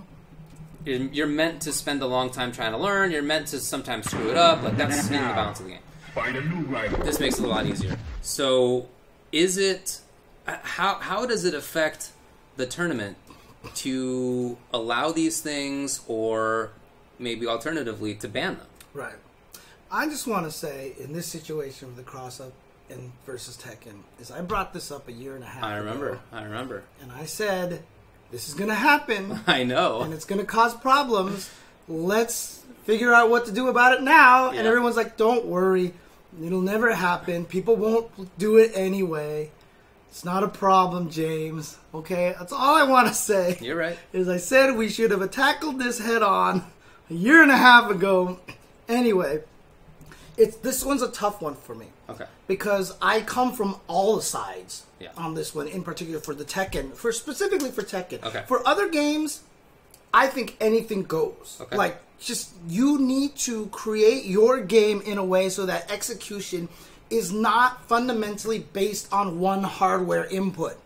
You're, you're meant to spend a long time trying to learn. You're meant to sometimes screw it up. Like that's in the balance of the game. Find a new rival. This makes it a lot easier. So, is it? How how does it affect the tournament to allow these things or maybe alternatively to ban them? Right. I just want to say in this situation with the Cross-Up and versus Tekken is I brought this up a year and a half ago. I remember. I remember. And I said this is going to happen. I know. And it's going to cause problems. Let's figure out what to do about it now. Yeah. And everyone's like, don't worry. It'll never happen. People won't do it anyway. It's not a problem, James. Okay? That's all I want to say. You're right. As I said, we should have tackled this head on a year and a half ago. Anyway, it's this one's a tough one for me. Okay. Because I come from all the sides yeah. on this one, in particular for the Tekken, for specifically for Tekken. Okay. For other games, I think anything goes. Okay. Like, just you need to create your game in a way so that execution is not fundamentally based on one hardware input.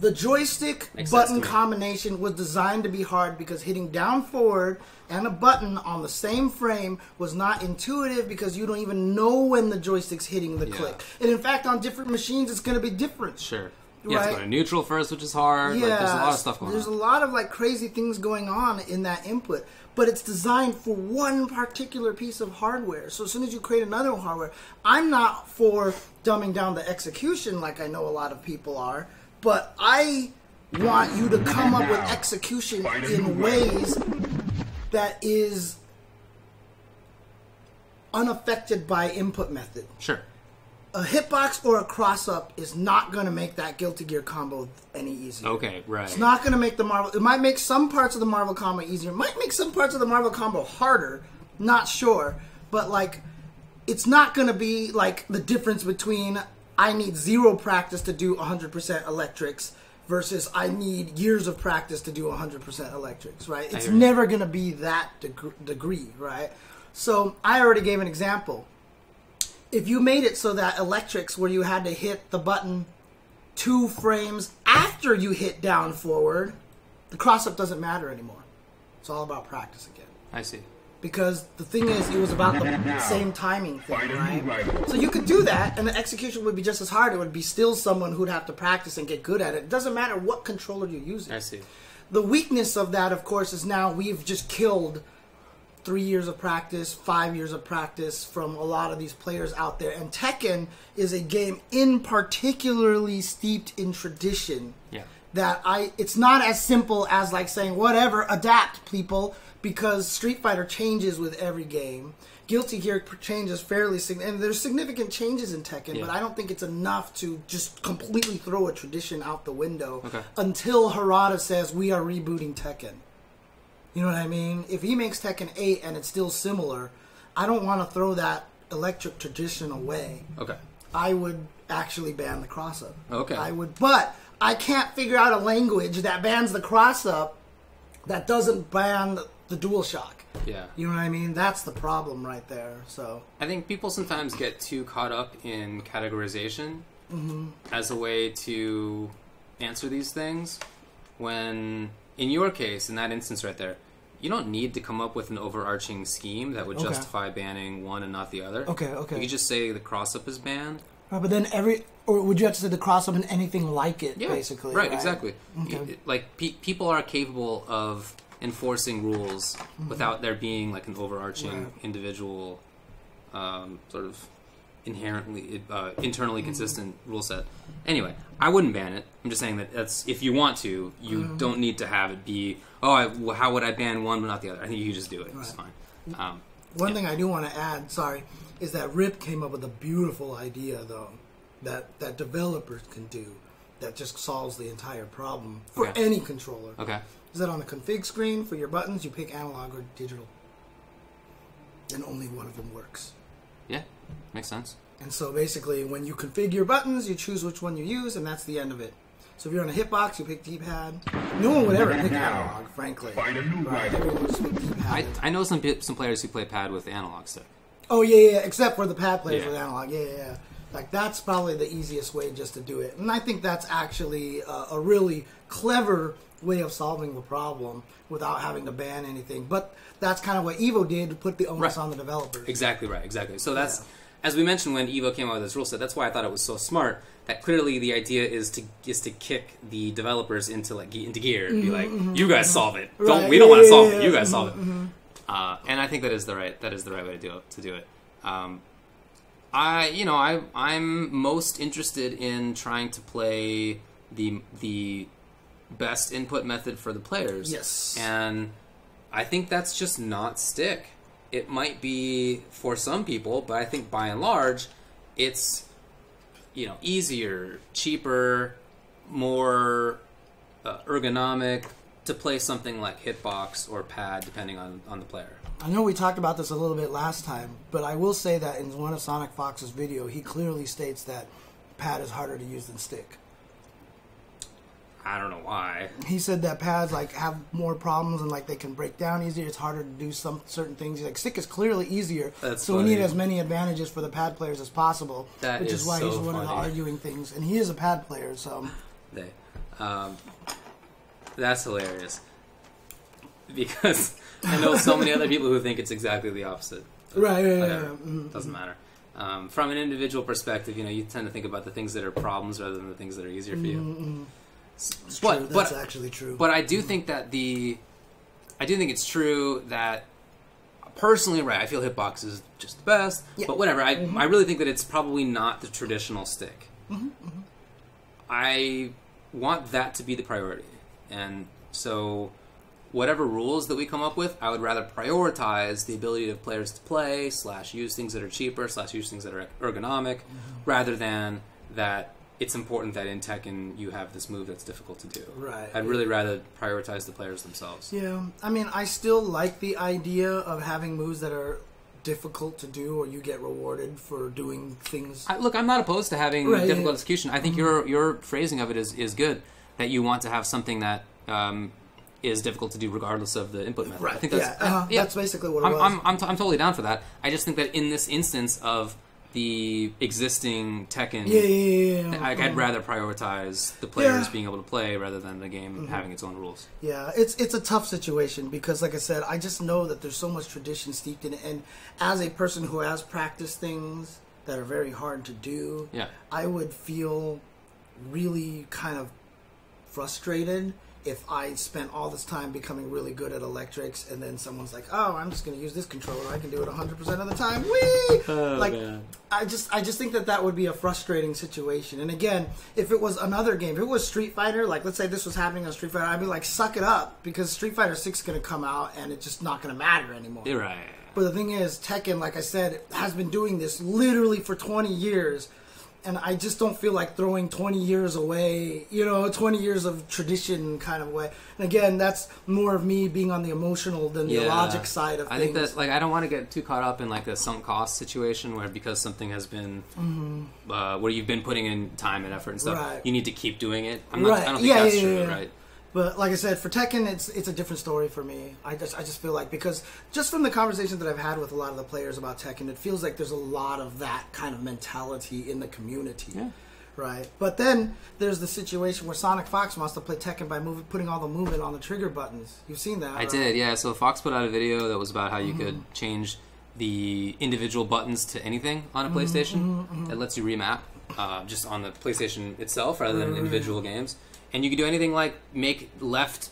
The joystick button combination was designed to be hard because hitting down forward and a button on the same frame was not intuitive because you don't even know when the joystick's hitting the yeah. click. And in fact, on different machines, it's going to be different. Sure. Yeah, right? It's going to neutral first, which is hard. Yeah, like, there's a lot of stuff going there's on. There's a lot of like crazy things going on in that input, but it's designed for one particular piece of hardware. So as soon as you create another hardware, I'm not for dumbing down the execution like I know a lot of people are, but I want you to come up with execution in ways that is unaffected by input method. Sure. A hitbox or a cross-up is not going to make that Guilty Gear combo any easier. Okay, right. It's not going to make the Marvel... It might make some parts of the Marvel combo easier. It might make some parts of the Marvel combo harder. Not sure. But, like, it's not going to be, like, the difference between I need zero practice to do one hundred percent electrics versus I need years of practice to do one hundred percent electrics, right? It's never going to be that deg- degree, right? So I already gave an example. If you made it so that electrics where you had to hit the button two frames after you hit down forward, the cross-up doesn't matter anymore. It's all about practice again. I see. Because the thing is, it was about the same timing thing, right? So you could do that, and the execution would be just as hard. It would be still someone who'd have to practice and get good at it. It doesn't matter what controller you're using. I see. The weakness of that, of course, is now we've just killed... three years of practice, five years of practice from a lot of these players out there. And Tekken is a game in particularly steeped in tradition. Yeah. That I, it's not as simple as like saying, whatever, adapt, people, because Street Fighter changes with every game. Guilty Gear changes fairly significant, and there's significant changes in Tekken, yeah. but I don't think it's enough to just completely throw a tradition out the window okay. until Harada says, we are rebooting Tekken. You know what I mean? If he makes Tekken eight and it's still similar, I don't want to throw that electric tradition away. Okay. I would actually ban the cross-up. Okay. I would, but I can't figure out a language that bans the cross-up that doesn't ban the, the DualShock. Yeah. You know what I mean? That's the problem right there. So I think people sometimes get too caught up in categorization mm-hmm. as a way to answer these things when... In your case, in that instance right there, you don't need to come up with an overarching scheme that would okay. justify banning one and not the other. Okay, okay. You could just say the cross-up is banned. Right, but then every... Or would you have to say the cross-up and anything like it, yeah, basically? Right, right? Exactly. Okay. You, like, pe people are capable of enforcing rules mm-hmm. without there being, like, an overarching right. individual um, sort of inherently, uh, internally consistent mm-hmm. rule set. Anyway, I wouldn't ban it. I'm just saying that that's if you want to, you mm-hmm. don't need to have it be, oh, I, well, how would I ban one but not the other? I think you just do it. Right. It's fine. Um, one yeah. thing I do want to add, sorry, is that Rip came up with a beautiful idea, though, that, that developers can do that just solves the entire problem for okay. any controller. Okay. Is that on the config screen for your buttons, you pick analog or digital, and only one of them works. Yeah, makes sense. And so basically, when you configure your buttons, you choose which one you use, and that's the end of it. So if you're on a hitbox, you pick D-pad. No one would ever pick analog, frankly. Right? I, I know some some players who play pad with analog stick. Oh, yeah, yeah, except for the pad players yeah. with analog. Yeah, yeah, yeah. Like, that's probably the easiest way just to do it. And I think that's actually a, a really clever way of solving the problem without having to ban anything. But that's kind of what Evo did, to put the onus right. on the developers. Exactly right, exactly. So that's... Yeah. As we mentioned when Evo came out with this rule set, that's why I thought it was so smart. That clearly the idea is to is to kick the developers into like into gear, and be like, mm-hmm, "You guys mm-hmm. solve it. Don't right. we don't yeah, want to yeah, solve yeah, it. Yeah. You guys mm-hmm, solve it." Mm-hmm. uh, and I think that is the right that is the right way to do it. To do it, um, I you know I I'm most interested in trying to play the the best input method for the players. Yes. And I think that's just not stick. It might be for some people, but I think by and large, it's, you know, easier, cheaper, more uh, ergonomic to play something like Hitbox or Pad, depending on, on the player. I know we talked about this a little bit last time, but I will say that in one of Sonic Fox's video, he clearly states that Pad is harder to use than stick. I don't know why. He said that pads like have more problems and like they can break down easier. It's harder to do some certain things. He's like, stick is clearly easier. That's so funny. We need as many advantages for the pad players as possible. That which is, is why so he's funny. One of the arguing things, and he is a pad player, so they, um, that's hilarious. Because I know so many other people who think it's exactly the opposite. Right. Yeah, yeah, yeah. Doesn't matter. Um, from an individual perspective, you know, you tend to think about the things that are problems rather than the things that are easier for you. Mm-hmm. It's but, true. That's but, actually true. But I do think that the, I do think it's true that, personally, right, I feel Hitbox is just the best, yeah. But whatever, I, mm-hmm. I really think that it's probably not the traditional stick. Mm-hmm. Mm-hmm. I want that to be the priority. And so, whatever rules that we come up with, I would rather prioritize the ability of players to play, slash use things that are cheaper, slash use things that are ergonomic, mm-hmm. rather than that it's important that in Tekken you have this move that's difficult to do. Right. I'd really rather prioritize the players themselves. Yeah. I mean, I still like the idea of having moves that are difficult to do or you get rewarded for doing things. I, look, I'm not opposed to having right, difficult yeah. execution. I think your your phrasing of it is, is good, that you want to have something that um, is difficult to do regardless of the input method. Right. I think that's, yeah. Uh, yeah. That's basically what it I'm, was. I'm, I'm, t I'm totally down for that. I just think that in this instance of the existing Tekken, yeah, yeah, yeah, yeah. I'd um, rather prioritize the players yeah. being able to play rather than the game mm-hmm. having its own rules. Yeah, it's it's a tough situation because, like I said, I just know that there's so much tradition steeped in it. And as a person who has practiced things that are very hard to do, yeah. I would feel really kind of frustrated if I spent all this time becoming really good at electrics and then someone's like, oh, I'm just going to use this controller. I can do it one hundred percent of the time. Whee! Oh, like, man. I just I just think that that would be a frustrating situation. And again, if it was another game, if it was Street Fighter, like let's say this was happening on Street Fighter, I'd be like, suck it up because Street Fighter six is going to come out and it's just not going to matter anymore. You're right. But the thing is, Tekken, like I said, has been doing this literally for twenty years. And I just don't feel like throwing twenty years away, you know, twenty years of tradition kind of way. And again, that's more of me being on the emotional than the yeah. logic side of I things. I think that, like, I don't want to get too caught up in, like, a sunk cost situation where because something has been, mm-hmm. uh, where you've been putting in time and effort and stuff, right. you need to keep doing it. I'm not, right. I don't think yeah, that's yeah, true, yeah, yeah. right? But like I said, for Tekken, it's it's a different story for me. I just I just feel like because just from the conversations that I've had with a lot of the players about Tekken, it feels like there's a lot of that kind of mentality in the community, yeah. right? But then there's the situation where Sonic Fox wants to play Tekken by moving, putting all the movement on the trigger buttons. You've seen that? I right? did, yeah. So Fox put out a video that was about how you mm-hmm. could change the individual buttons to anything on a mm-hmm, PlayStation. Mm-hmm. It lets you remap uh, just on the PlayStation itself rather than mm-hmm. individual games. And you can do anything like make left,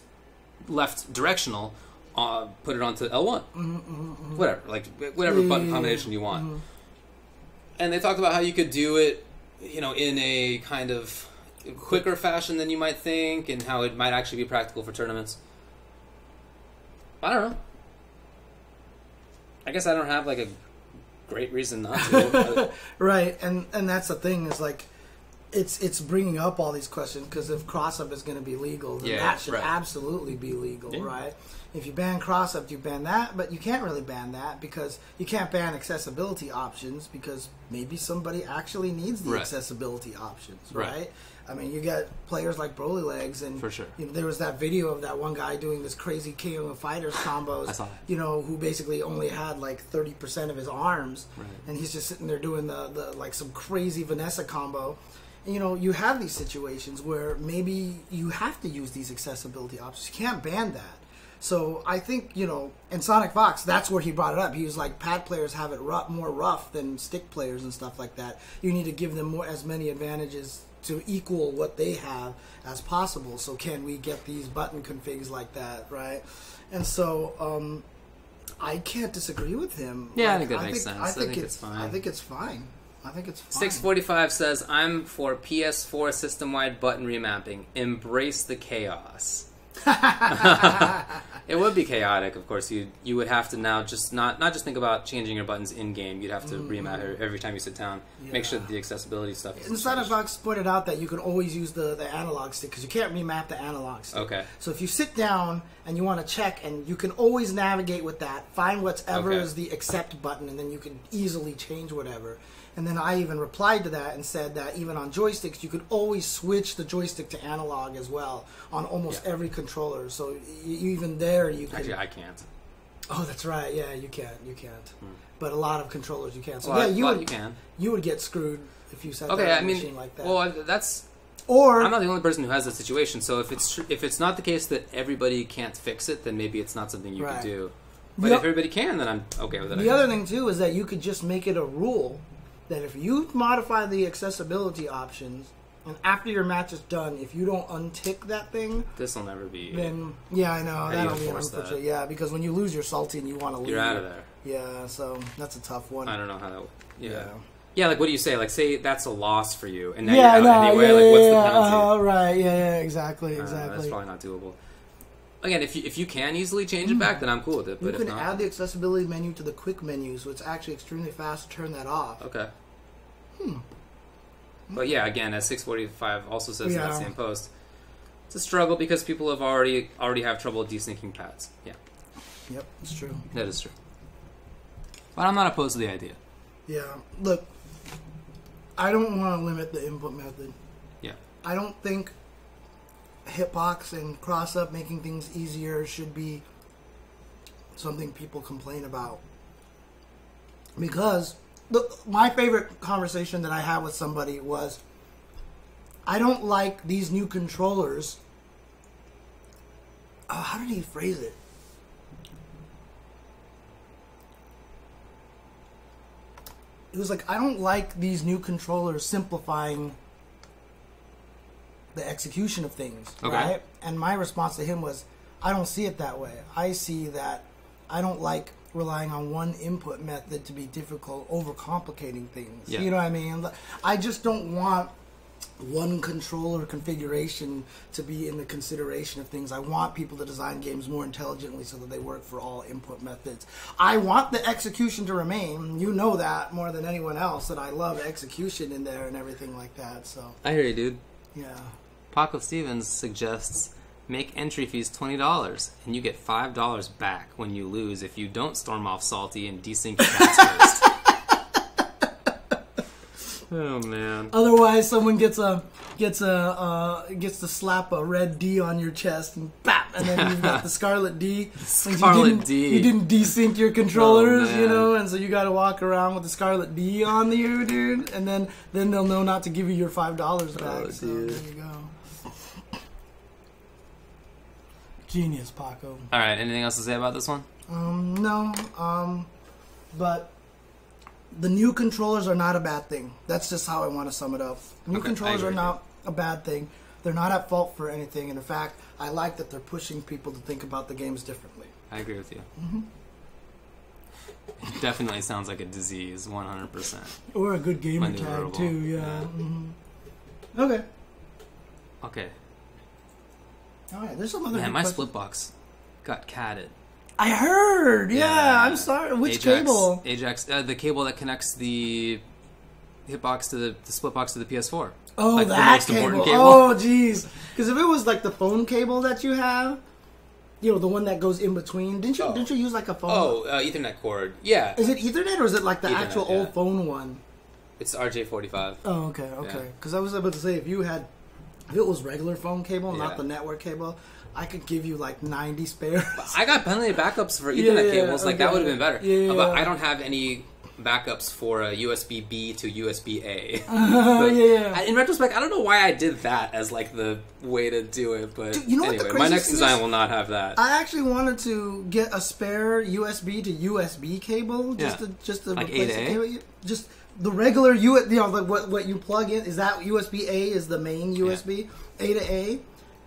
left directional, uh, put it onto L one, mm-hmm, mm-hmm. whatever, like whatever yeah, button combination you want. Mm-hmm. And they talked about how you could do it, you know, in a kind of quicker fashion than you might think, and how it might actually be practical for tournaments. I don't know. I guess I don't have like a great reason not to. Right, and and that's the thing is like. It's it's bringing up all these questions because if cross-up is going to be legal, then yeah, that should right. absolutely be legal, yeah. right? If you ban cross-up, you ban that, but you can't really ban that because you can't ban accessibility options because maybe somebody actually needs the right. accessibility options, right? right? I mean, you got players like Broly Legs, and For sure. you know, there was that video of that one guy doing this crazy King of Fighters combos, you know, who basically only had like thirty percent of his arms, right. and he's just sitting there doing the, the like some crazy Vanessa combo. You know, you have these situations where maybe you have to use these accessibility options. You can't ban that. So I think, you know, and Sonic Fox, that's where he brought it up. He was like, pad players have it rough, more rough than stick players and stuff like that. You need to give them more, as many advantages to equal what they have as possible. So can we get these button configs like that, right? And so um, I can't disagree with him. Yeah, like, I think that I makes think, sense. I think, I think it's, it's fine. I think it's fine. I think it's fine. six forty-five says, I'm for P S four system-wide button remapping. Embrace the chaos. It would be chaotic, of course. You you would have to now just not not just think about changing your buttons in game. You'd have to mm-hmm. remap every time you sit down. Yeah. Make sure that the accessibility stuff. Is Inside of Box pointed out that you can always use the the analog stick because you can't remap the analog stick. Okay. So if you sit down and you want to check, and you can always navigate with that, find whatever okay. is the accept button, and then you can easily change whatever. And then I even replied to that and said that even on joysticks, you could always switch the joystick to analog as well on almost yeah. every controller. So even there, you can... Actually, I can't. Oh, that's right. Yeah, you can't. You can't. Hmm. But a lot of controllers, you can't. So well, yeah, you would, you can. You would get screwed if you set okay, that I mean, machine like that. Well, that's... Or I'm not the only person who has that situation. So if it's tr if it's not the case that everybody can't fix it, then maybe it's not something you right. can do. But yep. if everybody can, then I'm okay with it. The other thing, too, is that you could just make it a rule... that if you modify the accessibility options, and after your match is done, if you don't untick that thing, this will never be. Then yeah, I know that'll be unfortunate. That. Yeah, because when you lose your salty and you want to leave, you're out of there. Yeah, so that's a tough one. I don't know how that. Yeah. yeah, yeah. Like, what do you say? Like, say that's a loss for you, and now yeah, you're out no, anyway. Yeah, like, what's yeah, the penalty? All uh, right. Yeah, yeah. Exactly. Exactly. Uh, that's probably not doable. Again, if you, if you can easily change it back, then I'm cool with it. But you can if not, add the accessibility menu to the quick menu, so it's actually extremely fast to turn that off. Okay. Hmm. But yeah, again, as six forty-five also says yeah. in that same post, it's a struggle because people have already already have trouble desyncing pads. Yeah. Yep, it's true. That is true. But I'm not opposed to the idea. Yeah. Look, I don't want to limit the input method. Yeah. I don't think... hitbox and cross-up, making things easier, should be something people complain about. Because the, my favorite conversation that I had with somebody was, I don't like these new controllers. Oh, how did he phrase it? It was like, I don't like these new controllers simplifying the execution of things, okay. right? And my response to him was, I don't see it that way. I see that I don't like relying on one input method to be difficult, overcomplicating things. Yeah. You know what I mean? I just don't want one controller configuration to be in the consideration of things. I want people to design games more intelligently so that they work for all input methods. I want the execution to remain. You know that more than anyone else, that I love execution in there and everything like that. So I hear you, dude. Yeah. Paco Stevens suggests make entry fees twenty dollars, and you get five dollars back when you lose if you don't storm off Salty and desync your cats first. Oh, man. Otherwise, someone gets a gets a uh, gets to slap a red D on your chest, and bam, and then you've got the Scarlet D. Scarlet you D. You didn't desync your controllers, oh, you know, and so you got to walk around with the Scarlet D on you, dude, and then then they'll know not to give you your five dollars back. Oh, so there you go. Genius, Paco. All right. Anything else to say about this one? Um, no. Um, but the new controllers are not a bad thing. That's just how I want to sum it up. New okay, controllers are not a bad thing. They're not at fault for anything. And in fact, I like that they're pushing people to think about the games differently. I agree with you. Mm-hmm. It definitely sounds like a disease, one hundred percent. Or a good gamer tag too. Yeah. yeah. Mm-hmm. Okay. Okay. All right, there's some other. Man, my split box got catted. I heard. Yeah, yeah. I'm sorry. Which Ajax, cable? Ajax, uh, the cable that connects the hitbox to the, the split box to the P S four. Oh, like that the most cable. cable. Oh, jeez. Because if it was like the phone cable that you have, you know, the one that goes in between, didn't you? Oh. Didn't you use like a phone? Oh, uh, Ethernet cord. Yeah. Is it Ethernet or is it like the Ethernet, actual yeah. old phone one? It's R J forty-five. Oh, okay, okay. Because yeah. I was about to say if you had. If it was regular phone cable, yeah. not the network cable, I could give you like ninety spares. I got plenty of backups for Ethernet yeah, cables. Like, okay. that would have been better. Yeah, but I don't have any backups for a U S B B to U S B A. Uh, yeah. I, in retrospect, I don't know why I did that as like the way to do it. But Dude, you know anyway, my next design is, will not have that. I actually wanted to get a spare U S B to U S B cable just yeah. to just to like replace the cable. Just the regular U, you know, like what what you plug in is that U S B A is the main U S B yeah. A to A.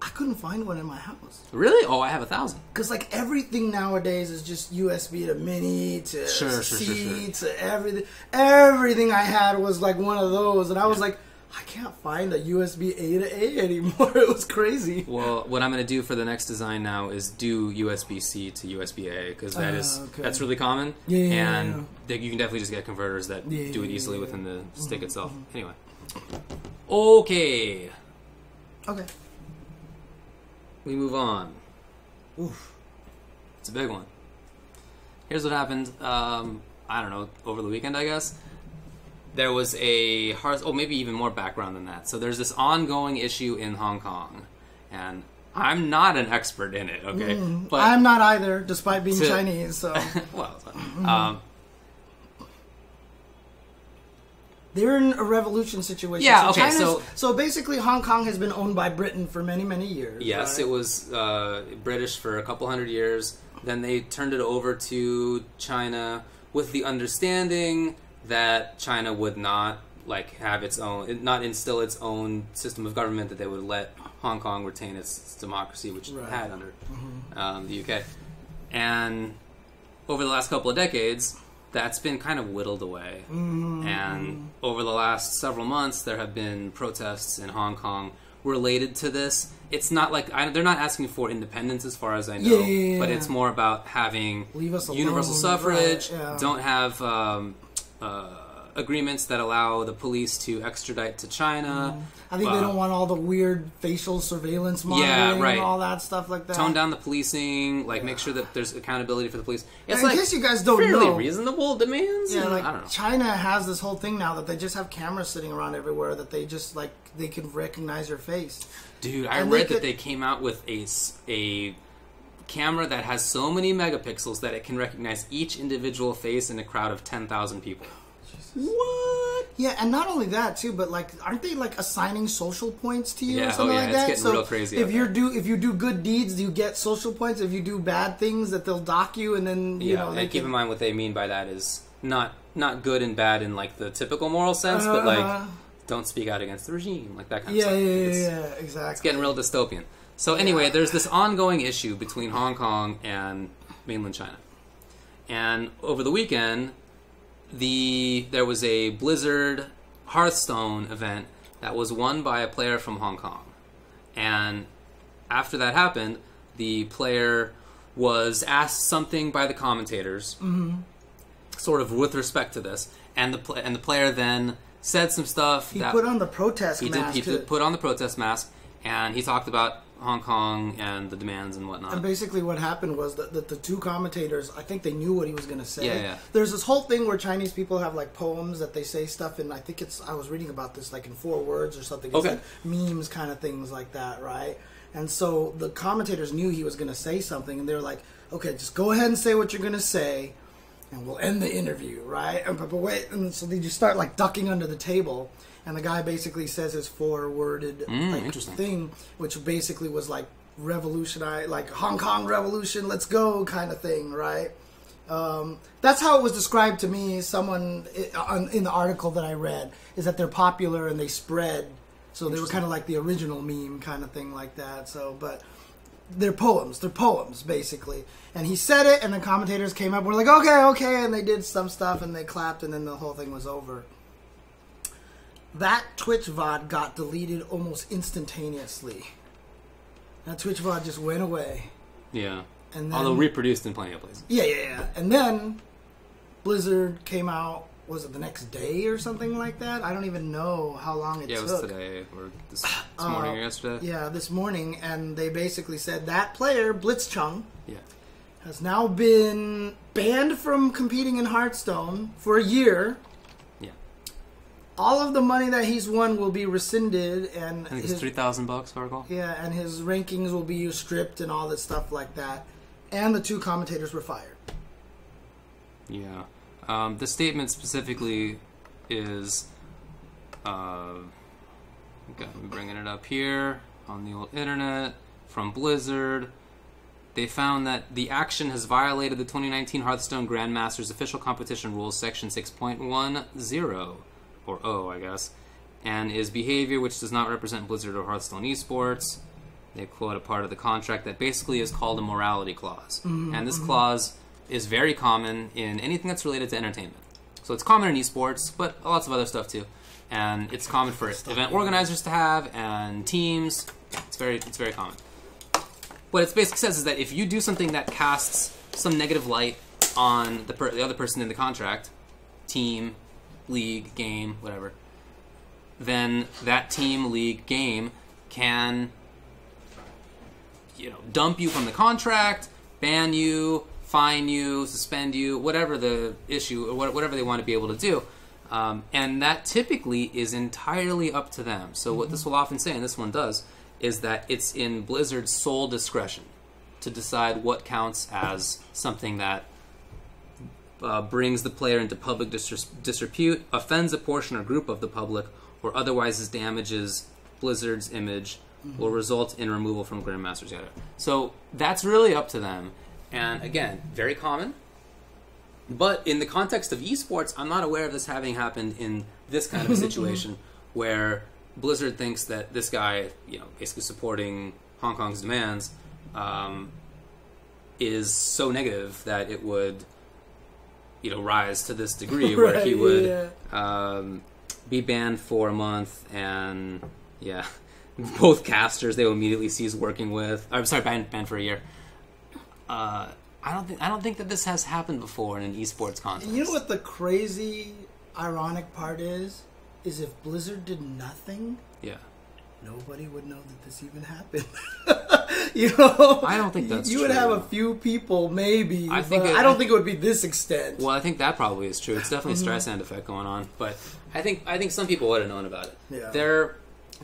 I couldn't find one in my house. Really? Oh, I have a thousand. Because like everything nowadays is just U S B to mini to sure, C sure, sure, sure. to everything. Everything I had was like one of those, and I was like, I can't find a U S B A to A anymore. It was crazy. Well, what I'm going to do for the next design now is do U S B C to U S B A, because that uh, is okay. that's really common. Yeah, yeah, and yeah, yeah. you can definitely just get converters that yeah, do it easily yeah, yeah. within the stick mm-hmm, itself. Mm-hmm. Anyway. Okay. Okay. We move on. Oof. It's a big one. Here's what happened, um, I don't know, over the weekend, I guess. There was a hard, oh, maybe even more background than that. So there's this ongoing issue in Hong Kong, and I'm not an expert in it, okay? Mm, but I'm not either, despite being to, Chinese, so. well, mm-hmm. um, They're in a revolution situation. Yeah, so okay, so... So basically Hong Kong has been owned by Britain for many, many years. Yes, right? It was uh, British for a couple hundred years. Then they turned it over to China with the understanding that China would not, like, have its own... Not instill its own system of government, that they would let Hong Kong retain its, its democracy, which right. it had under mm-hmm. um, the U K. And over the last couple of decades... That's been kind of whittled away. Mm. And over the last several months, there have been protests in Hong Kong related to this. It's not like... I, they're not asking for independence as far as I know, yeah, yeah, yeah. but it's more about having universal suffrage, yeah. don't have um, uh, agreements that allow the police to extradite to China. Mm. I think uh, they don't want all the weird facial surveillance monitoring yeah, right. and all that stuff like that. Tone down the policing, like yeah. make sure that there's accountability for the police. It's like, in case you guys don't know, fairly reasonable demands. Yeah, like I don't know. China has this whole thing now that they just have cameras sitting around everywhere that they just like they can recognize your face. Dude, I and read they could, that they came out with a a camera that has so many megapixels that it can recognize each individual face in a crowd of ten thousand people. What? Yeah, and not only that too, but like, aren't they like assigning social points to you yeah, or something oh, yeah, like that? It's getting so real crazy. If you do, if you do good deeds, you get social points. If you do bad things, that they'll dock you, and then you yeah. know. And keep can... in mind what they mean by that is not not good and bad in like the typical moral sense, uh, but like don't speak out against the regime, like that kind yeah, of stuff. Yeah, yeah, yeah, exactly. It's getting real dystopian. So anyway, yeah. there's this ongoing issue between Hong Kong and mainland China, and over the weekend. The there was a Blizzard Hearthstone event that was won by a player from Hong Kong, and after that happened, the player was asked something by the commentators, mm-hmm. sort of with respect to this, and the and the player then said some stuff. He that put on the protest. He mask did. He did put on the protest mask, and he talked about Hong Kong and the demands and whatnot. And basically what happened was that, that the two commentators, I think they knew what he was going to say. Yeah, yeah. There's this whole thing where Chinese people have like poems that they say stuff in. I think it's, I was reading about this like in four words or something. It's okay. like memes kind of things like that, right? And so the commentators knew he was going to say something, and they were like, okay, just go ahead and say what you're going to say, and we'll end the interview, right? And, but, but wait, and so they just start like ducking under the table. And the guy basically says his four-worded mm, like, thing, which basically was like revolutionary, like Hong Kong revolution, let's go kind of thing, right? Um, that's how it was described to me. Someone in the article that I read is that they're popular and they spread, so they were kind of like the original meme kind of thing like that. So, but they're poems, they're poems basically. And he said it, and the commentators came up, we're like, okay, okay, and they did some stuff, and they clapped, and then the whole thing was over. That Twitch V O D got deleted almost instantaneously. That Twitch V O D just went away. Yeah. And then, although reproduced in plenty of places. Yeah, yeah, yeah. And then Blizzard came out, was it the next day or something like that? I don't even know how long it took. Yeah, it took. was today or this, this uh, morning or yesterday. Yeah, this morning. And they basically said that player, Blitzchung, yeah. has now been banned from competing in Hearthstone for a year. All of the money that he's won will be rescinded, and I think his, it's three thousand bucks, Fargo. Yeah, and his rankings will be stripped and all this stuff like that. And the two commentators were fired. Yeah, um, the statement specifically is, uh, okay, I'm bringing it up here on the old internet from Blizzard. They found that the action has violated the twenty nineteen Hearthstone Grandmasters official competition rules, section six point one zero. Or O, I guess, and is behavior which does not represent Blizzard or Hearthstone esports. They quote a part of the contract that basically is called a morality clause. Mm-hmm. And this clause is very common in anything that's related to entertainment. So it's common in esports, but lots of other stuff too. And it's common for event organizers to have and teams. It's very, it's very common. What it basically says is that if you do something that casts some negative light on the, per the other person in the contract, team, league, game, whatever, then that team, league, game can, you know, dump you from the contract, ban you, fine you, suspend you, whatever the issue, or whatever they want to be able to do. Um, and that typically is entirely up to them. So what this will often say, and this one does, is that it's in Blizzard's sole discretion to decide what counts as something that uh, brings the player into public dis disrepute, offends a portion or group of the public, or otherwise damages Blizzard's image, will result in removal from Grandmasters, yada. So that's really up to them. And again, very common. But in the context of esports, I'm not aware of this having happened in this kind of situation where Blizzard thinks that this guy, you know, basically supporting Hong Kong's demands, um, is so negative that it would, you know, rise to this degree right, where he would yeah. um, be banned for a month and, yeah, both casters they will immediately cease working with. I'm sorry, banned, banned for a year. Uh, I don't think I don't think that this has happened before in an esports context. And you know what the crazy, ironic part is? Is if Blizzard did nothing, yeah, nobody would know that this even happened. You know, I don't think that's. You true. Would have a few people, maybe. I think. It, I don't I, think it would be this extent. Well, I think that probably is true. It's definitely a Streisand effect going on, but I think I think some people would have known about it. Yeah, they're.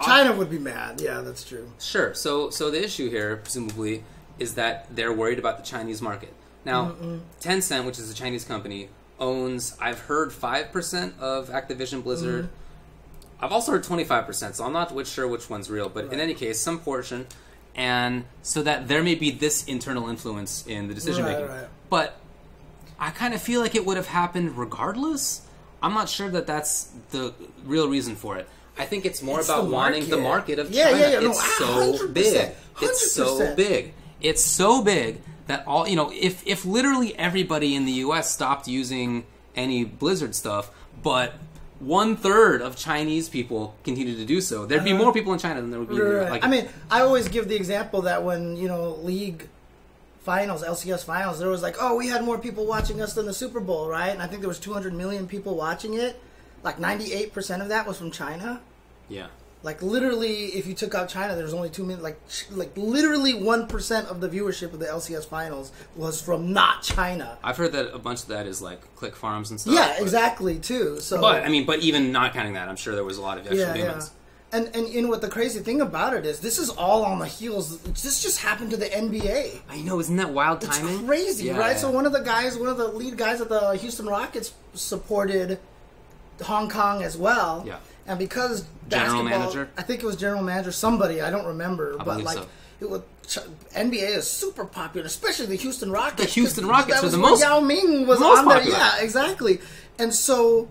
China would be mad. Yeah, that's true. Sure. So, so the issue here, presumably, is that they're worried about the Chinese market. Now, mm-mm. Tencent, which is a Chinese company, owns, I've heard, five percent of Activision Blizzard. Mm-hmm. I've also heard twenty-five percent, so I'm not sure which one's real, but right. in any case, some portion. And so that there may be this internal influence in the decision-making. Right, right. But I kind of feel like it would have happened regardless. I'm not sure that that's the real reason for it. I think it's more it's about the wanting the market of yeah, China. Yeah, yeah. No, it's so big. one hundred percent. It's so big. It's so big that all you know. If if literally everybody in the U S stopped using any Blizzard stuff, but one third of Chinese people continue to do so, there'd be more people in China than there would be. Right, in the U S. Like, I mean, I always give the example that when you know league finals, L C S finals, there was like, oh, we had more people watching us than the Super Bowl, right? And I think there was two hundred million people watching it. Like ninety-eight percent of that was from China. Yeah. Like literally, if you took out China, there was only two minutes. Like, like literally one percent of the viewership of the L C S finals was from not China. I've heard that a bunch of that is like click farms and stuff. Yeah, but, exactly too. So, but I mean, but even not counting that, I'm sure there was a lot of extra payments. Yeah, yeah. And and you know what the crazy thing about it is, this is all on the heels. This just happened to the N B A. I know, isn't that wild timing? It's crazy, yeah, right? Yeah. So one of the guys, one of the lead guys at the Houston Rockets supported Hong Kong as well. Yeah. And because general manager, I think it was general manager, somebody I don't remember, I but like so. it was, N B A is super popular, especially the Houston Rockets. The Houston Rockets were the most. Yao Ming was most on there, popular. Yeah, exactly. And so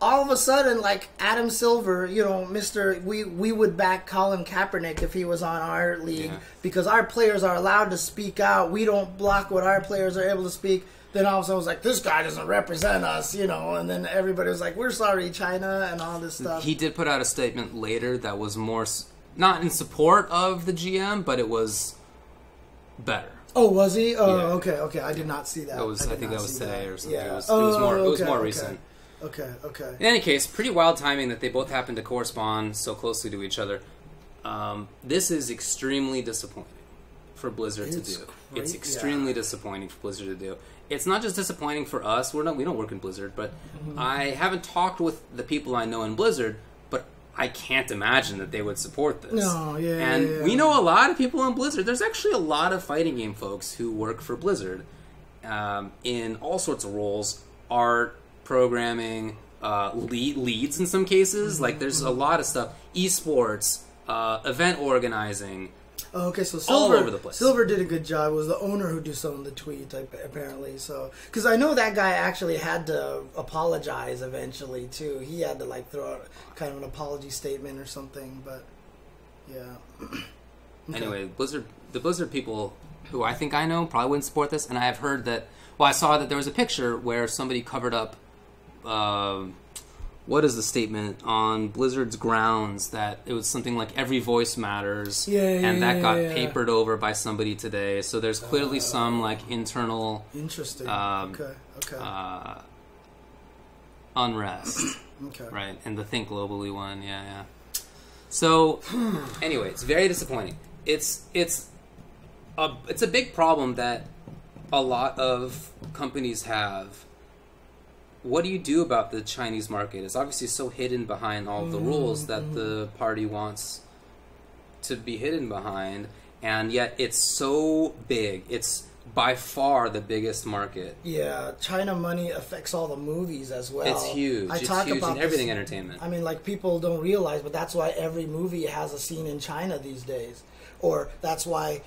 all of a sudden, like Adam Silver, you know, Mister, we we would back Colin Kaepernick if he was on our league yeah. because our players are allowed to speak out. We don't block what our players are able to speak. Then all of a sudden I was like, this guy doesn't represent us, you know, and then everybody was like, we're sorry, China, and all this stuff. He did put out a statement later that was more, not in support of the G M, but it was better. Oh, was he? Oh, yeah. okay, okay, I did not see that. It was, I, I think that was today that. or something. Yeah. It was, oh, it was more, it was okay, more recent. Okay. okay, okay. In any case, pretty wild timing that they both happened to correspond so closely to each other. Um, this is extremely disappointing for Blizzard it's to do. Great, it's extremely yeah. disappointing for Blizzard to do. It's not just disappointing for us. We're not, we don't work in Blizzard, but mm-hmm. I haven't talked with the people I know in Blizzard, but I can't imagine that they would support this. No, yeah, And yeah, yeah. we know a lot of people in Blizzard. There's actually a lot of fighting game folks who work for Blizzard um, in all sorts of roles, art, programming, uh, lead, leads in some cases. Mm-hmm. Like there's a lot of stuff. Esports, uh, event organizing. Oh, okay, so Silver, all over the place. Silver did a good job. It was the owner who disowned the tweet, apparently. So, because I know that guy actually had to apologize eventually too. He had to like throw out kind of an apology statement or something. But yeah, Okay. Anyway, Blizzard, the Blizzard people who I think I know probably wouldn't support this, and I have heard that. Well, I saw that there was a picture where somebody covered up. Uh, what is the statement on Blizzard's grounds that it was something like every voice matters, yeah, yeah, and that yeah, got yeah. papered over by somebody today. So there's clearly uh, some like internal interesting um, okay okay uh, unrest, okay, right, and the Think Globally one, yeah, yeah. So anyway, it's very disappointing. It's it's a it's a big problem that a lot of companies have. What do you do about the Chinese market? It's obviously so hidden behind all the rules that the party wants to be hidden behind, and yet it's so big. It's by far the biggest market. Yeah, China money affects all the movies as well. It's huge. I it's talk huge about in everything this, entertainment. I mean, like, people don't realize, but that's why every movie has a scene in China these days. Or that's why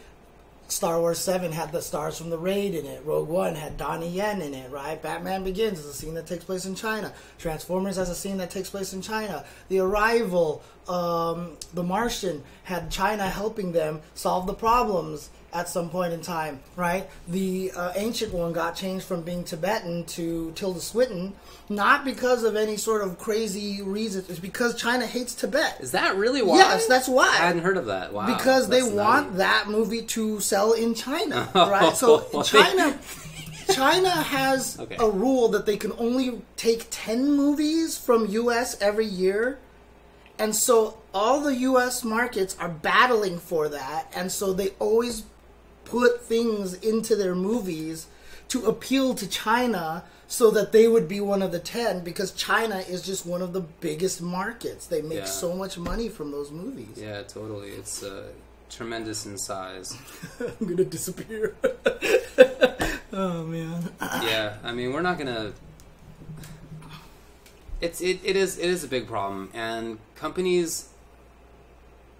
Star Wars seven had the stars from the raid in it. Rogue One had Donnie Yen in it, right? Batman Begins is a scene that takes place in China. Transformers has a scene that takes place in China. The Arrival, um, The Martian had China helping them solve the problems at some point in time, right? The uh, Ancient One got changed from being Tibetan to Tilda Swinton, not because of any sort of crazy reason. It's because China hates Tibet. Is that really why? Yes, that's why. I hadn't heard of that. Wow. Because that's they want even... that movie to sell in China, right? So China, China has okay. a rule that they can only take ten movies from U S every year. And so all the U S markets are battling for that. And so they always put things into their movies to appeal to China so that they would be one of the ten, because China is just one of the biggest markets. They make yeah. so much money from those movies. Yeah, totally. It's uh, tremendous in size. I'm going to disappear. Oh, man. Yeah, I mean, we're not going to... It's, it, it is it is a big problem, and companies,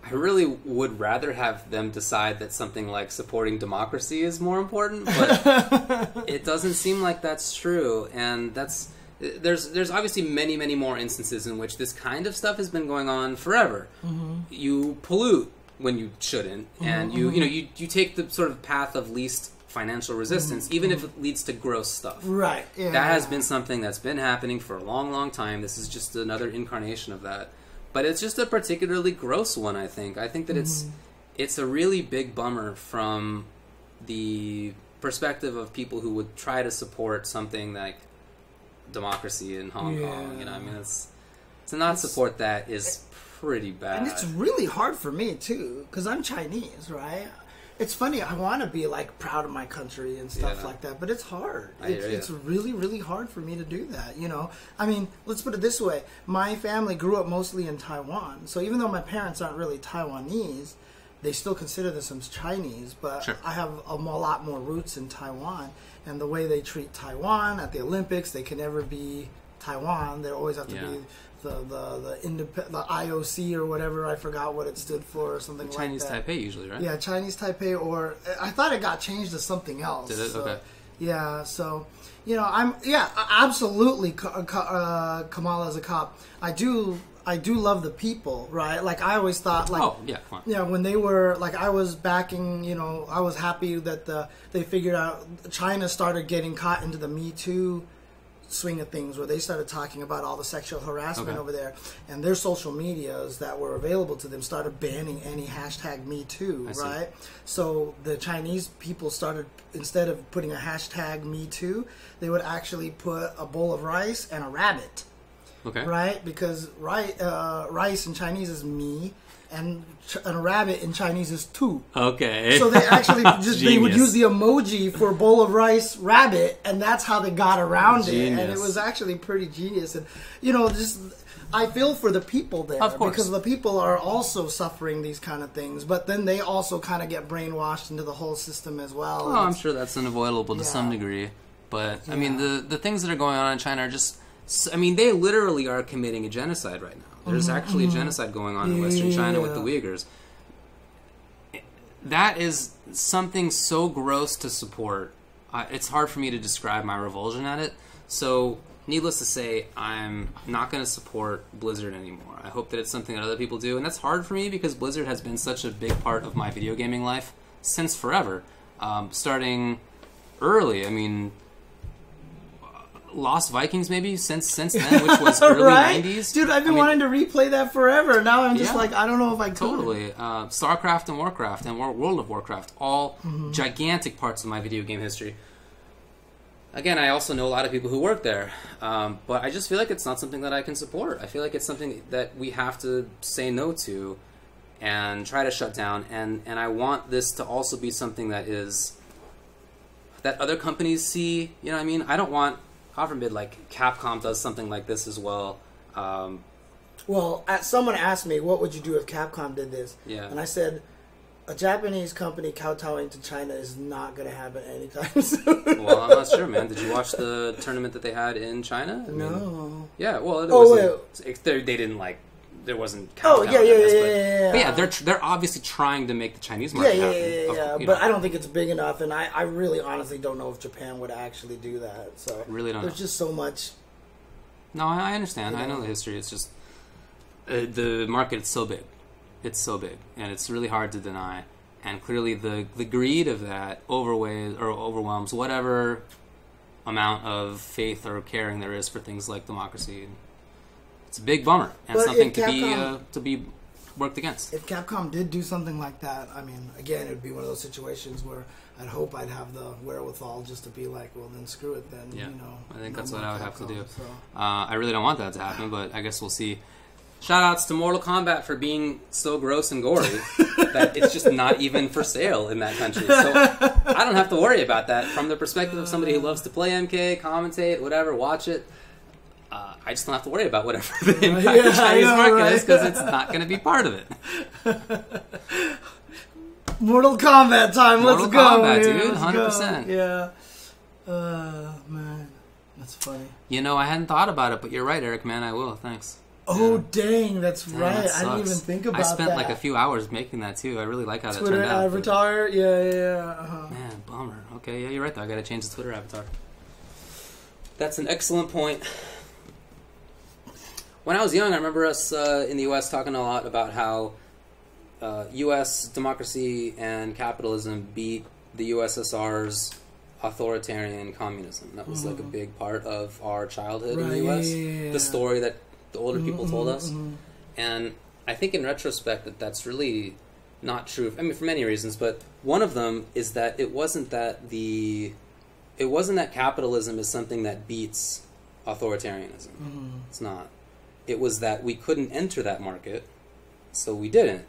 I really would rather have them decide that something like supporting democracy is more important, but it doesn't seem like that's true, and that's there's there's obviously many, many more instances in which this kind of stuff has been going on forever. Mm-hmm. You pollute when you shouldn't, mm-hmm, and you, mm-hmm. you know you, you take the sort of path of least financial resistance, mm-hmm, even if it leads to gross stuff. Right. Yeah. That has been something that's been happening for a long, long time. This is just another incarnation of that. But it's just a particularly gross one, I think. I think that mm-hmm. it's it's a really big bummer from the perspective of people who would try to support something like democracy in Hong yeah. Kong. You know, I mean, it's to not it's, support that is pretty bad. And it's really hard for me, too, because I'm Chinese, right? It's funny, I want to be, like, proud of my country and stuff yeah. like that, but it's hard. It's, it's really, really hard for me to do that, you know? I mean, let's put it this way. My family grew up mostly in Taiwan, so even though my parents aren't really Taiwanese, they still consider themselves Chinese, but sure. I have a lot more roots in Taiwan, and the way they treat Taiwan at the Olympics, they can never be Taiwan. They always have to yeah. be... The the the, the I O C or whatever, I forgot what it stood for or something like that. Chinese Taipei usually, right? Yeah, Chinese Taipei, or I thought it got changed to something else. Did it? So, okay. Yeah, so you know, I'm yeah, absolutely. Uh, Kamala is a cop. I do I do love the people, right? Like I always thought, like oh yeah, fine. yeah, when they were like I was backing, you know, I was happy that the they figured out China started getting caught into the Me Too swing of things, where they started talking about all the sexual harassment okay. over there, and their social medias that were available to them started banning any hashtag Me Too, I right? See. So the Chinese people started, instead of putting a hashtag Me Too, they would actually put a bowl of rice and a rabbit, okay, right? Because ri uh, rice in Chinese is me, and ch and a rabbit in Chinese is tu. Okay. So they actually just they would use the emoji for bowl of rice, rabbit, and that's how they got around genius. it. And it was actually pretty genius. And you know, just I feel for the people there, of course, because the people are also suffering these kind of things. But then they also kind of get brainwashed into the whole system as well. Well, I'm sure that's unavoidable to yeah. some degree. But yeah. I mean, the the things that are going on in China are just. I mean, they literally are committing a genocide right now. There's mm-hmm, actually mm-hmm. a genocide going on yeah, in Western China yeah. with the Uyghurs. That is something so gross to support. Uh, it's hard for me to describe my revulsion at it. So needless to say, I'm not going to support Blizzard anymore. I hope that it's something that other people do, and that's hard for me because Blizzard has been such a big part of my video gaming life since forever, um, starting early. I mean, Lost Vikings maybe since since then, which was early right? nineties. Dude, I've been I wanting mean, to replay that forever. Now I'm just yeah, like, I don't know if I could. Totally. Uh, StarCraft and Warcraft and World of Warcraft, all mm-hmm. gigantic parts of my video game history. Again, I also know a lot of people who work there, um, but I just feel like it's not something that I can support. I feel like it's something that we have to say no to and try to shut down, and, and I want this to also be something that is, that other companies see, you know what I mean? I don't want, God forbid, like Capcom does something like this as well. Um, well, someone asked me, what would you do if Capcom did this? Yeah. And I said, a Japanese company kowtowing to China is not going to happen anytime soon. Well, I'm not sure, man. Did you watch the tournament that they had in China? I mean, no. Yeah, well, it oh, wasn't, they didn't like, there wasn't kowtowing. Oh, yeah, yeah, this, yeah, but, yeah, yeah. But yeah, they're, they're obviously trying to make the Chinese market yeah, yeah, happen. Yeah, yeah, yeah. But know. I don't think it's big enough, and I, I really honestly don't know if Japan would actually do that. So I really don't There's know. just so much. No, I understand. I know, know the history. It's just uh, the market is so big. It's so big, and it's really hard to deny. And clearly, the the greed of that overweighs or overwhelms whatever amount of faith or caring there is for things like democracy. It's a big bummer, and but something Capcom, to be uh, to be worked against. If Capcom did do something like that, I mean, again, it would be one of those situations where I'd hope I'd have the wherewithal just to be like, well, then screw it, then yeah. you know. I think that's what I would Capcom, have to do. So. Uh, I really don't want that to happen, but I guess we'll see. Shoutouts to Mortal Kombat for being so gross and gory that it's just not even for sale in that country. So I don't have to worry about that from the perspective of somebody who loves to play M K, commentate, whatever, watch it. Uh, I just don't have to worry about whatever the impact yeah, of the Chinese know, market right? is because it's not going to be part of it. Mortal Kombat time. Mortal Let's Kombat, go. Mortal Kombat, dude. one hundred percent. Go. Yeah. Uh, man. That's funny. You know, I hadn't thought about it, but you're right, Eric, man. I will. Thanks. Oh, yeah. dang, that's yeah, right. That I didn't even think about that. I spent that. like a few hours making that, too. I really like how Twitter that turned out. Twitter avatar, but... yeah, yeah, yeah. Uh-huh. Man, bummer. Okay, yeah, you're right, though. I got to change the Twitter avatar. That's an excellent point. When I was young, I remember us uh, in the U S talking a lot about how uh, U S democracy and capitalism beat the U S S R's authoritarian communism. That was mm-hmm. like a big part of our childhood right. in the U S Yeah. The story that the older people told us, mm-hmm. and I think in retrospect that that's really not true. I mean, for many reasons, but one of them is that it wasn't that the it wasn't that capitalism is something that beats authoritarianism. Mm-hmm. It's not. It was that we couldn't enter that market, so we didn't.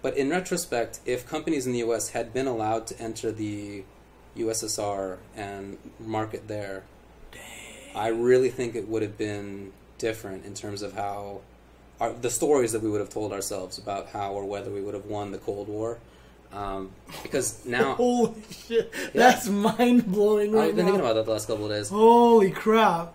But in retrospect, if companies in the U S had been allowed to enter the U S S R and market there, Dang. I really think it would have been different in terms of how our, the stories that we would have told ourselves about how or whether we would have won the Cold War, um, because now holy shit, yeah, that's mind blowing. Right I've been now. thinking about that the last couple of days. Holy crap!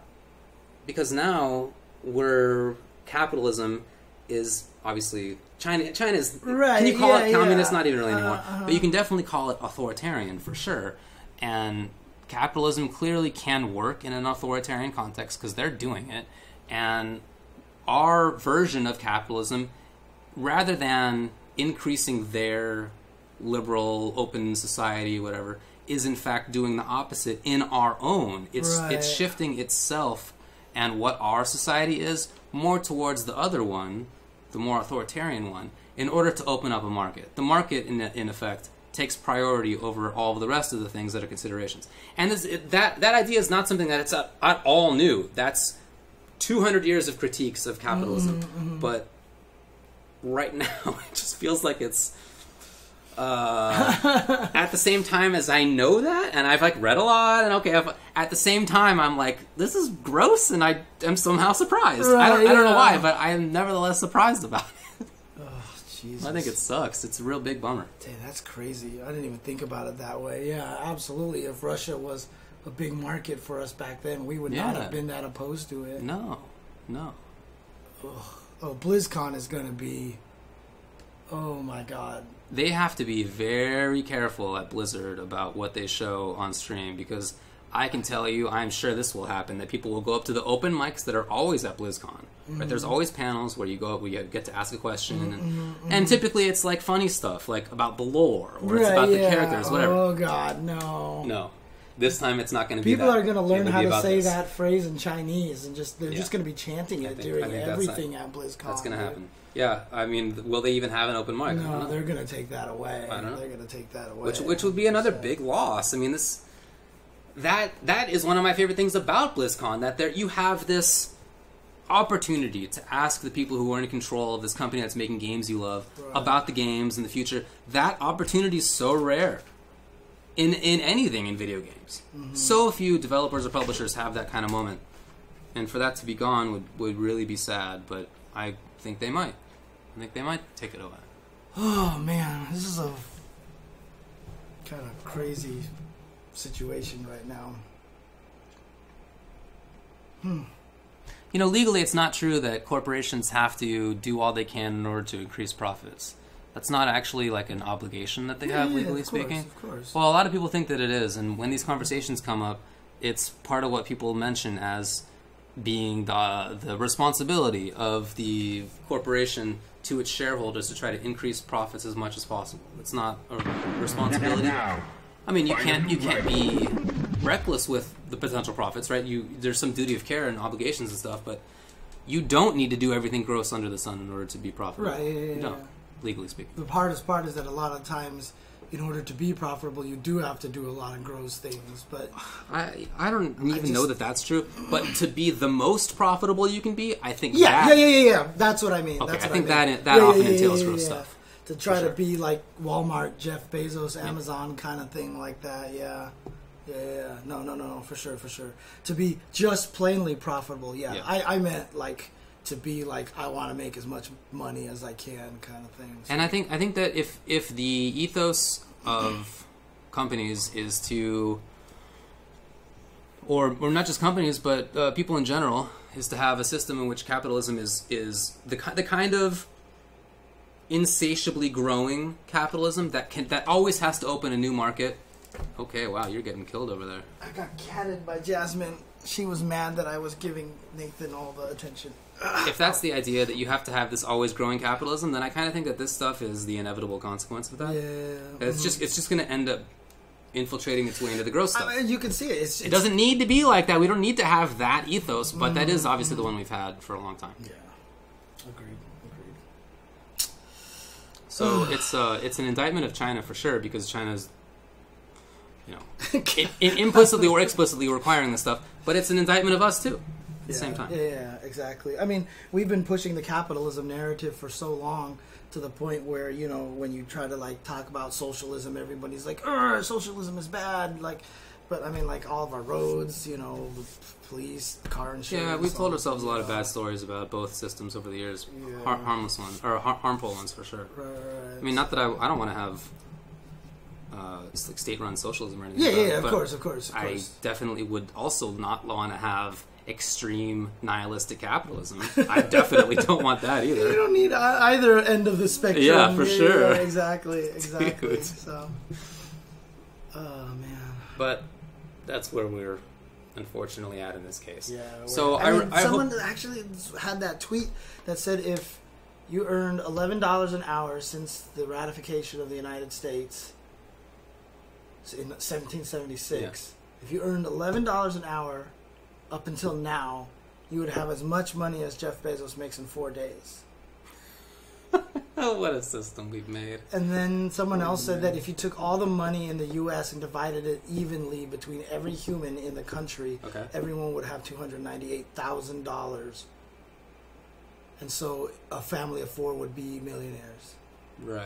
Because now we're capitalism is obviously China. China's right. Can you call yeah, it communist? Yeah. Not even really uh, anymore, uh, but you can definitely call it authoritarian for sure. And capitalism clearly can work in an authoritarian context because they're doing it. And our version of capitalism, rather than increasing their liberal, open society, whatever, is in fact doing the opposite in our own. It's right. it's shifting itself and what our society is more towards the other one, the more authoritarian one, in order to open up a market. The market, in, in effect, takes priority over all of the rest of the things that are considerations. And this, it, that, that idea is not something that it's at, at all new. That's... two hundred years of critiques of capitalism, mm-hmm. but right now it just feels like it's uh, at the same time as I know that, and I've like read a lot, and okay, I've, at the same time I'm like, this is gross, and I am somehow surprised. Right, I, don't, yeah. I don't know why, but I am nevertheless surprised about it. Oh, Jesus. I think it sucks. It's a real big bummer. Dang, that's crazy. I didn't even think about it that way. Yeah, absolutely. If Russia was a big market for us back then, we would yeah. not have been that opposed to it. No, no. Oh, oh BlizzCon is going to be... Oh, my God. They have to be very careful at Blizzard about what they show on stream because I can tell you, I'm sure this will happen, that people will go up to the open mics that are always at BlizzCon. Mm-hmm. Right? There's always panels where you go up, where you get to ask a question. Mm-hmm. And, mm-hmm. and typically it's like funny stuff, like about the lore, or it's right, about yeah. the characters, whatever. Oh, God, no. No. This time it's not going to be that. People are going to learn how to say this. that phrase in Chinese, and just they're yeah. just going to be chanting I it think, during everything at BlizzCon. That's going to happen. Yeah, I mean, will they even have an open mic? No, they're going to take that away. I don't know. They're going to take that away. Which, which would be another so. big loss. I mean, this... That that is one of my favorite things about BlizzCon, that there you have this opportunity to ask the people who are in control of this company that's making games you love right. about the games in the future. That opportunity is so rare in in anything in video games. Mm-hmm. So few developers or publishers have that kind of moment, and for that to be gone would would really be sad. But I think they might. I think they might take it over. Oh man, this is a kind of crazy situation right now. Hmm. You know, legally it's not true that corporations have to do all they can in order to increase profits. That's not actually like an obligation that they yeah, have yeah, legally of course, speaking. Of course. Well, a lot of people think that it is, and when these conversations come up, it's part of what people mention as being the, the responsibility of the corporation to its shareholders to try to increase profits as much as possible. It's not a responsibility. No. I mean, you can't you can't be reckless with the potential profits, right? You there's some duty of care and obligations and stuff, but you don't need to do everything gross under the sun in order to be profitable. Right? Yeah, yeah, you don't, yeah. legally speaking. The hardest part is that a lot of times, in order to be profitable, you do have to do a lot of gross things. But I I don't even I just, know that that's true. But to be the most profitable you can be, I think. Yeah, that, yeah, yeah, yeah, yeah. That's what I mean. Okay, that's I what think I mean. that that yeah, often yeah, entails yeah, yeah, gross yeah. stuff. To try sure. to be like Walmart, Jeff Bezos, Amazon yeah. kind of thing like that, yeah. yeah. Yeah, no, no, no, for sure, for sure. To be just plainly profitable, yeah. yeah. I, I meant like to be like, I want to make as much money as I can kind of thing. So. And I think I think that if, if the ethos of companies is to, or, or not just companies, but uh, people in general, is to have a system in which capitalism is, is the, the kind of insatiably growing capitalism that can that always has to open a new market. Okay, wow, you're getting killed over there. I got catted by Jasmine. She was mad that I was giving Nathan all the attention. If that's the idea, that you have to have this always growing capitalism, then I kind of think that this stuff is the inevitable consequence of that. Yeah, mm-hmm. it's just it's just going to end up infiltrating its way into the gross stuff. I mean, you can see it. It's, it's, it doesn't need to be like that. We don't need to have that ethos, but mm-hmm. that is obviously the one we've had for a long time. Yeah, agreed. So it's uh, it's an indictment of China for sure, because China's, you know, it, it implicitly or explicitly requiring this stuff, but it's an indictment of us too at yeah, the same time. Yeah, exactly. I mean, we've been pushing the capitalism narrative for so long, to the point where, you know, when you try to like talk about socialism, everybody's like, "Urgh, socialism is bad." Like, but I mean, like all of our roads, you know, the police, the car insurance. Yeah, we've told ourselves a lot of bad stories about both systems over the years. Yeah. Har harmless ones, or har harmful ones for sure. Right, right. I mean, not that I, I don't want to have uh, like state-run socialism or anything. Yeah, about, yeah, of course, of course, of course. I definitely would also not want to have extreme nihilistic capitalism. I definitely don't want that either. You don't need either end of the spectrum. Yeah, for yeah, sure. Yeah, exactly, exactly. Dude. So, oh man. But that's where we're unfortunately at in this case. Yeah. Well, so I, I, mean, I someone hope... actually had that tweet that said, if you earned eleven dollars an hour since the ratification of the United States in seventeen seventy-six, yeah. if you earned eleven dollars an hour up until now, you would have as much money as Jeff Bezos makes in four days. What a system we've made. And then someone else said that if you took all the money in the U S and divided it evenly between every human in the country, okay. everyone would have two hundred ninety-eight thousand dollars. And so a family of four would be millionaires. Right,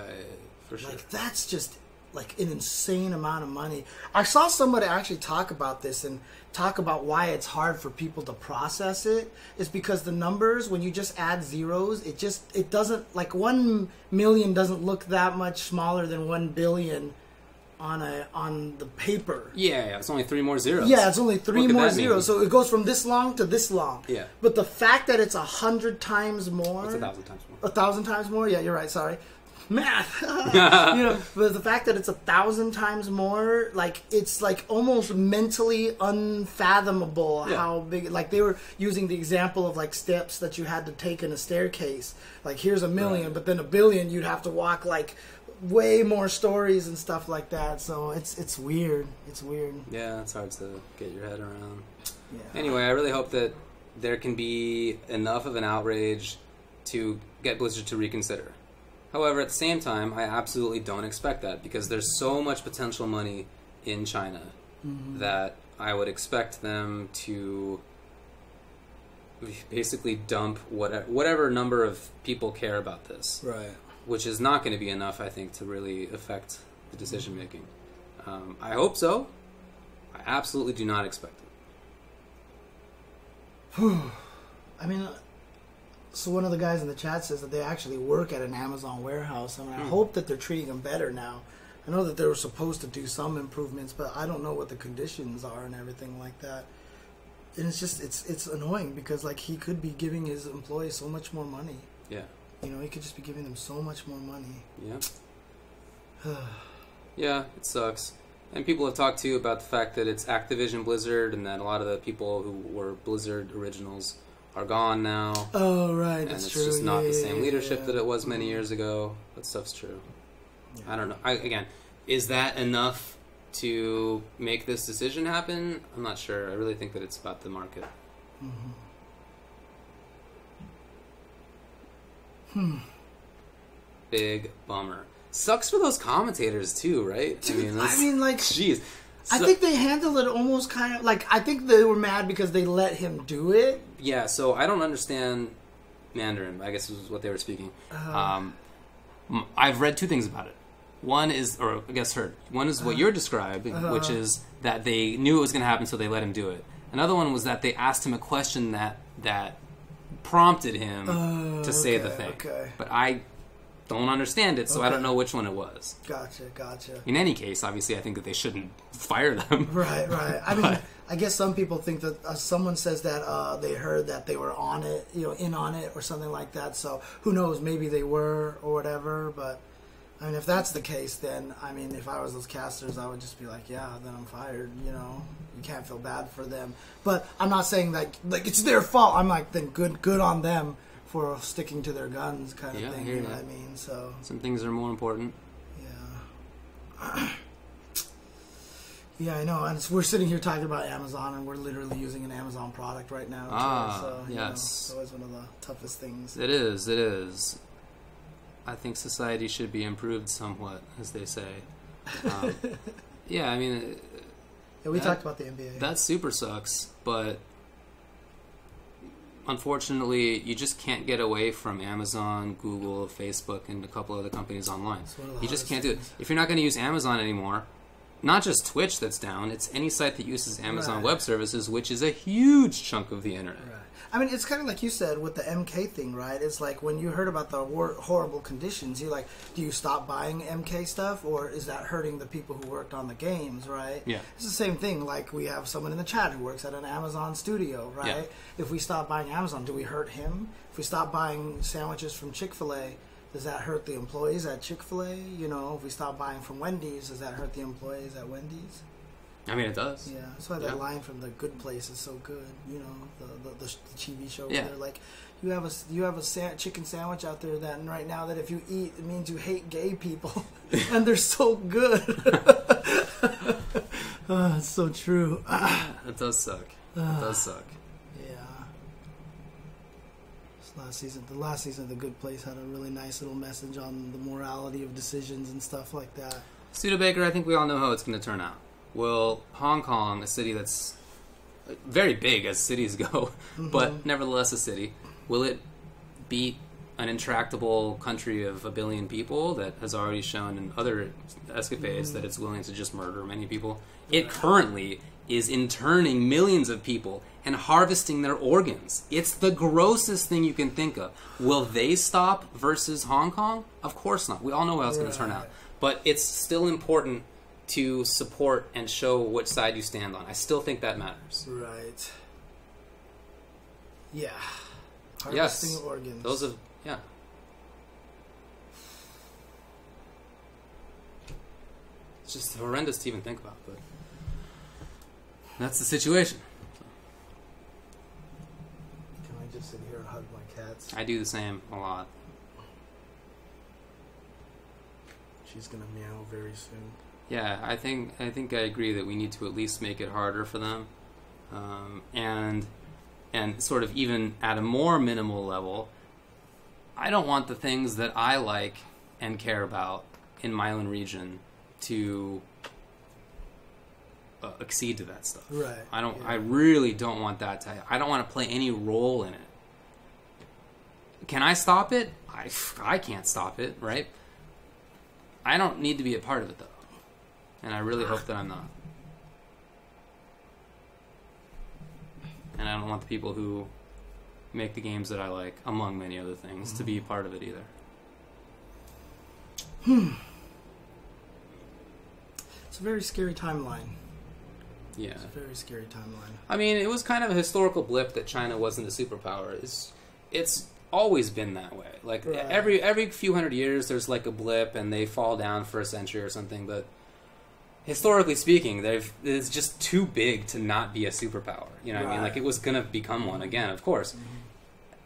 for sure. Like, that's just like an insane amount of money. I saw somebody actually talk about this and talk about why it's hard for people to process it. It's because the numbers, when you just add zeros, it just, it doesn't, like one million doesn't look that much smaller than one billion on a on the paper. Yeah, yeah, it's only three more zeros. Yeah, it's only three more zeros. So it goes from this long to this long. Yeah. But the fact that it's a hundred times more. It's a thousand times more. A thousand times more? Yeah, you're right, sorry. math. You know, but the fact that it's a thousand times more, like, it's like almost mentally unfathomable yeah. how big. Like, they were using the example of like steps that you had to take in a staircase. Like, here's a million, right. but then a billion, you'd have to walk like way more stories and stuff like that. So it's it's weird. It's weird. Yeah, it's hard to get your head around. Yeah. Anyway, I really hope that there can be enough of an outrage to get Blizzard to reconsider. However, at the same time, I absolutely don't expect that, because there's so much potential money in China mm-hmm. that I would expect them to basically dump whatever, whatever number of people care about this. Right. Which is not going to be enough, I think, to really affect the decision making. Um, I hope so. I absolutely do not expect it. I mean... So one of the guys in the chat says that they actually work at an Amazon warehouse. I mean, I mm. hope that they're treating them better now. I know that they were supposed to do some improvements, but I don't know what the conditions are and everything like that. And it's just, it's it's annoying, because like, he could be giving his employees so much more money. Yeah. You know, he could just be giving them so much more money. Yeah. Yeah, it sucks. And people have talked to you about the fact that it's Activision Blizzard, and that a lot of the people who were Blizzard originals are gone now. Oh, right, and that's it's true. Just not yeah, the same yeah, leadership yeah. that it was many years ago. That stuff's true. Yeah. I don't know. I, again, is that enough to make this decision happen? I'm not sure. I really think that it's about the market. Mm-hmm. Hmm. Big bummer. Sucks for those commentators too, right? Dude, I mean, I mean like, jeez. So, I think they handled it almost kind of like, I think they were mad because they let him do it. Yeah, so I don't understand Mandarin, I guess is what they were speaking. Um, um, I've read two things about it. One is, or I guess heard, one is what uh, you're describing, uh, which is that they knew it was going to happen, so they let him do it. Another one was that they asked him a question that that prompted him uh, to say okay, the thing. Okay. But I... don't understand it, so okay. I don't know which one it was. Gotcha, gotcha. In any case, obviously, I think that they shouldn't fire them. Right, right. I mean, I guess some people think that uh, someone says that uh, they heard that they were on it, you know, in on it or something like that. So who knows? Maybe they were or whatever. But I mean, if that's the case, then I mean, if I was those casters, I would just be like, yeah, then I'm fired. You know, you can't feel bad for them. But I'm not saying that like it's their fault. I'm like, then good, good on them. For sticking to their guns, kind of yeah, thing. You know what I mean? So some things are more important. Yeah. Yeah, I know. And we're sitting here talking about Amazon, and we're literally using an Amazon product right now. Ah, too, so, you yes. know, it's always one of the toughest things. It is. It is. I think society should be improved somewhat, as they say. Um, yeah, I mean. It, yeah, we that, talked about the N B A. That super sucks, but. Unfortunately, you just can't get away from Amazon, Google, Facebook, and a couple other companies online. You just can't do it. If you're not going to use Amazon anymore, not just Twitch that's down, it's any site that uses Amazon Web Services, which is a huge chunk of the internet. Right. I mean, it's kind of like you said with the M K thing, right? It's like when you heard about the war horrible conditions, you're like, do you stop buying M K stuff, or is that hurting the people who worked on the games, right? Yeah. It's the same thing. Like, we have someone in the chat who works at an Amazon studio, right? Yeah. If we stop buying Amazon, do we hurt him? If we stop buying sandwiches from Chick-fil-A, does that hurt the employees at Chick-fil-A? You know, if we stop buying from Wendy's, does that hurt the employees at Wendy's? I mean, it does. Yeah, that's why that yeah. line from The Good Place is so good. You know, the the, the T V show yeah. where they're like, you have a you have a sa chicken sandwich out there that and right now that if you eat it means you hate gay people, and they're so good. Oh, it's so true. It does suck. It does suck. Yeah. This last season, the last season of The Good Place had a really nice little message on the morality of decisions and stuff like that. Studebaker, I think we all know how it's going to turn out. Will Hong Kong, a city that's very big as cities go, but mm-hmm. nevertheless a city, will it beat an intractable country of a billion people that has already shown in other escapades mm-hmm. that it's willing to just murder many people? It currently is interning millions of people and harvesting their organs. It's the grossest thing you can think of. Will they stop versus Hong Kong? Of course not. We all know how it's yeah. going to turn out. But it's still important to support and show which side you stand on. I still think that matters. Right. Yeah. Harvesting yes. organs. Those are, yeah. It's just horrendous to even think about, but that's the situation. Can I just sit here and hug my cats? I do the same a lot. She's gonna meow very soon. Yeah, I think I think I agree that we need to at least make it harder for them, um, and and sort of even at a more minimal level. I don't want the things that I like and care about in my own region to uh, accede to that stuff. Right. I don't. Yeah. I really don't want that to. I don't want to play any role in it. Can I stop it? I I can't stop it. Right. I don't need to be a part of it though. And I really hope that I'm not. And I don't want the people who make the games that I like, among many other things, mm-hmm. to be a part of it either. Hmm. It's a very scary timeline. Yeah. It's a very scary timeline. I mean, it was kind of a historical blip that China wasn't a superpower. It's, it's always been that way. Like, right. every, every few hundred years, there's like a blip, and they fall down for a century or something, but historically speaking, they've, it's just too big to not be a superpower. You know what right. I mean? Like, it was going to become one again, of course. Mm-hmm.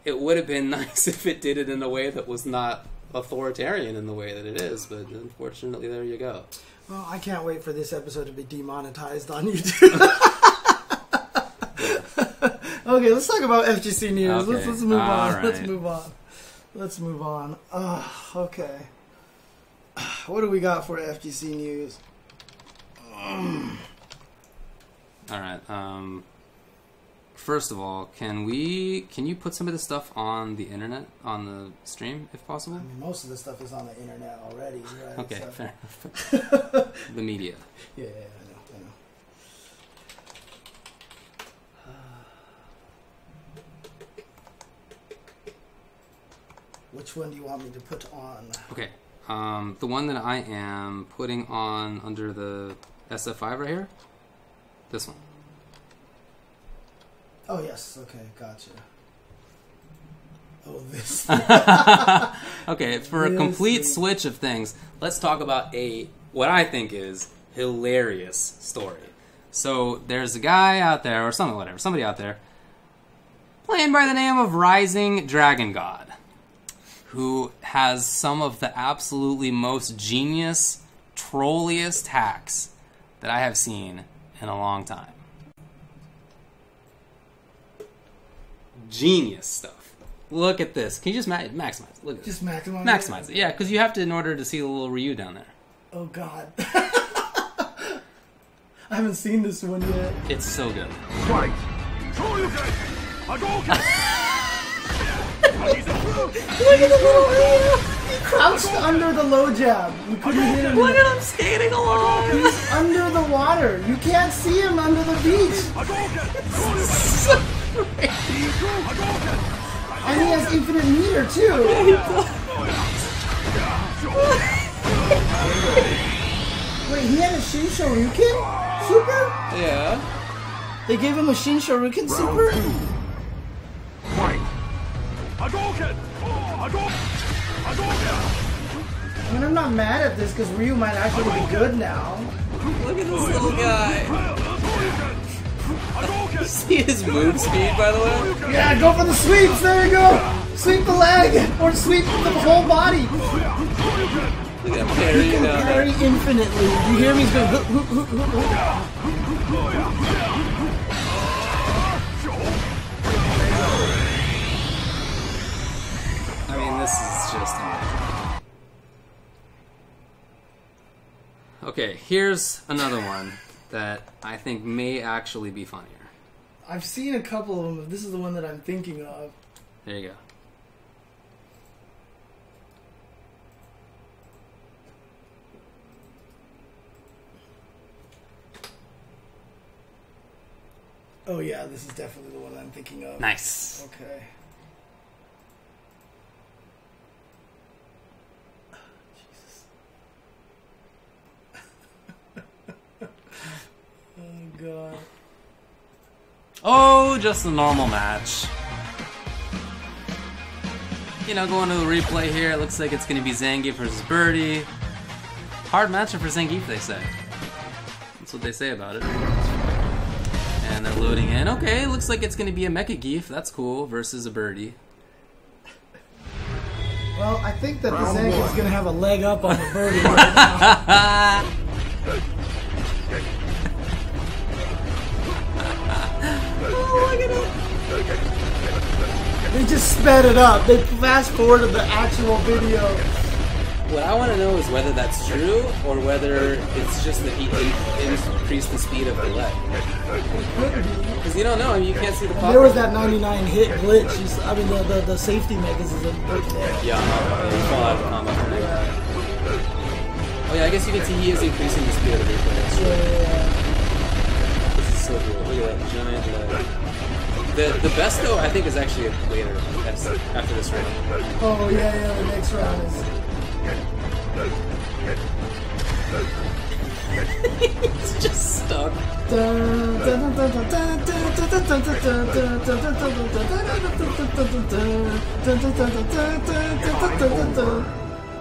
It would have been nice if it did it in a way that was not authoritarian in the way that it is, but unfortunately, there you go. Well, I can't wait for this episode to be demonetized on YouTube. Okay, let's talk about F G C news. Okay. Let's, let's, move right. let's move on. Let's move on. Let's move on. Okay. What do we got for F G C news? All right. Um, first of all, can we? Can you put some of the stuff on the internet, on the stream, if possible? I mean, most of the stuff is on the internet already. Right? Okay, so. Fair enough. The media. Yeah, yeah, I know. I know. Which one do you want me to put on? Okay. Um, the one that I am putting on under the S F five right here, this one. Oh yes, okay, gotcha. Oh, this. Okay, for a complete switch of things, let's talk about a what I think is hilarious story. So there's a guy out there, or something, whatever, somebody out there, playing by the name of Rising Dragon God, who has some of the absolutely most genius, trolliest hacks that I have seen in a long time. Genius stuff. Look at this. Can you just ma maximize it? Look at just this. maximize, maximize it. it. Yeah, because you have to in order to see the little Ryu down there. Oh, God. I haven't seen this one yet. It's so good. Right. Look at the little Ryu! He crouched under the low jab. We couldn't hit him. Look at him skating along! He's under the water. You can't see him under the beach. So great. And he has infinite meter too. Yeah, he does. Wait, he had a Shin Shoryuken super? Yeah. They gave him a Shin Shoryuken super? I mean, I'm not mad at this because Ryu might actually be good now. Look at this little guy. You see his move speed, by the way? Yeah, go for the sweeps. There you go. Sweep the leg or sweep the whole body. Look at him parry. He can parry infinitely. You hear me? He's going hoop, hoop, hoop, hoop, hoop. I mean, this is just amazing. Okay, here's another one that I think may actually be funnier. I've seen a couple of them, but this is the one that I'm thinking of. There you go. Oh yeah, this is definitely the one I'm thinking of. Nice. Okay. God. Oh, just a normal match. You know, going to the replay here, it looks like it's going to be Zangief versus Birdie. Hard matchup for Zangief, they say. That's what they say about it. And they're loading in. Okay, looks like it's going to be a Mecha Geef. That's cool. Versus a Birdie. Well, I think that Round the Zangief's going to have a leg up on the Birdie right now. Oh, look at it. They just sped it up. They fast forwarded the actual video. What I want to know is whether that's true or whether it's just that he increased the speed of the leg. Because you don't know. I mean, you can't see the pop. There was that ninety-nine hit glitch. I mean, the, the, the safety mechanism. Yeah, you fall out of combo. Oh, yeah, I guess you can see he is increasing the speed of the replay. That's true. Yeah. This is so cool. Look at that giant leg. The, the best, though, I think, is actually later, after this round. Oh, yeah, yeah, the next round is... It's just stuck.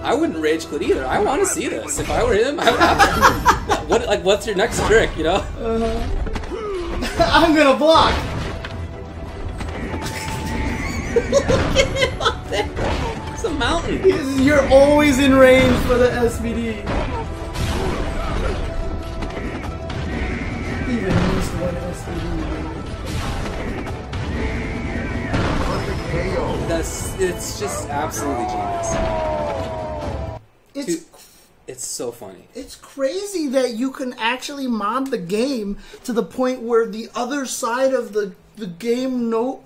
I wouldn't rage quit either. I want to see this. If I were him, I would have what, like, what's your next trick, you know? Uh-huh. I'm gonna block! Look at him up there! It's a mountain! You're always in range for the S V D. Even missed one S V D. That's... it's just absolutely genius. It's... Dude, it's so funny. It's crazy that you can actually mod the game to the point where the other side of the, the game no...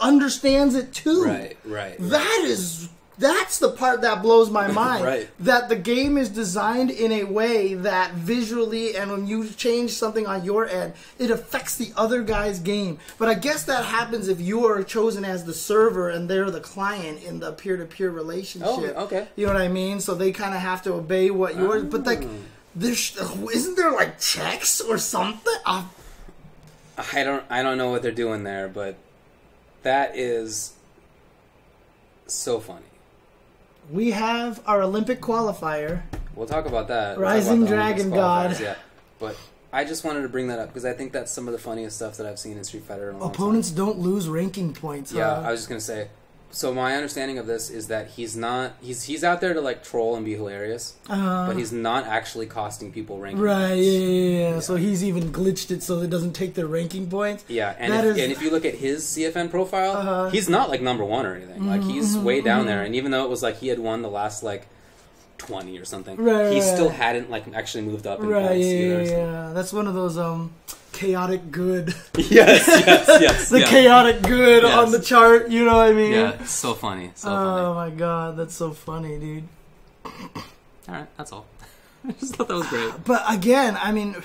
understands it too. Right, right. That right. is, that's the part that blows my mind. Right. That the game is designed in a way that visually, and when you change something on your end, it affects the other guy's game. But I guess that happens if you are chosen as the server and they're the client in the peer-to-peer relationship. Oh, okay. You know what I mean? So they kind of have to obey what yours, um, but like, there's, isn't there like checks or something? I, I don't, I don't know what they're doing there, but that is so funny. We have our Olympic qualifier. We'll talk about that. Rising we'll about Dragon God. Yeah. But I just wanted to bring that up because I think that's some of the funniest stuff that I've seen in Street Fighter. In a long Opponents time. don't lose ranking points. Yeah, huh? I was just going to say. So my understanding of this is that he's not... He's he's out there to, like, troll and be hilarious, uh, but he's not actually costing people ranking right, points. Right, yeah, yeah, yeah, yeah. So he's even glitched it so it doesn't take their ranking points. Yeah, and, if, is... and if you look at his C F N profile, uh, he's not, like, number one or anything. Mm-hmm, like, he's mm-hmm, way down mm-hmm. there, and even though it was, like, he had won the last, like, twenty or something, right, he right, still right. hadn't, like, actually moved up in right, points yeah, either. Yeah, so. That's one of those... um. chaotic good. Yes, yes, yes. the yes. chaotic good yes. on the chart, you know what I mean? Yeah, it's so funny. So oh funny. my god, that's so funny, dude. Alright, that's all. I just thought that was great. But again, I mean...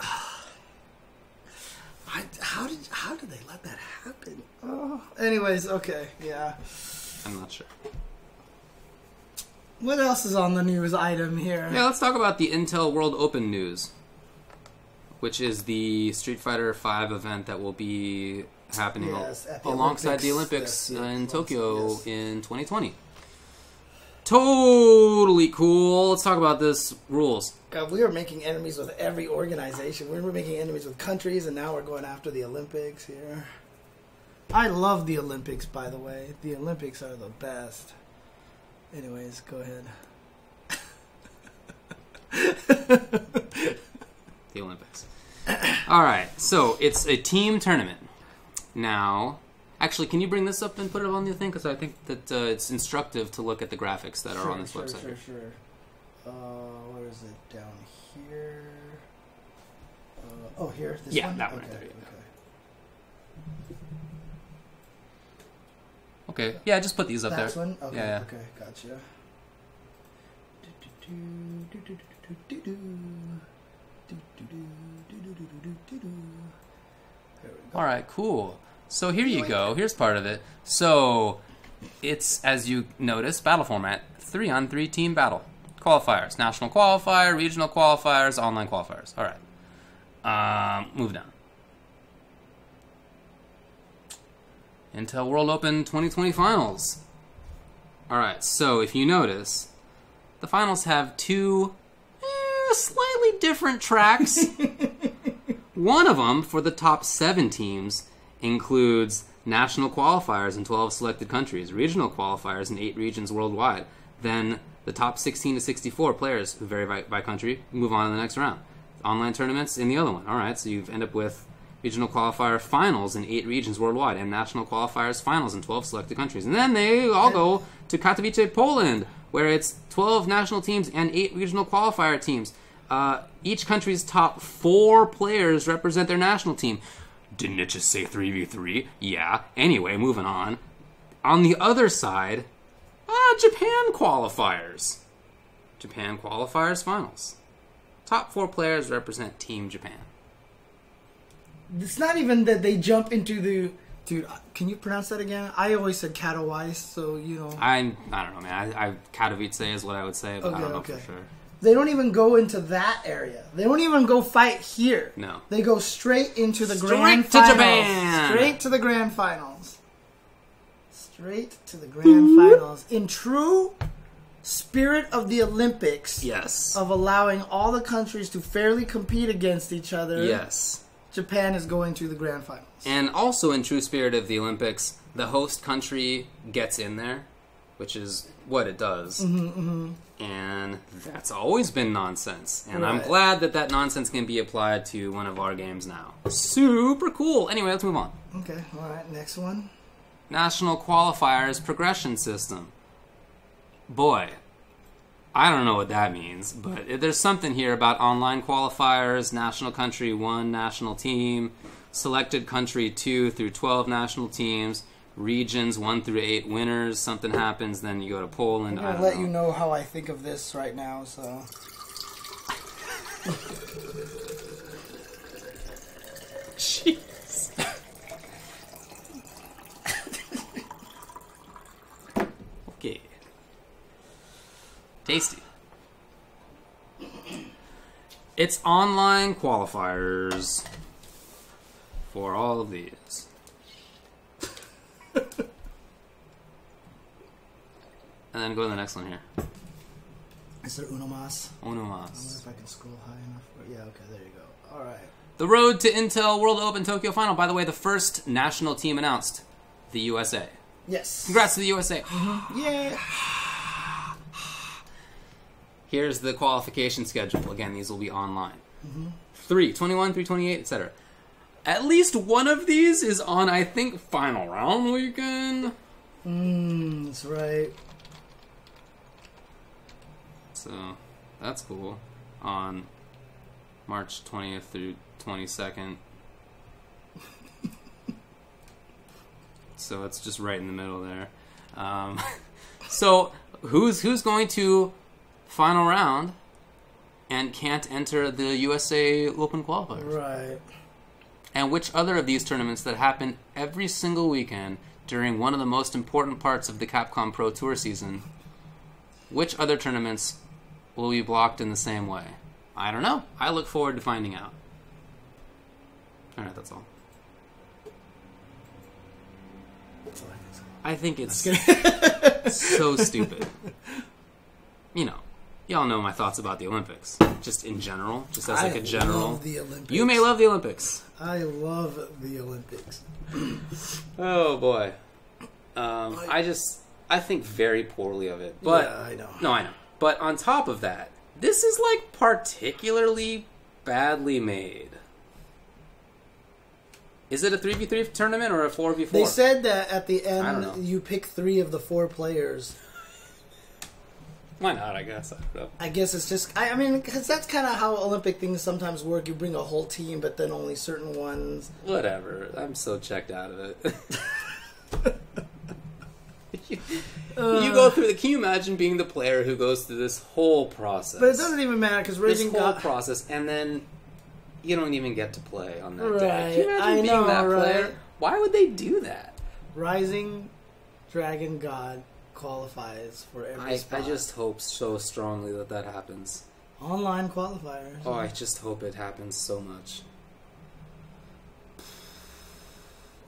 I, how did how did they let that happen? Oh, anyways, okay, yeah. I'm not sure. What else is on the news item here? Yeah, let's talk about the Intel World Open news, which is the Street Fighter five event that will be happening yes, the alongside Olympics. the Olympics yes, uh, in yes, Tokyo yes. in twenty twenty. Totally cool. Let's talk about this rules. God, we were making enemies with every organization. We were making enemies with countries, and now we're going after the Olympics here. I love the Olympics, by the way. The Olympics are the best. Anyways, go ahead. The Olympics. All right, so it's a team tournament. Now, actually, can you bring this up and put it on the thing? Because I think that uh, it's instructive to look at the graphics that sure, are on this sure, website. Sure, sure, sure. Uh, where is it? Down here. Uh, oh, here. This yeah, one? that one okay, right there. Yeah. Okay. okay. Yeah, just put these up That's there. This one? Okay, yeah, yeah. okay, gotcha. Do, do, do, do, do, do, do, do. Alright, cool. So here you go. Here's part of it. So it's, as you notice, battle format. Three on three team battle. Qualifiers. National qualifier, regional qualifiers, online qualifiers. Alright. Um, move down. Intel World Open twenty twenty Finals. Alright, so if you notice, The finals have two eh, slightly different tracks. One of them, for the top seven teams, includes national qualifiers in twelve selected countries, regional qualifiers in eight regions worldwide. Then the top sixteen to sixty-four players, who vary by, by country, move on to the next round. Online tournaments in the other one. All right, so you end up with regional qualifier finals in eight regions worldwide and national qualifiers finals in twelve selected countries. And then they all go to Katowice, Poland, where it's twelve national teams and eight regional qualifier teams. Uh, each country's top four players represent their national team. Didn't it just say three v three? Yeah. Anyway, moving on. On the other side, ah, Japan qualifiers. Japan qualifiers finals. Top four players represent Team Japan. It's not even that they jump into the... Dude, can you pronounce that again? I always said Katowice, so, you know... I'm, I don't know, man. I, I, Katowice is what I would say, but okay, I don't know okay. for sure. They don't even go into that area. They don't even go fight here. No. They go straight into the straight grand finals. Straight to Japan! Straight to the grand finals. Straight to the grand finals. In true... spirit of the Olympics, yes, of allowing all the countries to fairly compete against each other, yes, Japan is going to the grand finals. And also in true spirit of the Olympics, the host country gets in there, which is what it does. Mm-hmm, mm-hmm. And that's always been nonsense. And right. I'm glad that that nonsense can be applied to one of our games now. Super cool. Anyway, let's move on. Okay, all right, next one. National qualifiers progression system. Boy, I don't know what that means, but there's something here about online qualifiers, national country one, national team, selected country two through twelve national teams, regions one through eight winners, something happens, then you go to Poland. I'm gonna I don't let know. you know how I think of this right now, so... Jeez. Okay. Tasty. It's online qualifiers for all of these. And then go to the next one here. Is there Uno Mas? Uno Mas. I wonder if I can scroll high enough. For... Yeah, okay, there you go. All right. The road to Intel World Open Tokyo Final. By the way, the first national team announced, the U S A. Yes. Congrats to the U S A. Yeah. Here's the qualification schedule. Again, these will be online. Mm-hmm. three, twenty-one, three twenty-eight, et cetera. At least one of these is on, I think, final round weekend. Mm, that's right. So, that's cool. On March twentieth through twenty-second. So, it's just right in the middle there. Um, so, who's who's going to... final round and can't enter the U S A Open qualifiers. Right. And which other of these tournaments that happen every single weekend during one of the most important parts of the Capcom Pro Tour season, which other tournaments will be blocked in the same way? I don't know. I look forward to finding out. All right, that's all. I think it's so stupid. You know. Y'all know my thoughts about the Olympics, just in general, just as like a general. I love the Olympics. You may love the Olympics. I love the Olympics. Oh boy, um, I, I just I think very poorly of it. But yeah, I know. No, I know. But on top of that, this is like particularly badly made. Is it a three v three tournament or a four v four? They said that at the end you pick three of the four players. Why not, I guess. I, don't know. I guess it's just... I, I mean, because that's kind of how Olympic things sometimes work. You bring a whole team, but then only certain ones... Whatever. I'm so checked out of it. you, uh, you go through... The, can you imagine being the player who goes through this whole process? But it doesn't even matter, because... This whole God. process, and then you don't even get to play on that right. day. Can you imagine I being know, that right? player? Why would they do that? Rising Dragon God... qualifies for every I, spot. I just hope so strongly that that happens. Online qualifiers. Oh, I just hope it happens so much.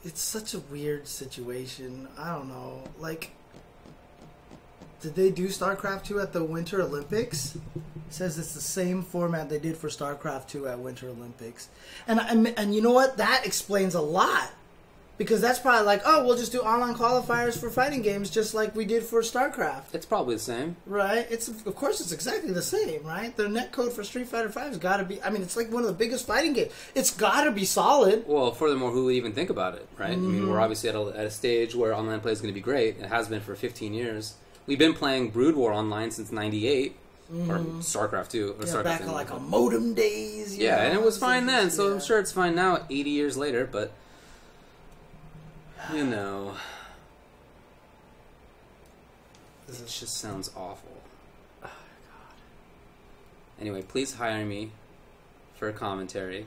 It's such a weird situation. I don't know. Like, Did they do StarCraft two at the Winter Olympics? It says it's the same format they did for StarCraft two at Winter Olympics. And, and, and you know what? That explains a lot. Because that's probably like, oh, we'll just do online qualifiers for fighting games just like we did for StarCraft. It's probably the same. Right? It's Of course it's exactly the same, right? Their netcode for Street Fighter five has got to be... I mean, it's like one of the biggest fighting games. It's got to be solid. Well, furthermore, who would even think about it, right? Mm. I mean, we're obviously at a, at a stage where online play is going to be great. It has been for fifteen years. We've been playing Brood War online since ninety-eight. Mm. Or StarCraft two. Or yeah, StarCraft back in like a modem days. You yeah, know, and it was fine then, so yeah. I'm sure it's fine now eighty years later, but... You know, this is, just sounds awful. Oh, God. Anyway, please hire me for a commentary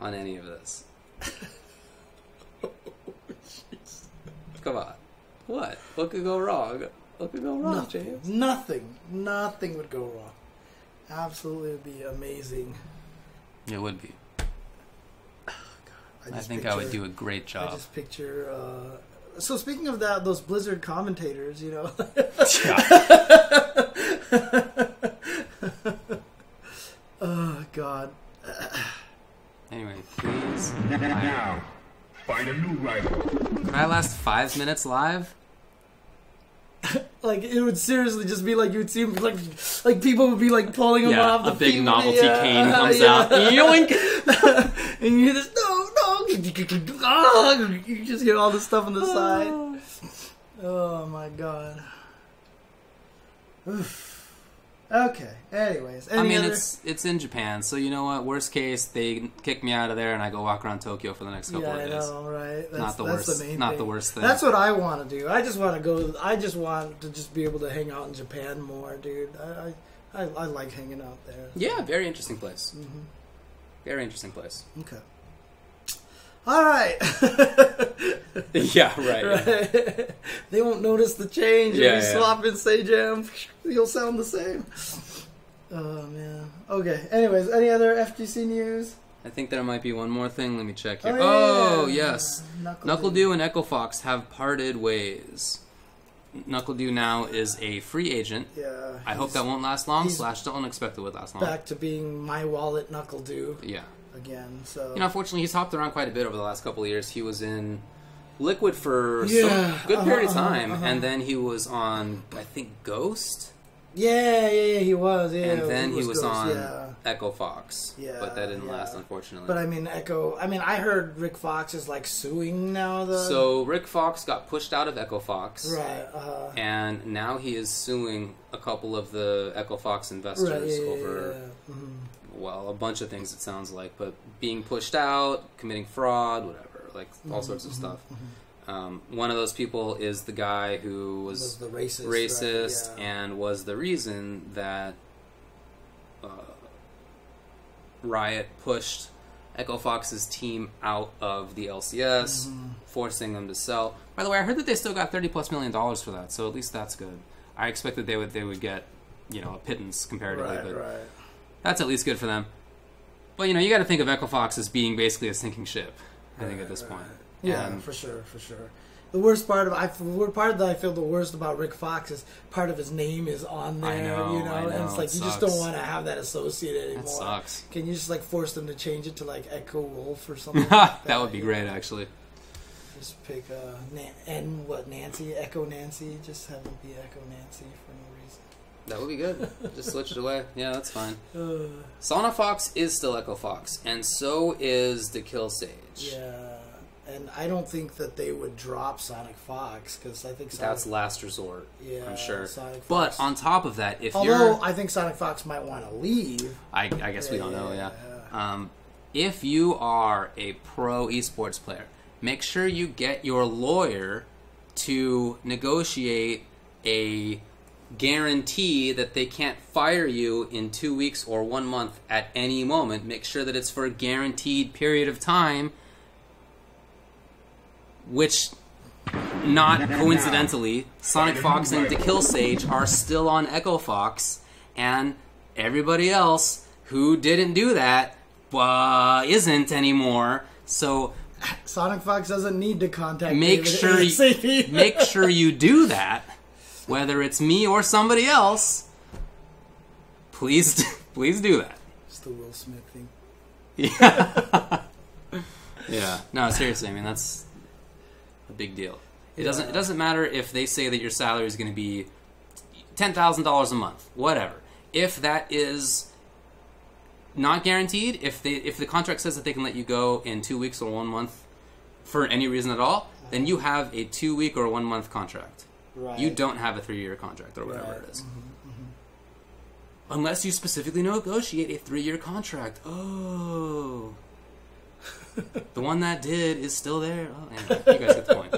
on any of this. Oh, come on. What? What could go wrong? What could go wrong, nothing, James? Nothing. Nothing would go wrong. Absolutely would be amazing. It would be. I, I think picture, I would do a great job. I just picture... Uh, so speaking of that, those Blizzard commentators, you know. Oh, God. Anyway, please. Now, find a new rival. Can I last five minutes live? Like, it would seriously just be like, you would see him, like, like people would be, like, pulling him yeah, off the a big feet. Novelty yeah. cane comes yeah. out. Yoink! And you just... No! You just hear all this stuff on the side. Oh my god. Oof. Okay. Anyways, any I mean, other? it's it's in Japan, so you know what? Worst case, they kick me out of there, and I go walk around Tokyo for the next couple yeah, of days. I know, right? That's, not the that's worst. The main not thing. the worst thing. That's what I want to do. I just want to go. I just want to just be able to hang out in Japan more, dude. I I, I, I like hanging out there. Yeah, very interesting place. Mm-hmm. Very interesting place. Okay. All right. Yeah, right. right. Yeah. They won't notice the change yeah, if you yeah. swap in Sajam. You'll sound the same. Oh, man. Okay. Anyways, any other F G C news? I think there might be one more thing. Let me check here. Oh, yeah, oh yeah, yeah. yes. Yeah. Knuckledew Knuckledew and Echofox have parted ways. Knuckledew now is a free agent. Yeah. I hope that won't last long. Slash, don't expect it would last long. Back to being my wallet Knuckledew. Yeah. Again, so you know, unfortunately, he's hopped around quite a bit over the last couple of years. He was in Liquid for yeah. a good uh-huh, period of time, uh-huh, uh-huh. and then he was on, I think, Ghost. Yeah, yeah, yeah, he was. Yeah, and then he was, he was on yeah. Echo Fox. Yeah, but that didn't yeah. last, unfortunately. But I mean, Echo. I mean, I heard Rick Fox is like suing now. The so Rick Fox got pushed out of Echo Fox, right? Uh-huh. And now he is suing a couple of the Echo Fox investors right, yeah, over. Yeah, yeah. Mm-hmm. Well, a bunch of things it sounds like, but being pushed out, committing fraud, whatever, like all mm-hmm, sorts of mm-hmm, stuff. Mm-hmm. Um, one of those people is the guy who was, was the racist, racist right? yeah. and was the reason that uh, Riot pushed Echo Fox's team out of the L C S, mm-hmm. forcing them to sell. By the way, I heard that they still got thirty plus million dollars for that, so at least that's good. I expected they would they would get you know a pittance comparatively, right, but. Right. That's at least good for them. But, you know, you got to think of Echo Fox as being basically a sinking ship, I right, think, at this right. point. Yeah, um, for sure, for sure. The worst part of I, part of that I feel the worst about Rick Fox is part of his name is on there, I know, you know? I know, and it's like it you sucks. just don't want to have that associated anymore. That sucks. Can you just, like, force them to change it to, like, Echo Wolf or something like that? That would be great, know? actually. Just pick, uh, Nan and what, Nancy? Echo Nancy? Just have it be Echo Nancy for no reason. That would be good. Just switch it away. Yeah, that's fine. Uh, Sona Fox is still Echo Fox, and so is the Kill Sage. Yeah, and I don't think that they would drop Sonic Fox because I think Sonic, that's last resort. Yeah, I'm sure. Sonic Fox. But on top of that, if although you're, I think Sonic Fox might want to leave. I, I guess yeah, we don't know. Yeah. yeah. Um, if you are a pro esports player, make sure you get your lawyer to negotiate a guarantee that they can't fire you in two weeks or one month at any moment. Make sure that it's for a guaranteed period of time, which, not coincidentally, Sonic Fox and the Kill Sage are still on Echo Fox, and everybody else who didn't do that uh, isn't anymore. So Sonic Fox doesn't need to contact. Make David sure you make sure you do that. whether it's me or somebody else, please, please do that. It's the Will Smith thing. Yeah. Yeah. No, seriously. I mean, that's a big deal. It yeah. doesn't. It doesn't matter if they say that your salary is going to be ten thousand dollars a month, whatever. If that is not guaranteed, if they if the contract says that they can let you go in two weeks or one month for any reason at all, then you have a two week or one month contract. Right. You don't have a three year contract or whatever right. it is. Mm-hmm. Unless you specifically negotiate a three-year contract. Oh. The one that did is still there. Oh, anyway, you guys get the point.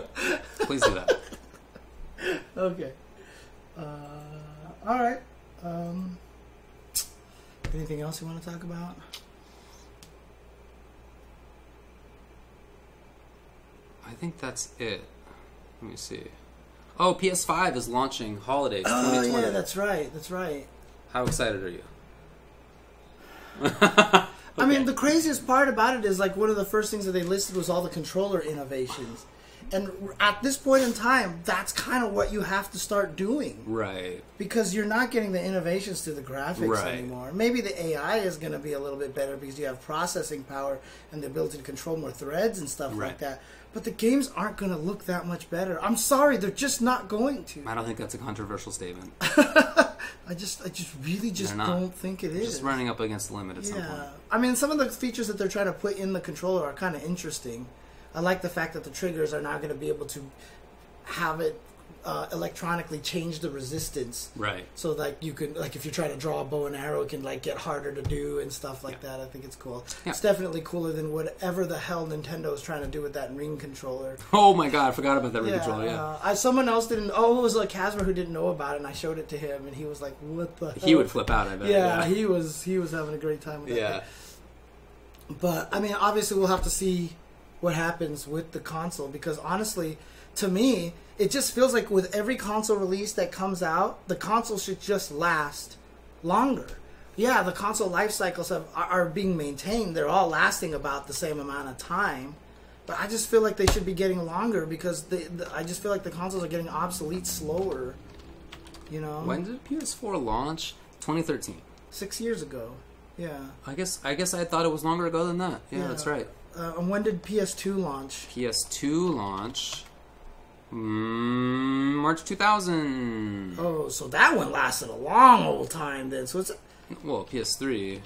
Please do that. Okay. Uh, all right. Um, anything else you want to talk about? I think that's it. Let me see. Oh, P S five is launching holidays twenty twenty. Oh, yeah, that's right. That's right. How excited are you? Okay. I mean, the craziest part about it is, like, one of the first things that they listed was all the controller innovations. And at this point in time, that's kind of what you have to start doing. Right. Because you're not getting the innovations to the graphics right. anymore. Maybe the A I is going to be a little bit better because you have processing power and the ability to control more threads and stuff right. like that. But the games aren't going to look that much better. I'm sorry, they're just not going to. I don't think that's a controversial statement. I just, I just really just don't think it is. Just running up against the limit at yeah. some point. I mean, some of the features that they're trying to put in the controller are kind of interesting. I like the fact that the triggers are now going to be able to have it uh, electronically change the resistance. Right. So like you can, like if you're trying to draw a bow and arrow, it can like get harder to do and stuff like yeah. that. I think it's cool. Yeah. It's definitely cooler than whatever the hell Nintendo is trying to do with that ring controller. Oh my God, I forgot about that ring yeah, controller. Yeah. Uh, I, someone else didn't. Oh, it was like Casper who didn't know about it, and I showed it to him, and he was like, "What the?" Hell? He would flip out. I bet. Yeah, yeah, he was. He was having a great time with that. Yeah. Thing. But I mean, obviously, we'll have to see what happens with the console, because honestly, to me, it just feels like with every console release that comes out, the console should just last longer. Yeah, the console life cycles have, are, are being maintained. They're all lasting about the same amount of time, but I just feel like they should be getting longer because they, the, I just feel like the consoles are getting obsolete slower, you know? When did P S four launch? twenty thirteen. Six years ago, yeah. I guess I guess I thought it was longer ago than that. Yeah, yeah. That's right. Uh, and when did P S two launch? P S two launch mm, March two thousand. Oh, so that one lasted a long old time then. So it's well, P S three.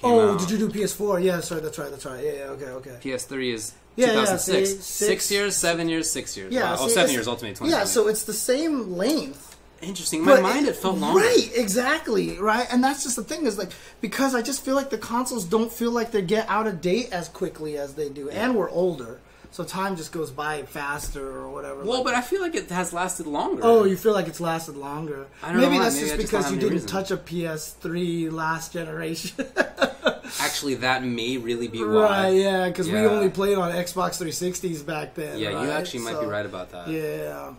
Oh, out. Did you do P S four? Yeah, sorry, that's right, that's right. Yeah, yeah, okay, okay. P S three is yeah, two thousand six. Yeah, see, six, six years, seven years, six years. Yeah, wow. see, oh, seven years ultimately. Yeah, so it's the same length. Interesting. My but mind, it, it felt long. Right, exactly, right? And that's just the thing is, like, because I just feel like the consoles don't feel like they get out of date as quickly as they do. Yeah. And we're older, so time just goes by faster or whatever. Well, like, but I feel like it has lasted longer. Oh, you feel like it's lasted longer. I don't Maybe know that's Maybe just, just because you didn't reason. touch a P S three last generation. Actually, that may really be why. Right, yeah, because yeah. we only played on Xbox three sixties back then. Yeah, right? You actually might so, be right about that. Yeah.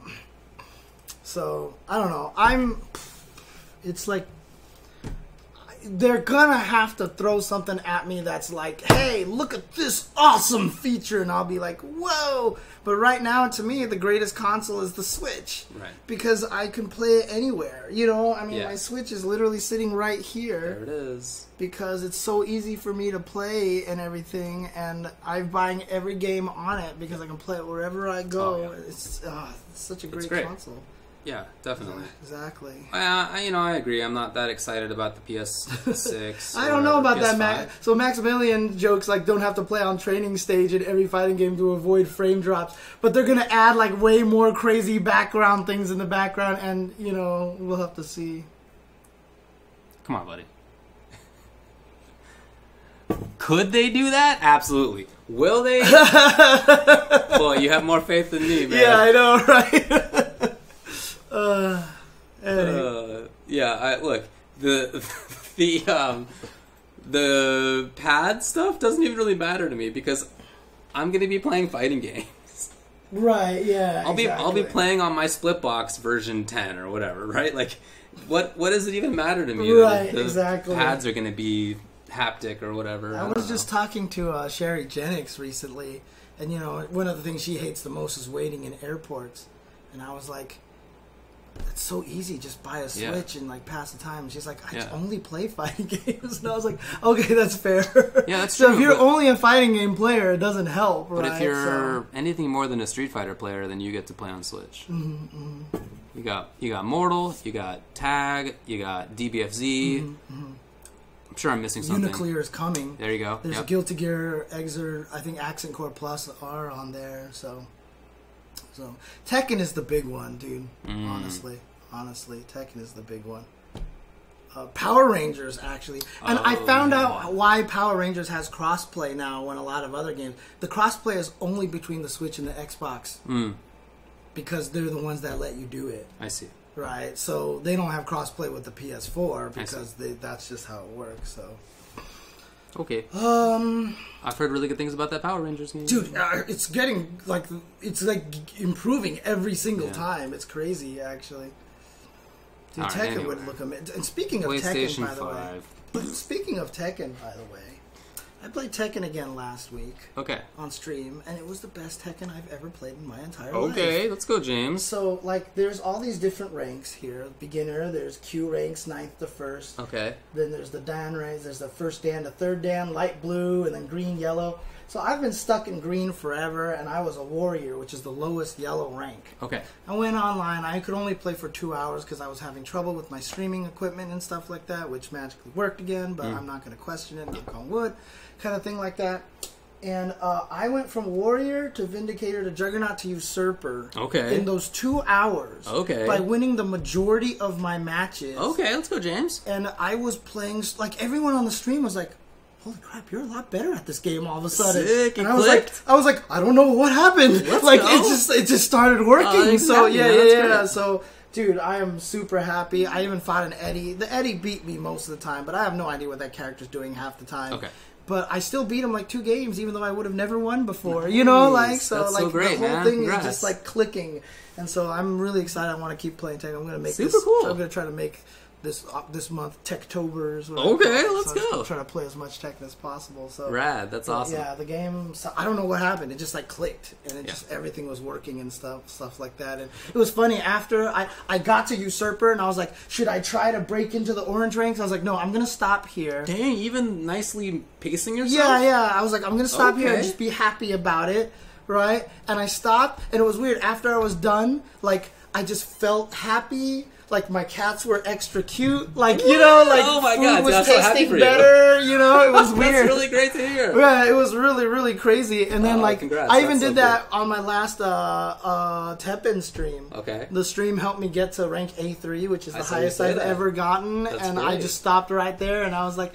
So, I don't know. I'm, it's like, they're gonna have to throw something at me that's like, hey, look at this awesome feature, and I'll be like, whoa. But right now, to me, the greatest console is the Switch. Right. Because I can play it anywhere, you know? I mean, yeah. my Switch is literally sitting right here. There it is. Because it's so easy for me to play and everything, and I'm buying every game on it because I can play it wherever I go. Oh, yeah. It's, oh, it's such a great, great. console. Yeah, definitely. Exactly. Uh, I, you know, I agree. I'm not that excited about the P S six. I don't know about that, Max. So Maximilian jokes like don't have to play on training stage in every fighting game to avoid frame drops, but they're gonna add like way more crazy background things in the background, and you know we'll have to see. Come on, buddy. Could they do that? Absolutely. Will they? Boy, you have more faith than me, man. Yeah, I know, right? Uh, anyway. uh, yeah. I, look, the the um, the pad stuff doesn't even really matter to me because I'm gonna be playing fighting games. Right. Yeah. I'll exactly. be I'll be playing on my Splitbox version ten or whatever. Right. Like, what what does it even matter to me? Right. The, the exactly. Pads are gonna be haptic or whatever. I, I was just know. talking to uh, Sherry Jennings recently, and you know one of the things she hates the most is waiting in airports, and I was like, it's so easy, just buy a Switch yeah. and like pass the time. And she's like, I yeah. only play fighting games. And I was like, okay, that's fair. Yeah, that's so true. So if you're only a fighting game player, it doesn't help, but right? But if you're so. anything more than a Street Fighter player, then you get to play on Switch. Mm-hmm. You got you got Mortal, you got Tag, you got D B F Z. Mm-hmm. I'm sure I'm missing something. Uniclear is coming. There you go. There's yep. Guilty Gear, Exer, I think Accent Core Plus are on there. So, so Tekken is the big one, dude. Mm. Honestly, honestly, Tekken is the big one. Uh, Power Rangers, actually, and oh, I found yeah. out why Power Rangers has crossplay now. When a lot of other games, the crossplay is only between the Switch and the Xbox. Mm. Because they're the ones that let you do it. I see. Right, so they don't have crossplay with the P S four because they, that's just how it works. So, okay. Um, I've heard really good things about that Power Rangers game, dude. Uh, it's getting like it's like improving every single yeah. time. It's crazy, actually. Dude, All Tekken right, anyway. would look amazing. And speaking of Tekken, by the way, but speaking of Tekken, by the way, I played Tekken again last week. Okay. On stream, and it was the best Tekken I've ever played in my entire life. Okay, let's go, James. So, like, there's all these different ranks here. Beginner, there's Q ranks, ninth to first. Okay. Then there's the Dan ranks. There's the first Dan to third Dan, light blue, and then green, yellow. So I've been stuck in green forever, and I was a warrior, which is the lowest yellow rank. Okay. I went online. I could only play for two hours because I was having trouble with my streaming equipment and stuff like that, which magically worked again, but mm. I'm not going to question it, knock on wood, kind of thing like that. And uh, I went from warrior to vindicator to juggernaut to usurper. Okay. In those two hours. Okay. By winning the majority of my matches. Okay, let's go, James. And I was playing, like, everyone on the stream was like, holy crap, you're a lot better at this game all of a sudden. Sick, and I was clicked. like I was like, I don't know what happened. Let's like go. it just it just started working. Uh, exactly. So yeah, yeah, yeah. yeah. So dude, I am super happy. I even fought an Eddie. The Eddie beat me most of the time, but I have no idea what that character's doing half the time. Okay. But I still beat him like two games, even though I would have never won before. Nice. You know, like so, That's like so great, the whole man. thing Congrats. is just like clicking. And so I'm really excited. I want to keep playing Tekken. I'm gonna make super this. Cool. I'm gonna try to make this uh, this month Techtober's. Okay, let's so go. I'm trying to play as much Tekken as possible. So rad. That's awesome. Yeah, the game. So I don't know what happened. It just like clicked, and it yeah. just everything was working and stuff stuff like that. And it was funny. After I I got to usurper, and I was like, should I try to break into the orange ranks? I was like, no, I'm gonna stop here. Dang, even nicely pacing yourself. Yeah, yeah. I was like, I'm gonna stop okay. here and just be happy about it, right? And I stopped, and it was weird. After I was done, like I just felt happy. Like, my cats were extra cute. Like, you know, like, oh my food God, was tasting so happy for you. better. You know, it was weird. That's really great to hear. Yeah, it was really, really crazy. And then, oh, like, congrats. I even That's did so that cool. on my last uh, uh, Teppen stream. Okay. The stream helped me get to rank A three, which is the I highest I've that. ever gotten. That's and great. I just stopped right there, and I was like,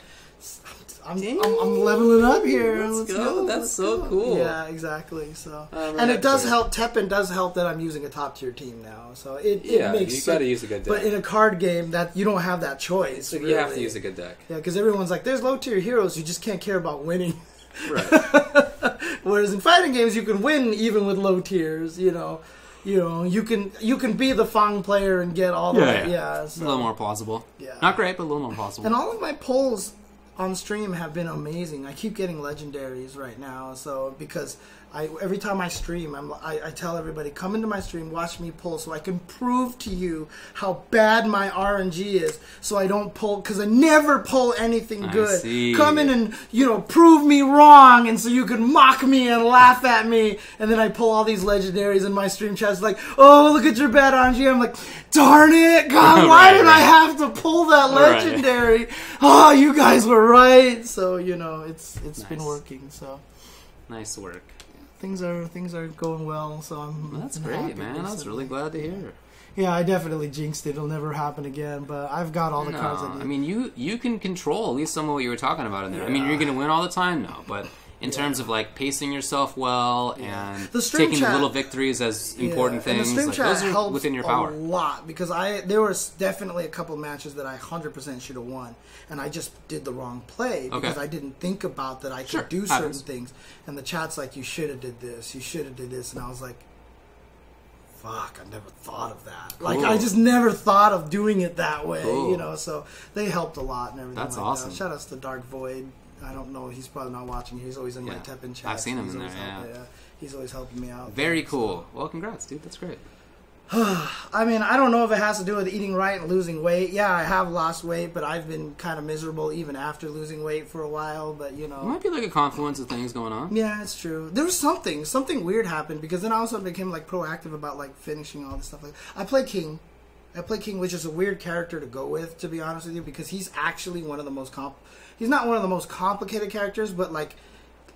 I'm, I'm, I'm leveling up here. Let's, Let's go. go. That's Let's so go. cool. Yeah, exactly. So, um, and it does true. help. Tekken does help that I'm using a top tier team now. So it, yeah, it makes you got to use a good deck. But in a card game, that you don't have that choice. You really. have to use a good deck. Yeah, because everyone's like, there's low tier heroes. You just can't care about winning. Right. Whereas in fighting games, you can win even with low tiers. You know, you know, you can you can be the Fang player and get all the yeah. yeah. yeah so. A little more plausible. Yeah. Not great, but a little more plausible. And all of my polls on stream have been amazing. I keep getting legendaries right now, so because I every time I stream, I'm, I, I tell everybody, come into my stream, watch me pull, so I can prove to you how bad my R N G is. So I don't pull because I never pull anything good. I see. Come in and you know prove me wrong, and so you can mock me and laugh at me, and then I pull all these legendaries in my stream chats like, oh look at your bad R N G. I'm like, darn it, God, why right, did right. I have to pull that legendary? Right. Oh, you guys were right, so you know it's it's nice. been working. So nice work. Things are things are going well. So I'm. Well, that's great, man. I was really glad to hear. Yeah, I definitely jinxed it. It'll never happen again. But I've got all the no, cards I need. I mean, you you can control at least some of what you were talking about in there. Yeah. I mean, you're going to win all the time now, but in yeah. terms of like pacing yourself well yeah. and the taking chat, little victories as important yeah. things, like, those are within your power. A lot because I there was definitely a couple matches that I one hundred percent should have won, and I just did the wrong play because okay. I didn't think about that I could sure, do certain happens. things, and the chat's like, you should have did this, you should have did this, and I was like, fuck, I never thought of that. Cool. Like, I just never thought of doing it that way, cool. you know. So they helped a lot and everything. That's like awesome. That. Shout outs to Dark Void. I don't know. He's probably not watching. He's always in yeah. my Teppen chat. I've seen him in there. Yeah. There. He's always helping me out. Very though, cool. So. Well, congrats, dude. That's great. I mean, I don't know if it has to do with eating right and losing weight. Yeah, I have lost weight, but I've been kind of miserable even after losing weight for a while. But, you know. It might be like a confluence of things going on. Yeah, it's true. There was something. Something weird happened because then I also became, like, proactive about, like, finishing all this stuff. Like, I play King. I play King, which is a weird character to go with, to be honest with you, because he's actually one of the most comp... He's not one of the most complicated characters, but, like...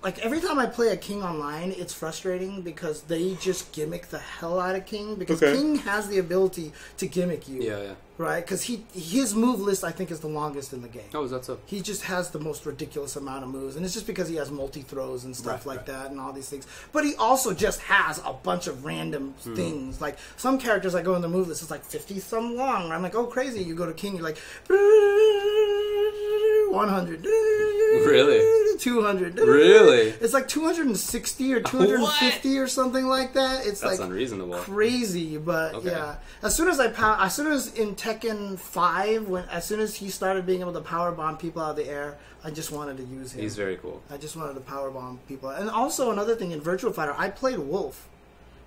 Like, every time I play a King online, it's frustrating because they just gimmick the hell out of King. Because okay. King has the ability to gimmick you. Yeah, yeah. Right? Because he his move list, I think, is the longest in the game. Oh, is that so? He just has the most ridiculous amount of moves. And it's just because he has multi-throws and stuff right, like right. that and all these things. But he also just has a bunch of random mm. things. Like, some characters I go in the move list, it's like fifty-some long. I'm like, oh, crazy. You go to King, you're like... one hundred. Really? two hundred. Really? It's like two hundred sixty or two hundred fifty what? Or something like that. It's That's like unreasonable. Crazy, but okay. yeah. As soon as I pow as soon as in Tekken five when as soon as he started being able to power bomb people out of the air, I just wanted to use him. He's very cool. I just wanted to power bomb people. And also another thing in Virtua Fighter, I played Wolf.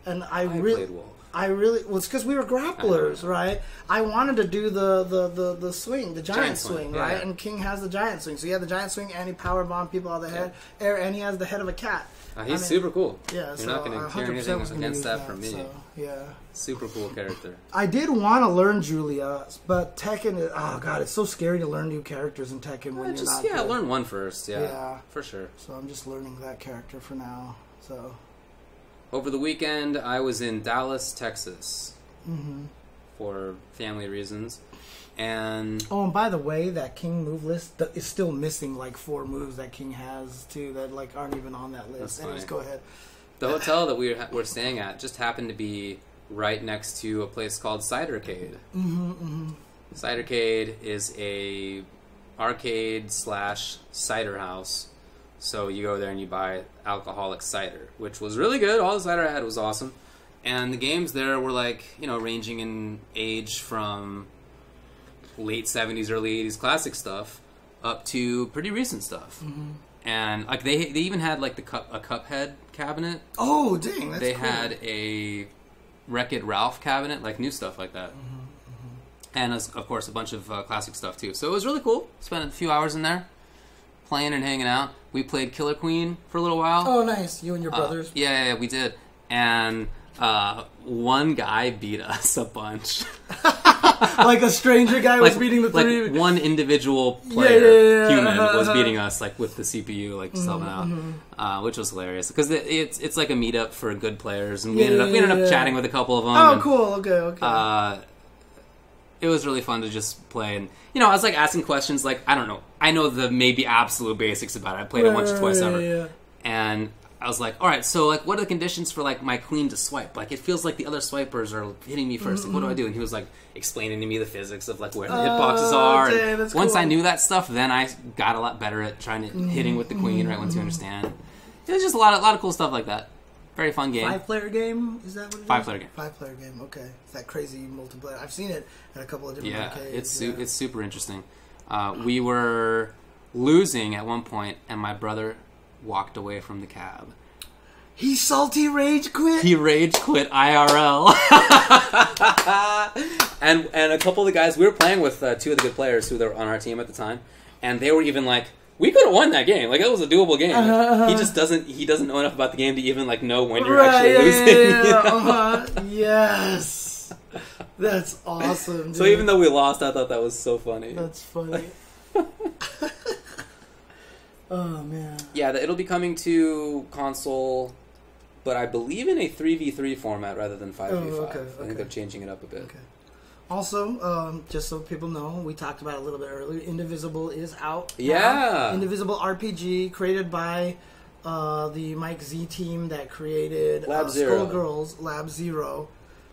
And I, I really played Wolf. I really well, it's because we were grapplers, I right? I wanted to do the the the, the swing, the giant, giant swing, swing yeah, right? Yeah. And King has the giant swing, so he had the giant swing, and he power bombed people out of the head, yeah. and he has the head of a cat. Uh, he's I mean, super cool. Yeah, you're so not going to hear anything against that, that from me. So, yeah, super cool character. I did want to learn Julia, but Tekken. Is, oh god, it's so scary to learn new characters in Tekken when uh, you're just, not. Yeah, good. Learn one first. Yeah, yeah, for sure. So I'm just learning that character for now. So. Over the weekend, I was in Dallas, Texas, mm-hmm. for family reasons, and... Oh, and by the way, that King move list is still missing, like, four moves that King has, too, that, like, aren't even on that list. Anyways, go ahead. The hotel that we were, were staying at just happened to be right next to a place called Cidercade. Mm-hmm, mm-hmm. Cidercade is a arcade slash cider house. So you go there and you buy alcoholic cider, which was really good. All the cider I had was awesome. And the games there were like, you know, ranging in age from late seventies, early eighties classic stuff up to pretty recent stuff. Mm-hmm. And like they they even had like the cup a Cuphead cabinet. Oh, dang, that's They cool. had a Wreck-It Ralph cabinet, like new stuff like that. Mm-hmm, mm-hmm. And of course a bunch of uh, classic stuff too. So it was really cool. Spent a few hours in there. Playing and hanging out. We played Killer Queen for a little while. Oh, nice. You and your brothers. Uh, yeah, yeah, yeah, we did. And uh, one guy beat us a bunch. Like a stranger guy like, was beating the like three? One individual player, yeah, yeah, yeah. human, uh-huh. was beating us like with the C P U, like mm-hmm, subbing out, mm-hmm. uh, which was hilarious. Because it, it's it's like a meetup for good players. And we yeah, ended up, we ended up yeah. chatting with a couple of them. Oh, and, cool. Okay, okay. Uh, It was really fun to just play, and you know, I was like asking questions, like I don't know, I know the maybe absolute basics about it. I played right, it once or twice right, ever, yeah. and I was like, all right, so like, what are the conditions for like my queen to swipe? Like, it feels like the other swipers are hitting me first. Mm-hmm. Like, what do I do? And he was like explaining to me the physics of like where the uh, hitboxes are. Dang, and once cool. I knew that stuff, then I got a lot better at trying to mm-hmm. hitting with the queen mm-hmm. right once you understand. It was just a lot, of, a lot of cool stuff like that. Very fun game. Five-player game? Is that what it is? Five-player game. Five-player game, okay. It's that crazy multiplayer. I've seen it at a couple of different yeah, arcades. It's su yeah, it's super interesting. Uh, we were losing at one point, and my brother walked away from the cab. He salty rage quit? He rage quit I R L. and, and a couple of the guys, we were playing with uh, two of the good players who were on our team at the time, and they were even like, we could have won that game. Like, that was a doable game. Uh-huh, uh-huh. He just doesn't, he doesn't know enough about the game to even, like, know when you're right, actually yeah, losing. Yeah, you know? uh-huh. Yes. That's awesome, dude. So even though we lost, I thought that was so funny. That's funny. Oh, man. Yeah, it'll be coming to console, but I believe in a three v three format rather than five v five. Oh, okay, I think okay. they're changing it up a bit. Okay. Also, um, just so people know, we talked about it a little bit earlier, Indivisible is out. Yeah. Now. Indivisible R P G created by uh, the Mike Z team that created Lab uh, Zero. Skullgirls, Lab Zero.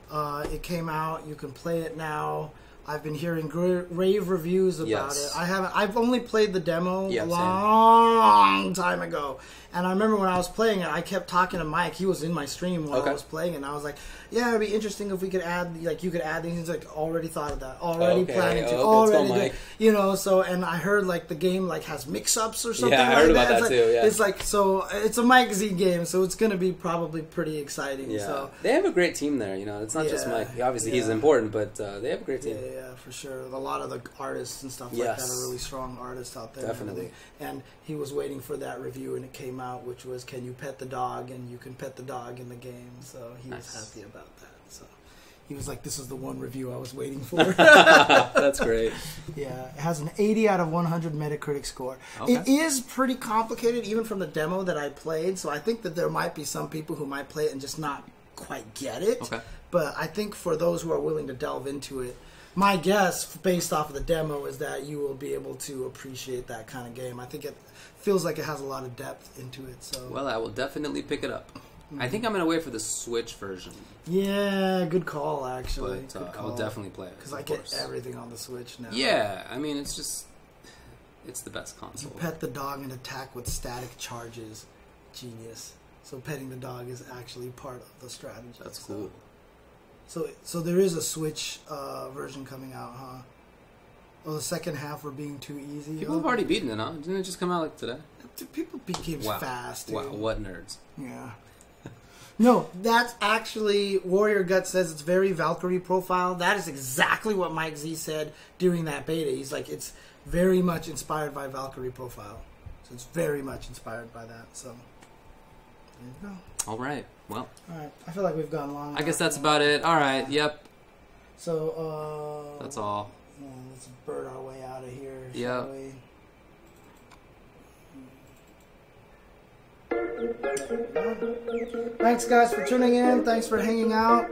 Uh, it came out. You can play it now. I've been hearing rave reviews about yes. it. I haven't. I've only played the demo yeah, a long same. time ago, and I remember when I was playing it, I kept talking to Mike. He was in my stream while okay. I was playing it, and I was like, "Yeah, it'd be interesting if we could add, like, you could add these." He's like, "Already thought of that. Already okay. planning to. Okay. Already, do, Mike. you know." So, and I heard like the game like has mix-ups or something. Yeah, I heard like about that, that too. Like, yeah, it's like so. It's a Mike Z game, so it's gonna be probably pretty exciting. Yeah, so. They have a great team there. You know, it's not yeah. just Mike. Obviously, yeah. he's important, but uh, they have a great team. Yeah, yeah, for sure. A lot of the artists and stuff yes. like that are really strong artists out there. Definitely. And, and he was waiting for that review, and it came out, which was, "Can you pet the dog?" And you can pet the dog in the game. So he nice. was happy about that. So he was like, "This is the one review I was waiting for." That's great. Yeah, it has an eighty out of one hundred Metacritic score. Okay. It is pretty complicated, even from the demo that I played. So I think that there might be some people who might play it and just not quite get it. Okay. But I think for those who are willing to delve into it, my guess, based off of the demo, is that you will be able to appreciate that kind of game. I think it feels like it has a lot of depth into it. So, well, I will definitely pick it up. Mm-hmm. I think I'm gonna wait for the Switch version. Yeah, good call, actually. But uh, I'll definitely play it because I get everything on the Switch now. Yeah, I mean, it's just it's the best console. You pet the dog and attack with static charges. Genius. So petting the dog is actually part of the strategy. That's so. cool. So, so there is a Switch uh, version coming out, huh? Well, the second half were being too easy. People huh? have already beaten it, huh? Didn't it just come out like today? People beat games wow. fast, dude. Wow, what nerds. Yeah. No, that's actually, Warrior Gut says it's very Valkyrie profile. That is exactly what Mike Z said during that beta. He's like, it's very much inspired by Valkyrie profile. So it's very much inspired by that, so... There you go. All right. Well. All right. I feel like we've gone long. I guess that's about it. All right. Yeah. Yep. So. Uh, that's all. Yeah, let's bird our way out of here. Yeah. Thanks, guys, for tuning in. Thanks for hanging out.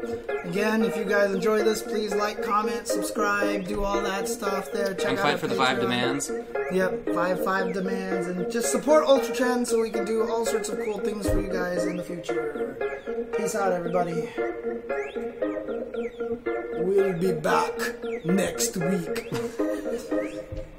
Again, if you guys enjoy this, please like, comment, subscribe, do all that stuff there. Check and out fight for Patreon. the five demands. Yep, five five demands, and just support Ultra Chen so we can do all sorts of cool things for you guys in the future. Peace out, everybody. We'll be back next week.